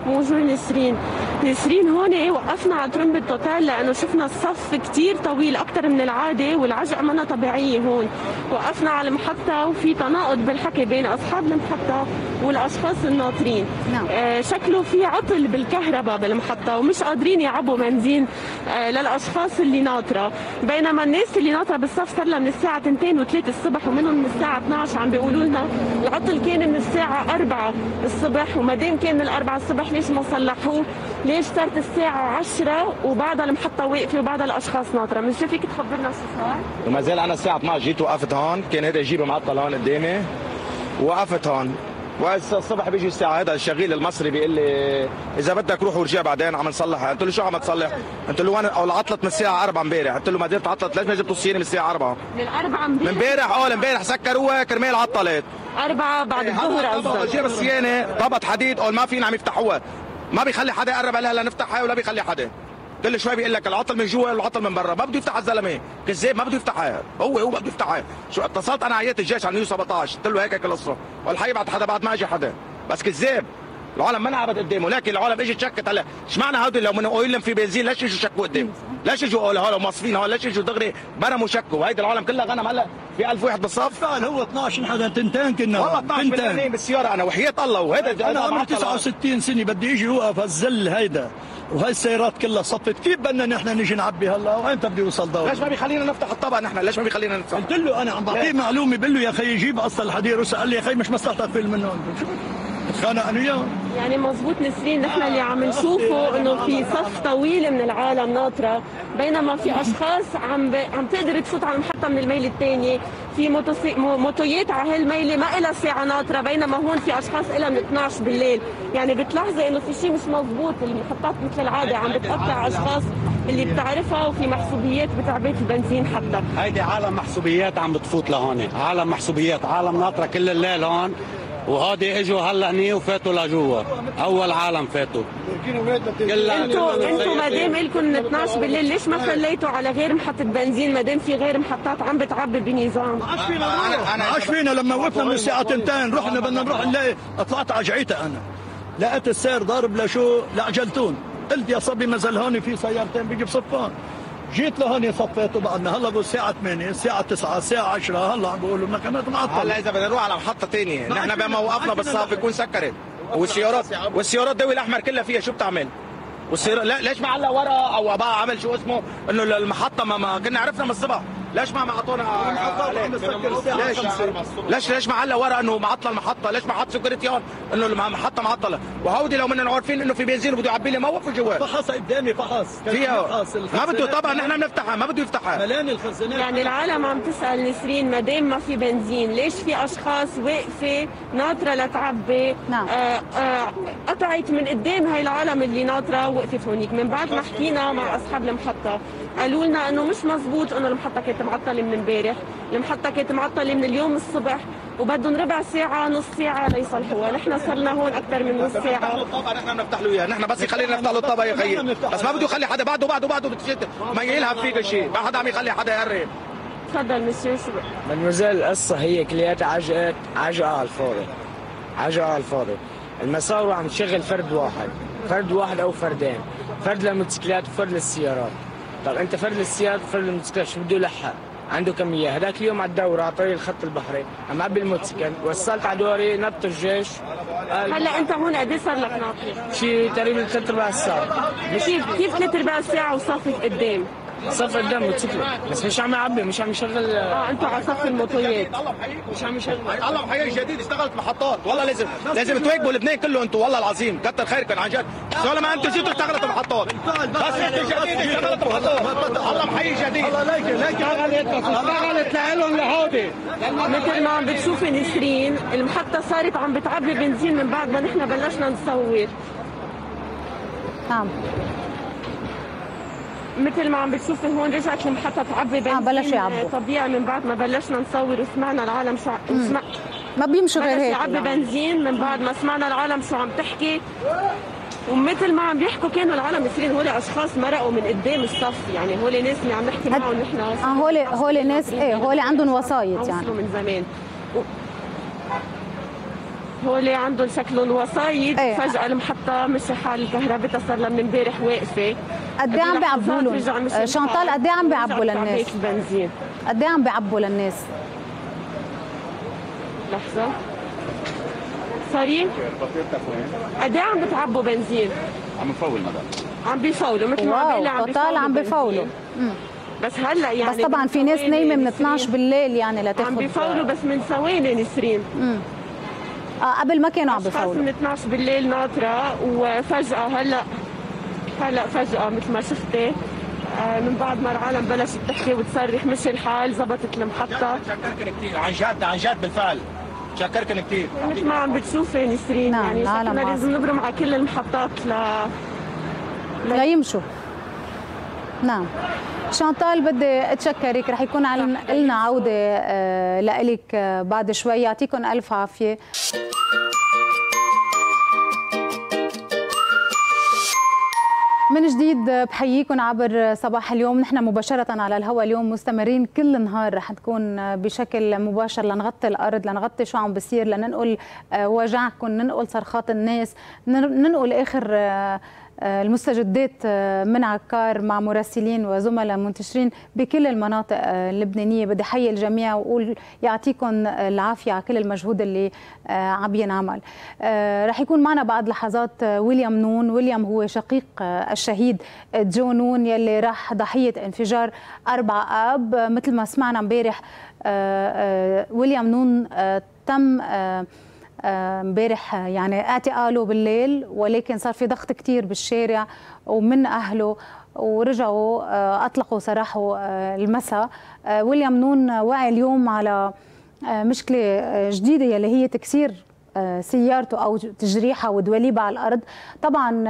بونجور نسرين. نسرين هون ايه وقفنا على ترمبة توتال لانه شفنا الصف كثير طويل اكثر من العاده، والعجقه منا طبيعيه هون. وقفنا على المحطه وفي تناقض بالحكي بين اصحاب المحطه والاشخاص الناطرين. نعم. آه شكله في عطل بالكهرباء بالمحطه ومش قادرين يعبوا بنزين آه للاشخاص اللي ناطره، بينما الناس اللي ناطره بالصف صار لها من الساعه اثنين وثلاثة الصبح، ومنهم من الساعه اثنعش عم بيقولوا لنا العطل كان من الساعه أربعة الصبح، وما دام كان من أربعة الصبح ليش ما صلحوه؟ ليش صارت الساعة عشرة وبعدها المحطة واقفة وبعدها الأشخاص ناطرة؟ مش فيك تخبرنا شو صار؟ وما زال أنا الساعة اثنعش جيت وقفت هون، كان هيدا يجيب معطل هون قدامي، وقفت هون، والصبح بيجي الساعة هيدا الشغيل المصري بيقول لي إذا بدك روح ورجع بعدين عم نصلح، قلت له شو عم تصلح؟ قلت له وين عطلت من الساعة أربعة امبارح، قلت له ما دام عطلت ليش ما جبتوا الصيانة من الساعة أربعة؟ من أربعة امبارح؟ من امبارح اه امبارح سكروها كرمال عطلت. أربعة بعد الظهر قصدك؟ جاب الصيانة ضبط حديد قال ما فينا عم يفتحوها، ما بيخلي حدا يقرب عليها لا نفتحها ولا بيخلي حدا، كل شوي بيقول لك العطل من جوا والعطل من برا، ما بده يفتح الزلمه، كذاب ما بده يفتحها، هو هو ما بده يفتحها، شو اتصلت انا عيات الجيش على النيو سبعطعش، قلت له هيك القصه، والحقيقه بعد حدا بعد ما اجى حدا، بس كذاب، العالم ما انعبت قدامه، لكن العالم اجت شكت هلا، اشمعنى هدول لو من قايل لهم في بنزين ليش اجوا شكوا قدامه؟ ليش اجوا قالوا هلا موصفين هون، ليش اجوا دغري برموا شكوا، هيدي العالم كلها غنم هلا في ألف واحد بالصف، هو اثنعش حدا تنتين كنا والله اثنعش بالسياره انا وحياه الله، وهذا انا عمري تسعة وستين سنه بدي اجي اوقف هالزل هيدا وهي السيارات كلها صفت، كيف بدنا نحن نجي نعبي هلا وامتى بده يوصل دور؟ ليش ما بيخلينا نفتح الطبق نحن؟ ليش ما بيخلينا نفتح؟ قلت له انا عم بعطيه معلومه، بقول له يا اخي جيب قص الحديد، قال لي يا اخي مش مصلحتك في منهم، اتخانق انا وياه. يعني مضبوط نسرين، نحن اللي عم نشوفه انه في صف طويل من العالم ناطره، بينما في اشخاص عم ب... عم تقدر تفوت على المحطه من الميله الثانيه، في موتوسي... موتويات على هالميله ما لها ساعه ناطره، بينما هون في اشخاص لها من اثنعش بالليل، يعني بتلاحظي انه في شيء مش مضبوط، المحطات مثل العاده عم بتقطع اشخاص اللي بتعرفها، وفي محسوبيات بتعبية البنزين حتى. هيدي عالم محسوبيات عم بتفوت لهون، عالم محسوبيات، عالم ناطره كل الليل هون، وهادي اجوا هلا هني وفاتوا لجوا، اول عالم فاتوا. انتوا انتوا ما دام لكم اثنعش بالليل ليش ما خليتوا على غير محطه بنزين، ما دام في غير محطات عم بتعبي بنظام؟ ما عادش فينا نروح، ما عادش فينا، لما وقفنا من الساعه اثنين رحنا بدنا نروح نلاقي، طلعت على جعيتها انا، لقيت السير ضارب لشو؟ لعجلتون، قلت يا صبي ما زال هون في سيارتين بيجي بصفان، جيت لهون صفيت وبعدنا هلا الساعة ثمانية، الساعة تسعة، الساعة عشرة، هلا عم بيقولوا المكنات معطلة. هلا إذا بدنا نروح على محطة ثانية، نحن بما وقفنا بالصف بيكون سكرت. والسيارات والسيارات الدوي الاحمر كلها فيها شو بتعمل؟ والسيارة لا ليش ما علق ورقه او بقى عمل شو اسمه انه المحطه ما, ما كنا عرفنا من الصبح، ليش ما معطونا ليش ليش ليش ما علق ورقه انه معطله المحطه؟ ليش ما حط سكرتيار انه المحطه معطله؟ وهودي لو كنا عارفين انه في بنزين بده يعبي لي موقف جواه فحص قدامي فحص فيها ما بده طبعا نحن بنفتحها ما بده يفتحها ملان الخزانات. يعني العالم عم تسال نسرين ما دام ما في بنزين ليش في اشخاص واقفه ناطره لتعبي؟ نعم آه آه قطعت من قدام هاي العالم اللي ناطره وقفت هونيك. من بعد ما حكينا مع اصحاب المحطه قالوا لنا انه مش مزبوط انه المحطه كانت معطله من امبارح، المحطه كانت معطله من اليوم الصبح وبدهم ربع ساعه نص ساعه ليصلحوها، نحن صرنا هون اكثر من نص ساعه. الطابعه نحن بنفتح له اياها، نحن بس يخلينا نفتح له الطابعه يا خيي، بس ما بده يخلي حدا بعده بعده بعده بتشتت، ما يلهب فيك شيء، ما حدا عم يخلي حدا يقرب. تفضل مسيو شو بدك؟ مدموزيل القصه هي كلياتها عجقه عجقه على الفاضي. عجقه على الفاضي، المساوره عم تشغل فرد واحد، فرد واحد او فردين، فرد للموتوسيكلات وفرد للسيارات. طب انت فرد للسيارات وفرد للموتوسيكلات شو بده يلحق؟ عنده كمية. هذاك اليوم على الدورة على طريق الخط البحري عم عبي الموتوسيكل، وصلت على دوري نط الجيش. هلا انت هون قد ايه صار لك ناطر؟ شيء تقريبا ثلاث ارباع الساعة. كيف كيف ثلاث ارباع الساعة وصافك قدام؟ صف قدام موتوسيكلة، بس مش عم يعبي مش عم يشغل. اه انتوا على صف الموتويات. مش عم يشغل. الله بحقيقي جديد اشتغلت محطات، والله لازم لازم تواكبوا لبنان كله انتوا والله العظيم، كتر خيركم عن جد، سواء ما انتوا جيتوا اشتغلتوا محطات. بس انتوا جديد اشتغلتوا محطات، الله بحقيقي جديد. الله ليك ليك اشتغلت بس اشتغلت لهم لهودي. مثل ما عم بتشوفي نسرين، المحطة صارت عم بتعبي بنزين من بعد ما نحن بلشنا نصور. نعم. مثل ما عم بتشوفي هون رجعت المحطه تعبي بنزين. اه بلشوا يعبوا طبيعي من بعد ما بلشنا نصور وسمعنا العالم شو سمع... ما بيمشوا غير هيك تعبي بنزين من بعد ما سمعنا العالم شو عم تحكي. ومثل ما عم بيحكوا كانوا العالم يصيرين هول اشخاص مرقوا من قدام الصف، يعني هول ناس اللي عم نحكي معهم نحن هت... اه هول هول ناس ايه هول عندهم وسايط يعني من زمان و... هول عندهم شكلهم وسايط ايه. فجأة المحطة مشي حال كهربتها صار لها من امبارح واقفة. قد ايه عم بيعبوا لهم شانطال؟ قد ايه عم بيعبوا للناس؟ قد ايه عم بيعبوا للناس؟ لحظة سوري قد ايه عم بتعبوا بنزين؟ عم بفول مدام عم بيفولوا مثل ما عم بيقول شانطال عم بيفولوا بس هلا يعني بس طبعا في ناس نايمة من اثنعش بالليل يعني لتاخذ عم بيفولوا بس من ثواني نسرين. امم اه قبل ما كانوا عم بيفولوا من اثنعش بالليل ناطرة وفجأة هلا هلا فجأة مثل ما شفتي من بعد ما العالم بلشت تحكي وتصرخ مشي الحال زبطت المحطة. شكركن كثير عن جد عن جد بالفعل شكركن كثير مثل ما عم بتشوفي نسرين. نعم يعني شكلنا لازم نبرم على كل المحطات لا لا يمشوا. نعم شانطال بدي اتشكرك، رح يكون لنا عودة لإلك بعد شوي، يعطيكم ألف عافية. من جديد بحييكم عبر صباح اليوم، نحن مباشرة على الهواء اليوم مستمرين كل النهار، رح تكون بشكل مباشر لنغطي الأرض، لنغطي شو عم بصير، لننقل وجعكم، ننقل صرخات الناس، ننقل آخر المستجدات من عكار مع مراسلين وزملاء منتشرين بكل المناطق اللبنانية. بدي حيي الجميع وأقول يعطيكم العافية على كل المجهود اللي عم ينعمل. رح يكون معنا بعد لحظات ويليام نون. ويليام هو شقيق الشهيد جو نون يلي راح ضحية انفجار أربعة اب. مثل ما سمعنا امبارح ويليام نون تم امبارح يعني اعتقاله بالليل، ولكن صار في ضغط كتير بالشارع ومن اهله ورجعوا اطلقوا سراحه المساء. ويليام نون وعي اليوم على مشكله جديده يلي هي تكسير سيارته او تجريحها ودواليبها على الارض. طبعا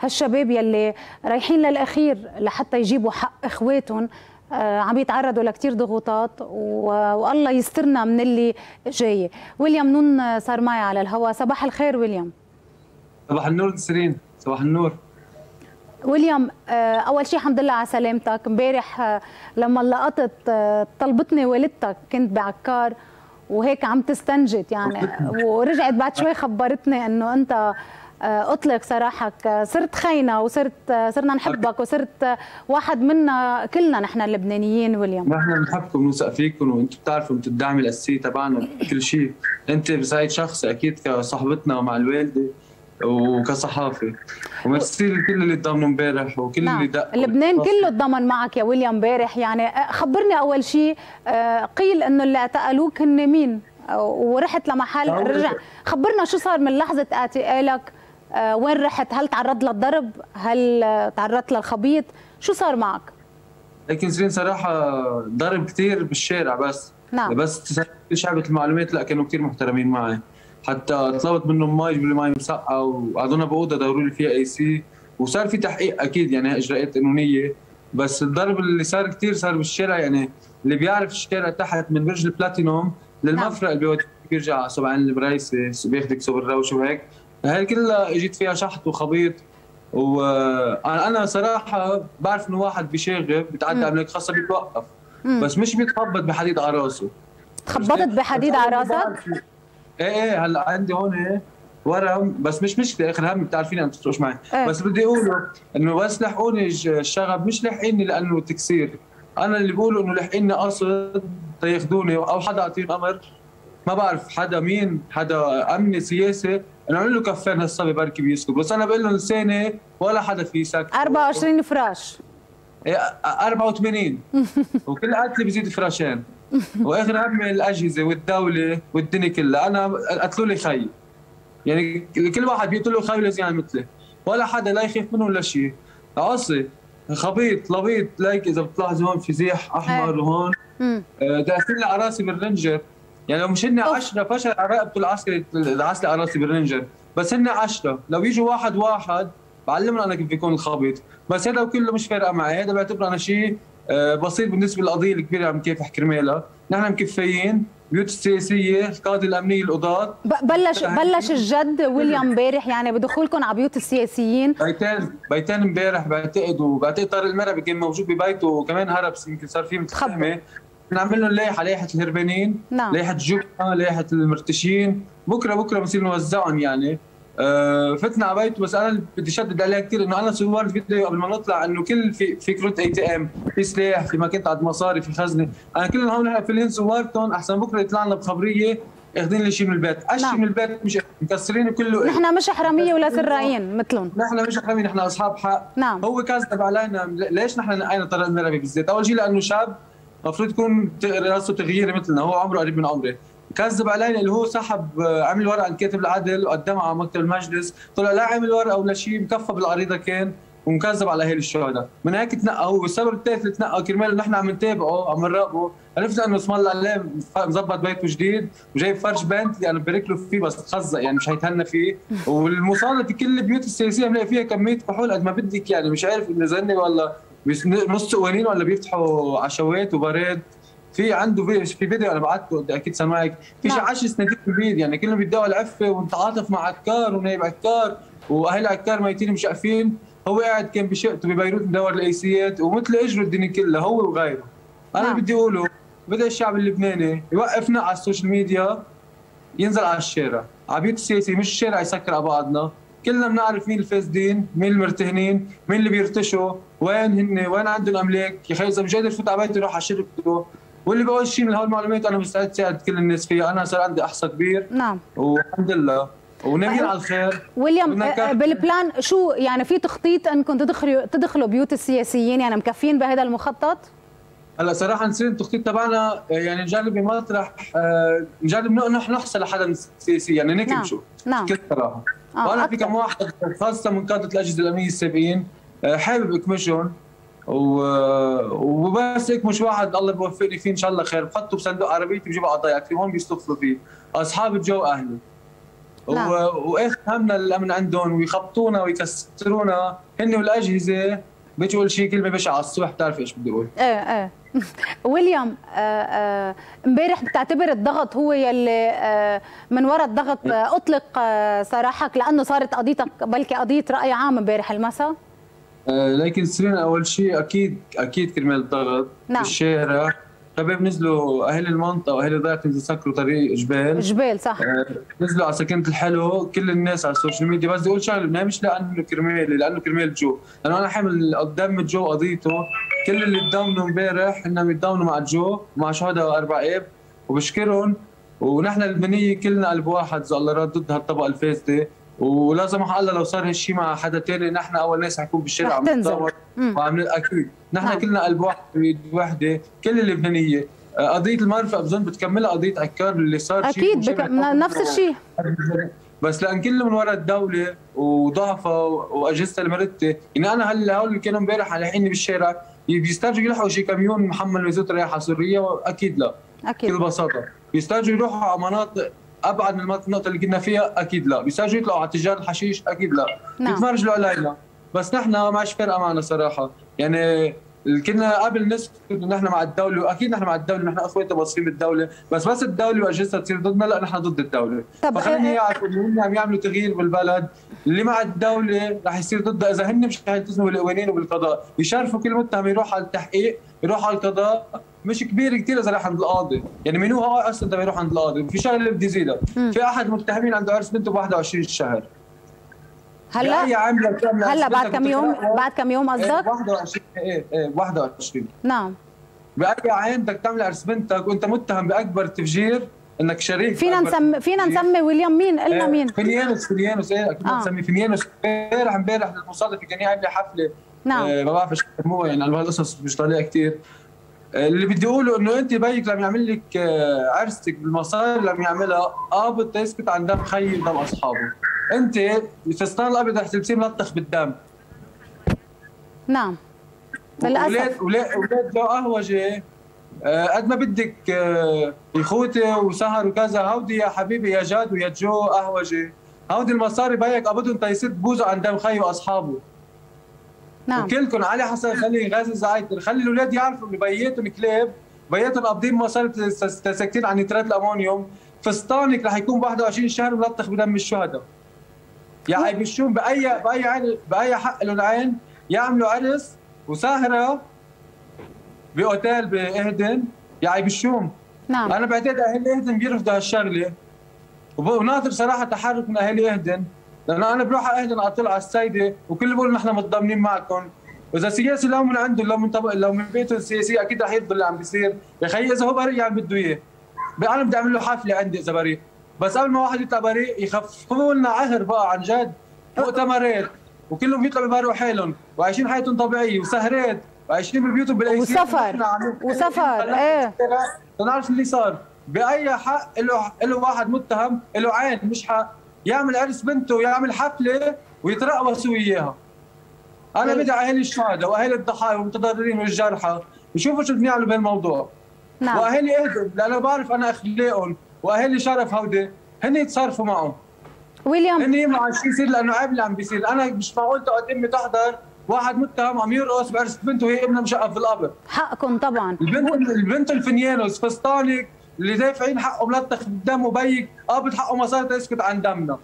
هالشباب يلي رايحين للاخير لحتى يجيبوا حق اخواتهم عم يتعرضوا لكتير ضغوطات، والله يسترنا من اللي جاي. ويليام نون صار معي على الهواء. صباح الخير ويليام. صباح النور نسرين، صباح النور. ويليام أول شيء الحمد لله على سلامتك. امبارح لما لقطت طلبتني والدتك، كنت بعكار وهيك عم تستنجد يعني، ورجعت بعد شوي خبرتني إنه أنت أطلق سراحك، صرت خينا وصرت صرنا نحبك وصرت واحد منا كلنا نحن اللبنانيين. واليوم نحن بنحبكم ونثق فيكم وانتم بتعرفوا انتم الدعم الأساسي تبعنا بكل شيء. انت بزايد شخص اكيد كصحبتنا ومع الوالده وكصحافي، وميرسي لكل اللي تضمنوا امبارح وكل اللي دق. لبنان كله تضمن معك يا ويليام امبارح. يعني خبرني اول شيء، قيل انه اللي اعتقلوك هن مين؟ ورحت لمحل رجع، خبرنا شو صار من لحظه اعتقالك، وين رحت؟ هل تعرضت للضرب؟ هل تعرضت للخبيط؟ شو صار معك؟ لكن نسرين صراحه ضرب كثير بالشارع بس. نعم. بس شعبة المعلومات لا كانوا كثير محترمين معي، حتى طلبت منهم مي جبلي مي مسقعه وقعدونا باوضه دوروا لي فيها اي سي، وصار في تحقيق اكيد يعني اجراءات قانونيه. بس الضرب اللي صار كثير صار بالشارع، يعني اللي بيعرف الشارع تحت من برج البلاتينوم للمفرق اللي بيرجع على سبعين البريسي بياخذك صوب الروش وهيك، هاي كلها اجيت فيها شحط وخبيط. وانا صراحه بعرف انه واحد بيشاغب بتعدى عليك خاصه بيتوقف، بس مش بيتخبط بحديد على راسه. تخبطت بحديد على راسك؟ ايه ايه هلا عندي هون ورم، بس مش مشكله اخر هم بتعرفيني عم تفرقوش معي. إيه. بس بدي اقوله انه بس لحقوني الشغب، مش لحقيني لانه تكسير، انا اللي بقوله انه لحقيني قصد تياخذوني او حدا اعطيهم امر، ما بعرف حدا مين، حدا امني سياسي انه عمل له كفين هالصبي بركي بيسكت، بس انا بقول له لساني ولا حدا فيه ساكت. أربعة وعشرين فراش أربعة وثمانين وكل قتله بزيد فراشين. واخر هم الاجهزه والدوله والدنيا كلها. انا قتلوا لي خي، يعني كل واحد بيقتل له خي ولازم يعمل مثله، ولا حدا لا يخاف منه ولا شيء. عصي خبيط لبيط، لايك اذا بتلاحظوا هون في زيح احمر وهون داخلين لي على راسي بالرنجر، يعني لو مش هن عشرة فشل على رقبته العسكري العسكري على راسي بالرنجر، بس هن عشرة لو يجوا واحد واحد بعلمنا انا كيف بيكون الخبيط. بس هذا كله مش فارقه معي، هذا بعتبره انا شيء بسيط بالنسبه للقضيه الكبيره عم كافح كرمالها. نحن مكفيين، بيوت السياسيه، القاضي الامنيه، القضاة. بلش بلش الجد ويليام امبارح، يعني بدخولكم على بيوت السياسيين. بيتان بيتان امبارح بعتقد، وبعتقد طارق المرعبي كان موجود ببيته وكمان هرب، يمكن صار فيه متخبئ. نعمل لهم لائحه، لائحه الهربانين، نعم. لائحه الجبهه، لائحه المرتشين، بكره بكره بنصير نوزعهم. يعني أه فتنا على بيته، بس انا بدي شدد عليها كثير انه انا صورت فيديو قبل ما نطلع انه كل في في كروت اي تي ام، في سلاح، في ماكينه عد مصاري، في خزنه، انا كلهم هون قافلين صورتهم احسن بكره يطلع لنا بخبريه اخذين لي شيء من البيت، اشي نعم. من البيت مش مكسرين كله. نحن مش حراميه ولا سرايين مثلهم، نحن مش حراميه، نحن اصحاب حق. نعم. هو كذب علينا. ليش نحن نقينا طريق المربي بالذات؟ اول شيء لانه شاب المفروض يكون راسه تغييري مثلنا، هو عمره قريب من عمري. كذب علينا اللي هو سحب عمل ورقه عند كاتب العدل وقدمها على مكتب المجلس، طلع لا عمل ورقه ولا شيء، مكفى بالعريضه كان، ومكذب على اهالي الشهداء. من هيك تنقى هو، والسبب الثالث اللي تنقى كرمال نحن عم نتابعه عم نراقبه، عرفنا انه اسم الله عليه مظبط بيته جديد وجايب فرش بنت، يعني ببارك له فيه بس تخزق، يعني مش هيتهنى فيه. والمصادره في كل البيوت السياسيه بنلاقي فيها كميه فحول قد ما بدك، يعني مش عارف انه زني ولا نص قوانين ولا بيفتحوا عشوات وبراد. في عنده في, في فيديو انا بعته اكيد سامعك، في شي عشر صناديق بالبيت، يعني كلهم بيدعوا العفه ونتعاطف مع عكار ونائب عكار واهل عكار ميتين مشقفين. هو قاعد كان بشقته ببيروت مدور الايسيات ومثل اجره الدنيا كلها هو وغيره. انا لا. بدي اقوله بدأ الشعب اللبناني يوقفنا على السوشيال ميديا، ينزل على الشارع، على بيوت السياسي، مش الشارع يسكر على بعضنا. كلنا بنعرف مين الفاسدين، مين المرتهنين، مين اللي بيرتشوا، وين هن، وين عندهم املاك. يا اخي اذا مش قادر فوت على بيته روح على شركته. واللي بقول شيء من هول المعلومات انا مستعد ساعد كل الناس فيها، انا صار عندي احصى كبير. نعم. والحمد لله ونبيل على الخير. ويليام بالبلان شو يعني، في تخطيط انكم تدخلوا تدخلوا بيوت السياسيين؟ يعني مكفين بهذا المخطط؟ هلا صراحه نسير التخطيط تبعنا، يعني نجرب بمطرح آه نجرب نحن نحصل لحدا من السياسي، يعني نكبشوا. نعم. بكل صراحه. آه وانا في كم واحد خاصه من قاده الاجهزه الامنيه السابقين آه حابب اكمشهم، وبس هيك مش واحد الله بيوفقني فيه ان شاء الله خير، بحطه بصندوق عربيتي بجيبه على ضيعتي، هون بيستفلوا فيه اصحاب الجو اهلي. واخذ همنا الامن عندهم ويخبطونا ويكسرونا هن والاجهزه، بتقول شيء كلمه بشعه على الصبح بتعرف ايش بدي اقول. ايه ايه ويليام امبارح بتعتبر الضغط هو يلي آه من وراء الضغط آه اطلق آه سراحك، لانه صارت قضيتك بلكي قضيه راي عام امبارح المساء. لكن سرين اول شيء اكيد اكيد كرمال الضغط. نعم. بالشارع شباب نزلوا اهل المنطقه واهل دارت نزلوا سكروا طريق جبال جبال صح نزلوا على سكنه الحلو. كل الناس على السوشيال ميديا بس بدي اقول شغله، مش لانه كرمالي، لانه كرمال جو، لانه انا حامل الدم جو قضيته. كل اللي تضامنوا امبارح انهم يتضامنوا مع جو ومع شهداء أربعة اب وبشكرهم. ونحن اللبنانيه كلنا قلب واحد زي الله راد ضد هالطبقه الفاسده، ولا سمح الله لو صار هالشيء مع حدا تاني نحن اول ناس حنكون بالشارع عم نتطور وعم اكيد نحن مم. كلنا قلب واحد وحده كل اللبنانيه. قضيه المرفأ بظن بتكملها قضيه عكار اللي صار اكيد بك... نفس الشيء، بس لان كله من وراء الدوله وضعفها واجهزتها المرتة. ان انا هلا هول اللي كانوا امبارح لاحقيني بالشارع بيسترجوا يلحقوا شي كميون محمل ميزات رياح حصريه اكيد لا اكيد بكل بساطه. بيسترجوا يروحوا على مناطق ابعد من النقطه اللي كنا فيها اكيد لا. بيسترجوا يطلعوا على تجار الحشيش اكيد لا. بيتمرجلوا علينا، بس نحن ما عادش فارقه معنا صراحه. يعني كنا قبل نسكت نحن مع الدوله، واكيد نحن مع الدوله، نحن اخواتنا باصين بالدوله، بس بس الدوله واجهزتها تصير ضدنا لا نحن ضد الدوله. فخليهم يعرفوا انه هم عم يعملوا تغيير بالبلد، اللي مع الدوله رح يصير ضدها اذا هن مش حيلتزموا بالقوانين وبالقضاء، يشرفوا كل متهم يروح على التحقيق، يروح على القضاء، مش كبير كثير اذا راح عند القاضي، يعني من هو اصلا بده يروح عند القاضي. في شغله بدي زيدها، في احد المتهمين عنده عرس بنته ب واحد وعشرين الشهر. هلا هلا بعد كم يوم بعد كم يوم قصدك؟ واحد وعشرين ايه ايه واحد وعشرين نعم. بأي عين بدك تعمل عرس بنتك وانت متهم باكبر تفجير انك شريك؟ فينا نسمي فينا نسمي ويليام مين؟ قلنا مين؟ فنيانوس فنيانوس ايه اكيد نسمي فنيانوس. امبارح امبارح بالمصادفه كان عامله حفله نعم آه ما بعرف ايش سموها، يعني انا بهالقصص مش طالع كثير. اللي بدي اقوله انه انت بيك لما يعمل لك عرسك بالمصاري لما يعملها قابض تسكت عن دم خيي ودم اصحابه. انت الفستان الابيض رح تلبسيه ملطخ بالدم. نعم للاسف. اولاد اولاد اولاد جو قهوجه قد ما بدك يخوته وسهر وكذا، هودي يا حبيبي يا جاد ويا جو قهوجه، هودي المصاري بيك قابضهم تيسد بوزه عن دم خيي واصحابه. نعم. وكلكم علي حسن خلي غازي زعيتر، خلي الاولاد يعرفوا انه بياتهم كلاب، بياتهم قابضين مصاري ساكتين عن نترات الامونيوم. فستانك رح يكون واحد وعشرين شهر ملطخ بدم الشهداء. يعني بشوم باي باي عين باي حق لهم عين يعملوا عرس وسهره باوتيل باهدن؟ يعني بشوم نعم. انا بعتقد اهل اهدن بيرفضوا هالشغله، وناطر صراحه تحرك من اهل اهدن، لانه انا بروح على اهدن على طول على السيده وكل بقول نحن متضامنين معكم. واذا سياسي لو من عنده لو من طبق لو من بيته السياسي اكيد رح يرفض اللي عم بيصير. يا خيي اذا هو بريء عم بده اياه، انا بدي اعمل له حفله عندي اذا بريء، بس قبل ما واحد يطلع بريء يخففوا لنا عهر بقى عن جد مؤتمرات وكلهم بيطلعوا ببروا حالهم وعايشين حياتهم طبيعيه وسهرات وعايشين ببيوتهم بالايسير وسفر وسفر ايه تنعرف اللي صار. باي حق له له واحد متهم له عين مش حق يعمل عرس بنته ويعمل حفله ويترقصوا وياها؟ انا بدي اهالي الشهداء واهالي الضحايا والمتضررين والجرحى يشوفوا شو بنعملوا بهالموضوع. نعم. واهالي اهدن لانه بعرف انا اخلاقهم واهالي شرف هودي هن يتصرفوا معهم. ويليام هن يمنعوا شو يصير لانه عيب اللي عم بيصير. انا مش معقول تقعد امي تحضر واحد متهم عم يرقص بعرس بنته وهي ابنها مشقف بالقبر. حقكم طبعا. البنت البنت الفنيانوس فستانك اللي دافعين حقه ملطخ بالدم وبيك قابض حقه مصاري تسكت عن دمنا.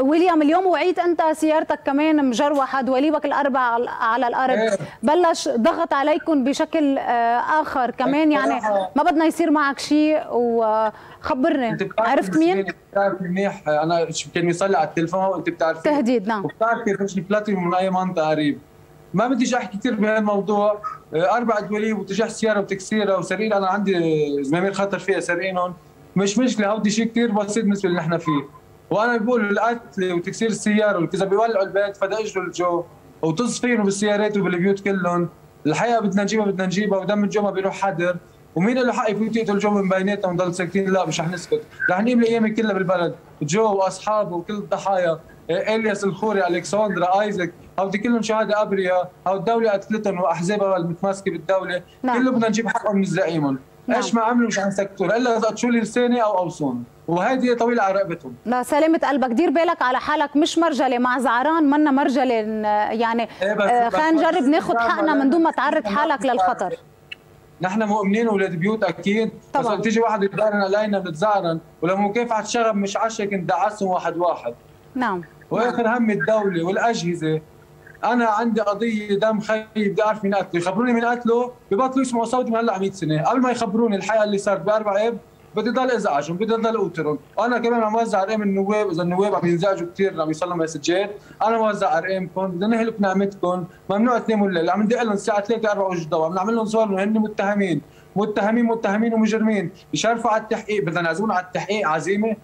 ويليام اليوم وعيت انت سيارتك كمان مجروحه، دواليبك الاربع على الارض، بلش ضغط عليكم بشكل اخر كمان، يعني ما بدنا يصير معك شيء. وخبرني عرفت مين؟ بتعرف منيح انا كان يصلي على التليفون وانت بتعرفي تهديد. نعم. وبتعرف كيفاش البلاتينيوم من اي منطقه قريب. ما بديش احكي كثير بهالموضوع، اربع دواليب وتجاح سياره وتكسيرها وسرقين، انا عندي زمامير خطر فيها سارقينهم، مش مشكله هودي شيء كثير بسيط بالنسبه اللي نحن فيه. وانا بقول القتل وتكسير السياره وكذا بيولعوا البيت فدا اجروا الجو وتصفينوا بالسيارات وبالبيوت كلهم. الحقيقه بدنا نجيبها بدنا نجيبها ودم الجو ما بيروح حدر. ومين له حق يفوت يقتل جو من بيناتنا ونضل ساكتين؟ لا مش رح نسكت، رح نقيم الايام كلها بالبلد، جو واصحابه وكل الضحايا، الياس الخوري، الكسندرا، ايزك، هودي كلهم شهداء ابرياء، هودي الدوله قتلتهم واحزابها المتماسكه بالدوله، نعم. كله بدنا نجيب حقهم من زعيمهم. نعم. ايش ما عملوا مش حنسكتهم الا اذا قطشوا لي لساني او اوصوني، وهذه طويله على رقبتهم. لا سلامة قلبك، دير بالك على حالك، مش مرجله مع زعران، منا مرجله يعني. إيه خلينا نجرب ناخذ حقنا من دون ما تعرض حالك للخطر. نحن مؤمنين اولاد بيوت اكيد طبعا. بس تيجي واحد يتزعرن علينا بنتزعرن، ولما مكافحه شغب مش عشان كنت دعسهم واحد واحد. نعم. واخر هم الدوله والاجهزه انا عندي قضيه دم خي بدي اعرف مين قتله، يخبروني مين قتله ببطلوا يسمعوا صوتي من هلا على مية سنه، قبل ما يخبروني الحقيقه اللي صارت بأربعة اب بدي ضل ازعجهم، بدي ضل اوترهم، انا كمان عم وزع ارقام النواب، اذا النواب عم ينزعجوا كثير عم يوصلوا مسجات، انا موزع ارقامكم، بدنا نهلك نعمتكم، ممنوع تناموا الليل، عم ندق لهم الساعه ثلاثة أربعة وجه الضوء، عم نعمل لهم صور انه هن متهمين، متهمين متهمين ومجرمين، يشرفوا على التحقيق، بدنا نعزمون على التحقيق عزيمه؟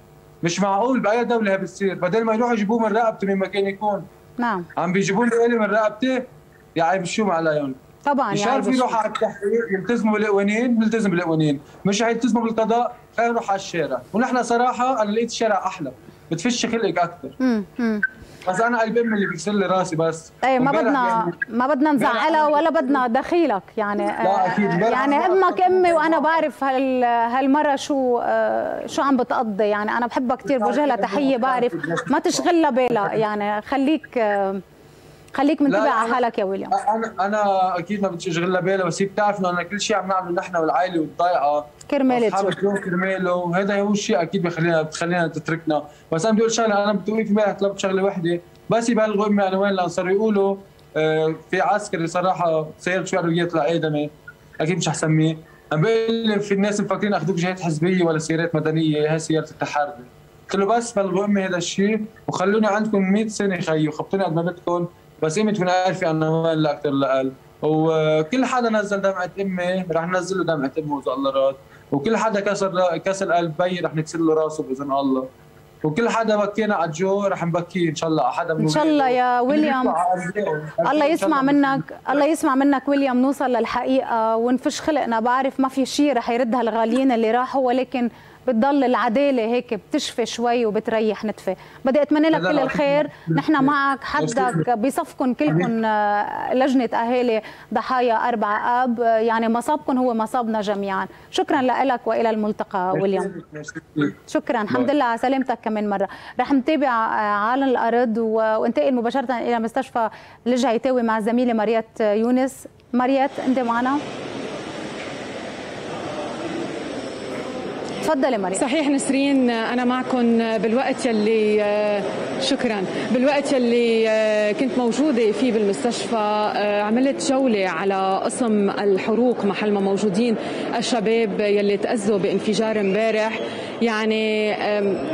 مش معقول بأي دولة بتصير، بدل ما يروحوا يجيبوه من رقبته من مكان يكون. نعم. عم بيجيبوا لي من رقبته يا عيب الشوم على عيوني. طبعا مش عارف يروحوا على التحقيق يلتزموا بالقوانين، بنلتزم بالقوانين، مش حيلتزموا بالقضاء، خلينا نروح على الشارع، ونحن صراحة أنا لقيت الشارع أحلى، بتفش خلقك أكثر. امم امم بس أنا قلب أمي اللي بيكسر لي راسي بس. إيه ما بدنا يعني ما بدنا نزعلها ولا بدنا دخيلك يعني. لا أكيد. يعني أمك أمي وأنا بعرف هال هالمرة شو شو عم بتقضي يعني، أنا بحبها كثير بوجه لها تحية، بعرف ما تشغلها بالها يعني، خليك خليك منتبه على حالك يا ويليام. انا انا اكيد ما بديش اشغل لها بالي، بس هي بتعرف انه انا كل شيء عم نعمله نحن والعائله والضيعه كرمالك كرماله، وهذا هو الشيء اكيد بخلينا بخلينا تتركنا، بس انا بدي اقول شغله، انا بدي اوقف امبارح طلبت شغله وحده بس يبلغوا امي عنوان، لان صاروا يقولوا آه في عسكري صراحه سير شوي عربيات لآدمي اكيد مش حسميه، عم بقول لي في الناس مفكرين اخذوك جهات حزبيه ولا سيارات مدنيه، هي سياره التحرر، قلت له بس بلغوا امي هذا الشيء وخلوني عندكم مية سنه خيي وخبطوني قد ما بدكم، بس قيمة من ألفي أنا لا أكثر لا أقل، وكل حدا نزل دمعة أمي رح ننزل له دمعة أمه إذا الله راد، وكل حدا كسر كسر قلب بي رح نكسر له راسه بإذن الله، وكل حدا بكينا على الجو رح نبكيه إن شاء الله، حدا إن شاء الله يا ويليام، الله يسمع منك، الله يسمع منك ويليام، نوصل للحقيقة ونفش خلقنا، بعرف ما في شيء رح يردها الغاليين اللي راحوا، ولكن بتضل العداله هيك بتشفي شوي وبتريح نتفه. بدي اتمنى لك كل الخير، نحن معك حدك بصفكم كلكم لجنه اهالي ضحايا أربعة اب، يعني مصابكم هو مصابنا جميعا. شكرا لك والى الملتقى ويليام. شكرا، الحمد لله على سلامتك كمان مره. رح نتابع عالم الارض وانتقل مباشره الى مستشفى الجعيتاوي مع الزميله مريات يونس. مريات انت معنا؟ تفضلي مريم. صحيح نسرين، أنا معكم بالوقت يلي شكرا، بالوقت يلي كنت موجودة فيه بالمستشفى عملت جولة على قسم الحروق محل ما موجودين الشباب يلي تأذوا بانفجار امبارح، يعني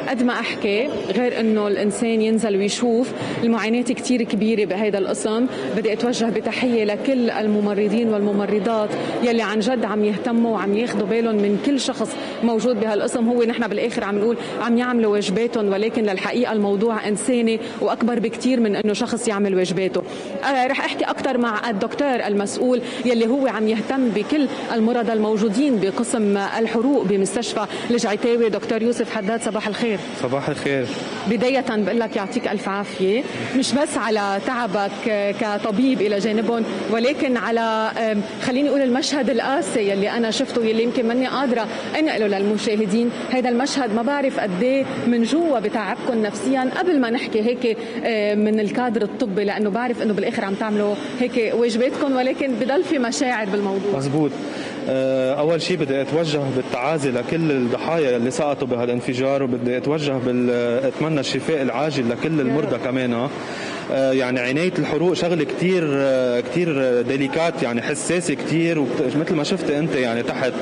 قد ما أحكي غير أنه الإنسان ينزل ويشوف، المعاناة كتير كبيرة بهذا القسم، بدي أتوجه بتحية لكل الممرضين والممرضات يلي عن جد عم يهتموا وعم ياخذوا بالهم من كل شخص موجود بهالقسم، هو نحن بالاخر عم نقول عم يعملوا واجباتهم، ولكن للحقيقه الموضوع انساني واكبر بكثير من انه شخص يعمل واجباته. أه رح احكي اكثر مع الدكتور المسؤول يلي هو عم يهتم بكل المرضى الموجودين بقسم الحروق بمستشفى الجعيتاوي، دكتور يوسف حداد. صباح الخير. صباح الخير. بدايه بقول لك يعطيك الف عافيه، مش بس على تعبك كطبيب الى جانبهم، ولكن على خليني اقول المشهد القاسي يلي انا شفته، يلي يمكن ماني قادره انقله للمشاهدين. هذا المشهد ما بعرف قد ايه من جوا بتعبكم نفسيا، قبل ما نحكي هيك من الكادر الطبي، لانه بعرف انه بالاخر عم تعملوا هيك واجباتكم، ولكن بضل في مشاعر بالموضوع. مزبوط. اول شيء بدي اتوجه بالتعازي لكل الضحايا اللي سقطوا بهالانفجار، وبدي اتوجه باتمنى الشفاء العاجل لكل المرضى كمان. يعني عناية الحروق شغله كثير كثير ديليكات، يعني حساسه كثير، ومثل ما شفت انت يعني تحت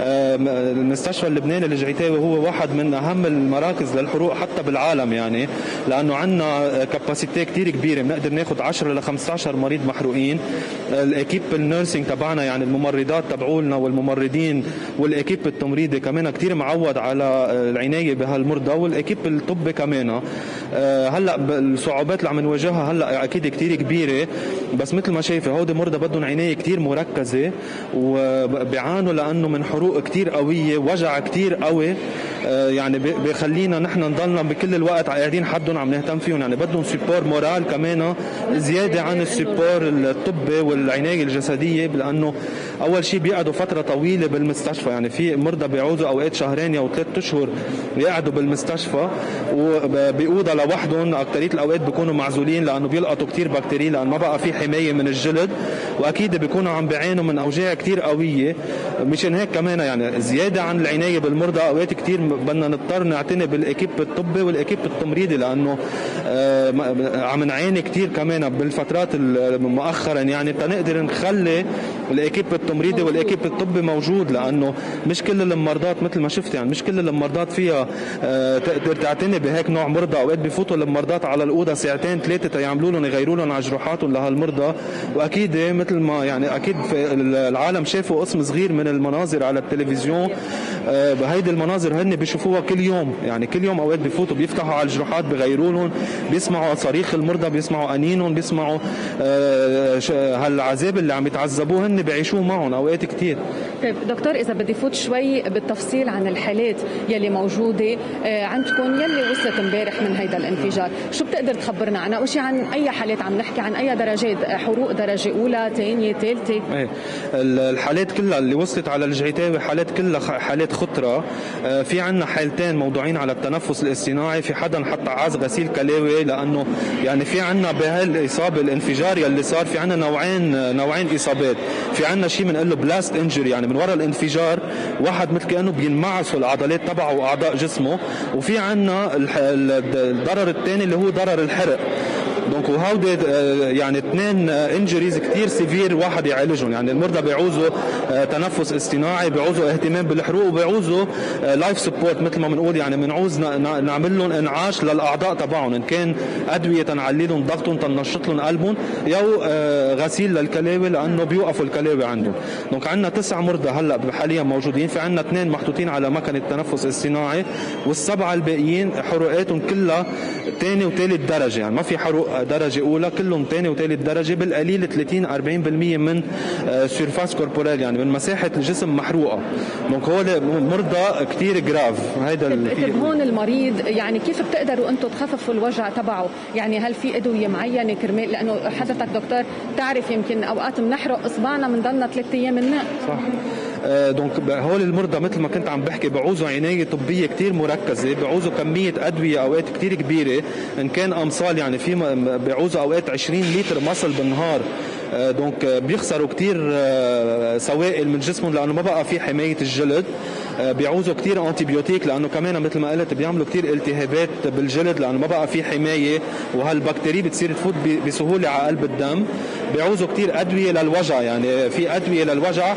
المستشفى اللبناني الجعيتاوي هو واحد من اهم المراكز للحروق حتى بالعالم، يعني لانه عندنا كاباسيتي كثير كبيره، بنقدر ناخذ عشرة لخمسة عشر مريض محروقين. الاكيب النيرسينج تبعنا يعني الممرضات تبعولنا والممرضين والاكيب التمريضي كمان كثير معود على العنايه بهالمرضى، والاكيب الطبي كمان. هلا الصعوبات اللي عم نواجهها هلا اكيد كثير كبيره، بس مثل ما شايفه هودي مرضى بدهم عنايه كثير مركزه، وبيعانوا لانه من حروق كثير قويه، وجع كثير قوي، يعني بخلينا نحن نضلنا بكل الوقت قاعدين حدهم عم نهتم فيهم، يعني بدهم سبور مورال كمان زياده عن السبور الطبي والعنايه الجسديه، لانه اول شيء بيقعدوا فتره طويله بالمستشفى، يعني في مرضى بيعوزوا اوقات شهرين او ثلاث اشهر يقعدوا بالمستشفى وبيقودوا لوحدهم، اكثريه الاوقات بيكونوا معزولين لانه بيلقطوا كثير بكتيريا، لانه ما بقى في حمايه من الجلد، واكيد بيكونوا عم بيعانوا من اوجاع كثير قويه. مشان هيك كمان يعني زياده عن العنايه بالمرضى اوقات كثير بدنا نضطر نعتني بالاكيب الطبي والاكيب التمريضي، لانه عم نعاني كثير كمان بالفترات مؤخرا يعني تنقدر نخلي الاكيب التمريضي والاكيب الطبي موجود، لانه مش كل الممرضات مثل ما شفت يعني مش كل الممرضات فيها تقدر تعتني بهيك نوع مرضى، اوقات بفوتوا الممرضات على الاوضه ساعتين ثلاثه تيعملوا لهم يغيروا لهم على جروحاتهم لهالمرضى، واكيد مثل ما يعني اكيد العالم شافوا قسم صغير من المناظر على التلفزيون، بهيدي المناظر هن بيشوفوها كل يوم، يعني كل يوم اوقات بفوتوا بيفتحوا على الجروحات بغيروا لهم، بيسمعوا صريخ المرضى، بيسمعوا انينهم، بيسمعوا هالعذاب اللي عم يتعذبوه هن بيعيشوه معهم اوقات كثير. طيب دكتور اذا بدي فوت شوي بالتفصيل عن الحالات يلي موجوده عندكم يلي وصلت امبارح من هيدا الانفجار، شو بتقدر تخبرنا عنها؟ اول شيء عن اي حالات عم نحكي، عن اي درجات حروق، درجه اولى، ثانيه، ثالثه؟ ايه الحالات كلها اللي وصلت على الجعيتاوي حالات كلها حالات خطره، في عندنا حالتين موضوعين على التنفس الاصطناعي، في حدا حط عاز غسيل كلاوي، لانه يعني في عندنا بهالاصابه الانفجار يلي صار في عندنا نوعين نوعين اصابات، في عندنا شيء بنقول بلاست انجري يعني من وراء الانفجار واحد مثل كانه بينمعصوا العضلات تبعه واعضاء جسمه، وفي عندنا الضرر الثاني اللي هو ضرر الحرق. دونك وهودي يعني اثنين انجريز كثير سيفير واحد يعالجهم، يعني المرضى بيعوزوا تنفس اصطناعي، بيعوزوا اهتمام بالحروق، وبيعوزوا لايف سبورت مثل ما بنقول، يعني بنعوز نعمل لهم انعاش للاعضاء تبعهم، ان كان ادويه تنعلي لهم ضغطهم تنشط لهم قلبهم، او غسيل للكلاوي لانه بيوقفوا الكلاوي عندهم. دونك عندنا تسع مرضى هلا حاليا موجودين، في عندنا اثنين محطوطين على مكنه تنفس اصطناعي، والسبعه الباقيين حروقاتهم كلها ثاني وثالث درجه، يعني ما في حروق درجه اولى، كلهم ثاني وثالث درجه، بالقليل ثلاثين أربعين بالمية من سيرفاس كوربورال يعني من مساحه الجسم محروقه. دونك هول مرضى كثير جراف. هيدا طيب هون المريض يعني كيف بتقدروا انتم تخففوا الوجع تبعه؟ يعني هل في ادويه معينه كرمال، لانه حضرتك دكتور تعرف يمكن اوقات بنحرق اصبعنا بنضلنا ثلاث ايام النق. صح. دونك هول المرضى مثل ما كنت عم بحكي بعوزوا عنايه طبيه كثير مركزه، بعوزوا كميه ادويه اوقات كثير كبيره، ان كان امصال يعني في بعوزوا اوقات عشرين لتر مصل بالنهار. دونك بيخسروا كثير سوائل من جسمهم لانه ما بقى في حمايه الجلد، بيعوزوا كثير انتيبيوتيك لانه كمان مثل ما قلت بيعملوا كثير التهابات بالجلد لانه ما بقى في حمايه، وهالبكتيريا بتصير تفوت بسهوله على قلب الدم. بيعوزوا كثير ادويه للوجع، يعني في ادويه للوجع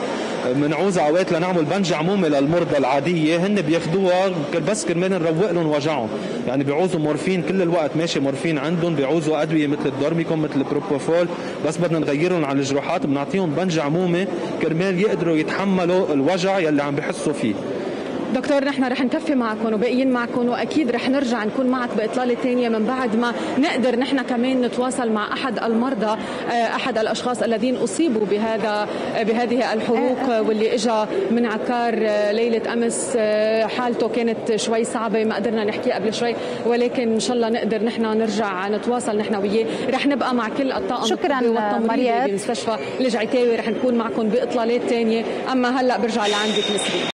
بنعوزها اوقات لنعمل بنج عمومي للمرضى العاديه، هن بياخذوها بس كرمال نروق لهم وجعهم، يعني بيعوزوا مورفين كل الوقت ماشي مورفين عندهم، بيعوزوا ادويه مثل الدورميكون مثل البروبوفول، بس بدنا نغيرهم عن الجروحات بنعطيهم بنج عمومي كرمال يقدروا يتحملوا الوجع يلي عم بحسوا فيه. دكتور نحن رح نكفي معكم وباقيين معكم، واكيد رح نرجع نكون معك باطلاله ثانيه من بعد ما نقدر نحن كمان نتواصل مع احد المرضى، احد الاشخاص الذين اصيبوا بهذا بهذه الحروق واللي اجى من عكار ليله امس، حالته كانت شوي صعبه ما قدرنا نحكي قبل شوي، ولكن ان شاء الله نقدر نحن نرجع نتواصل نحن وياه، رح نبقى مع كل الطاقم. شكرا مريم بمستشفى الجعيتاوي، رح نكون معكم باطلالات ثانيه، اما هلا برجع لعندك نسرين.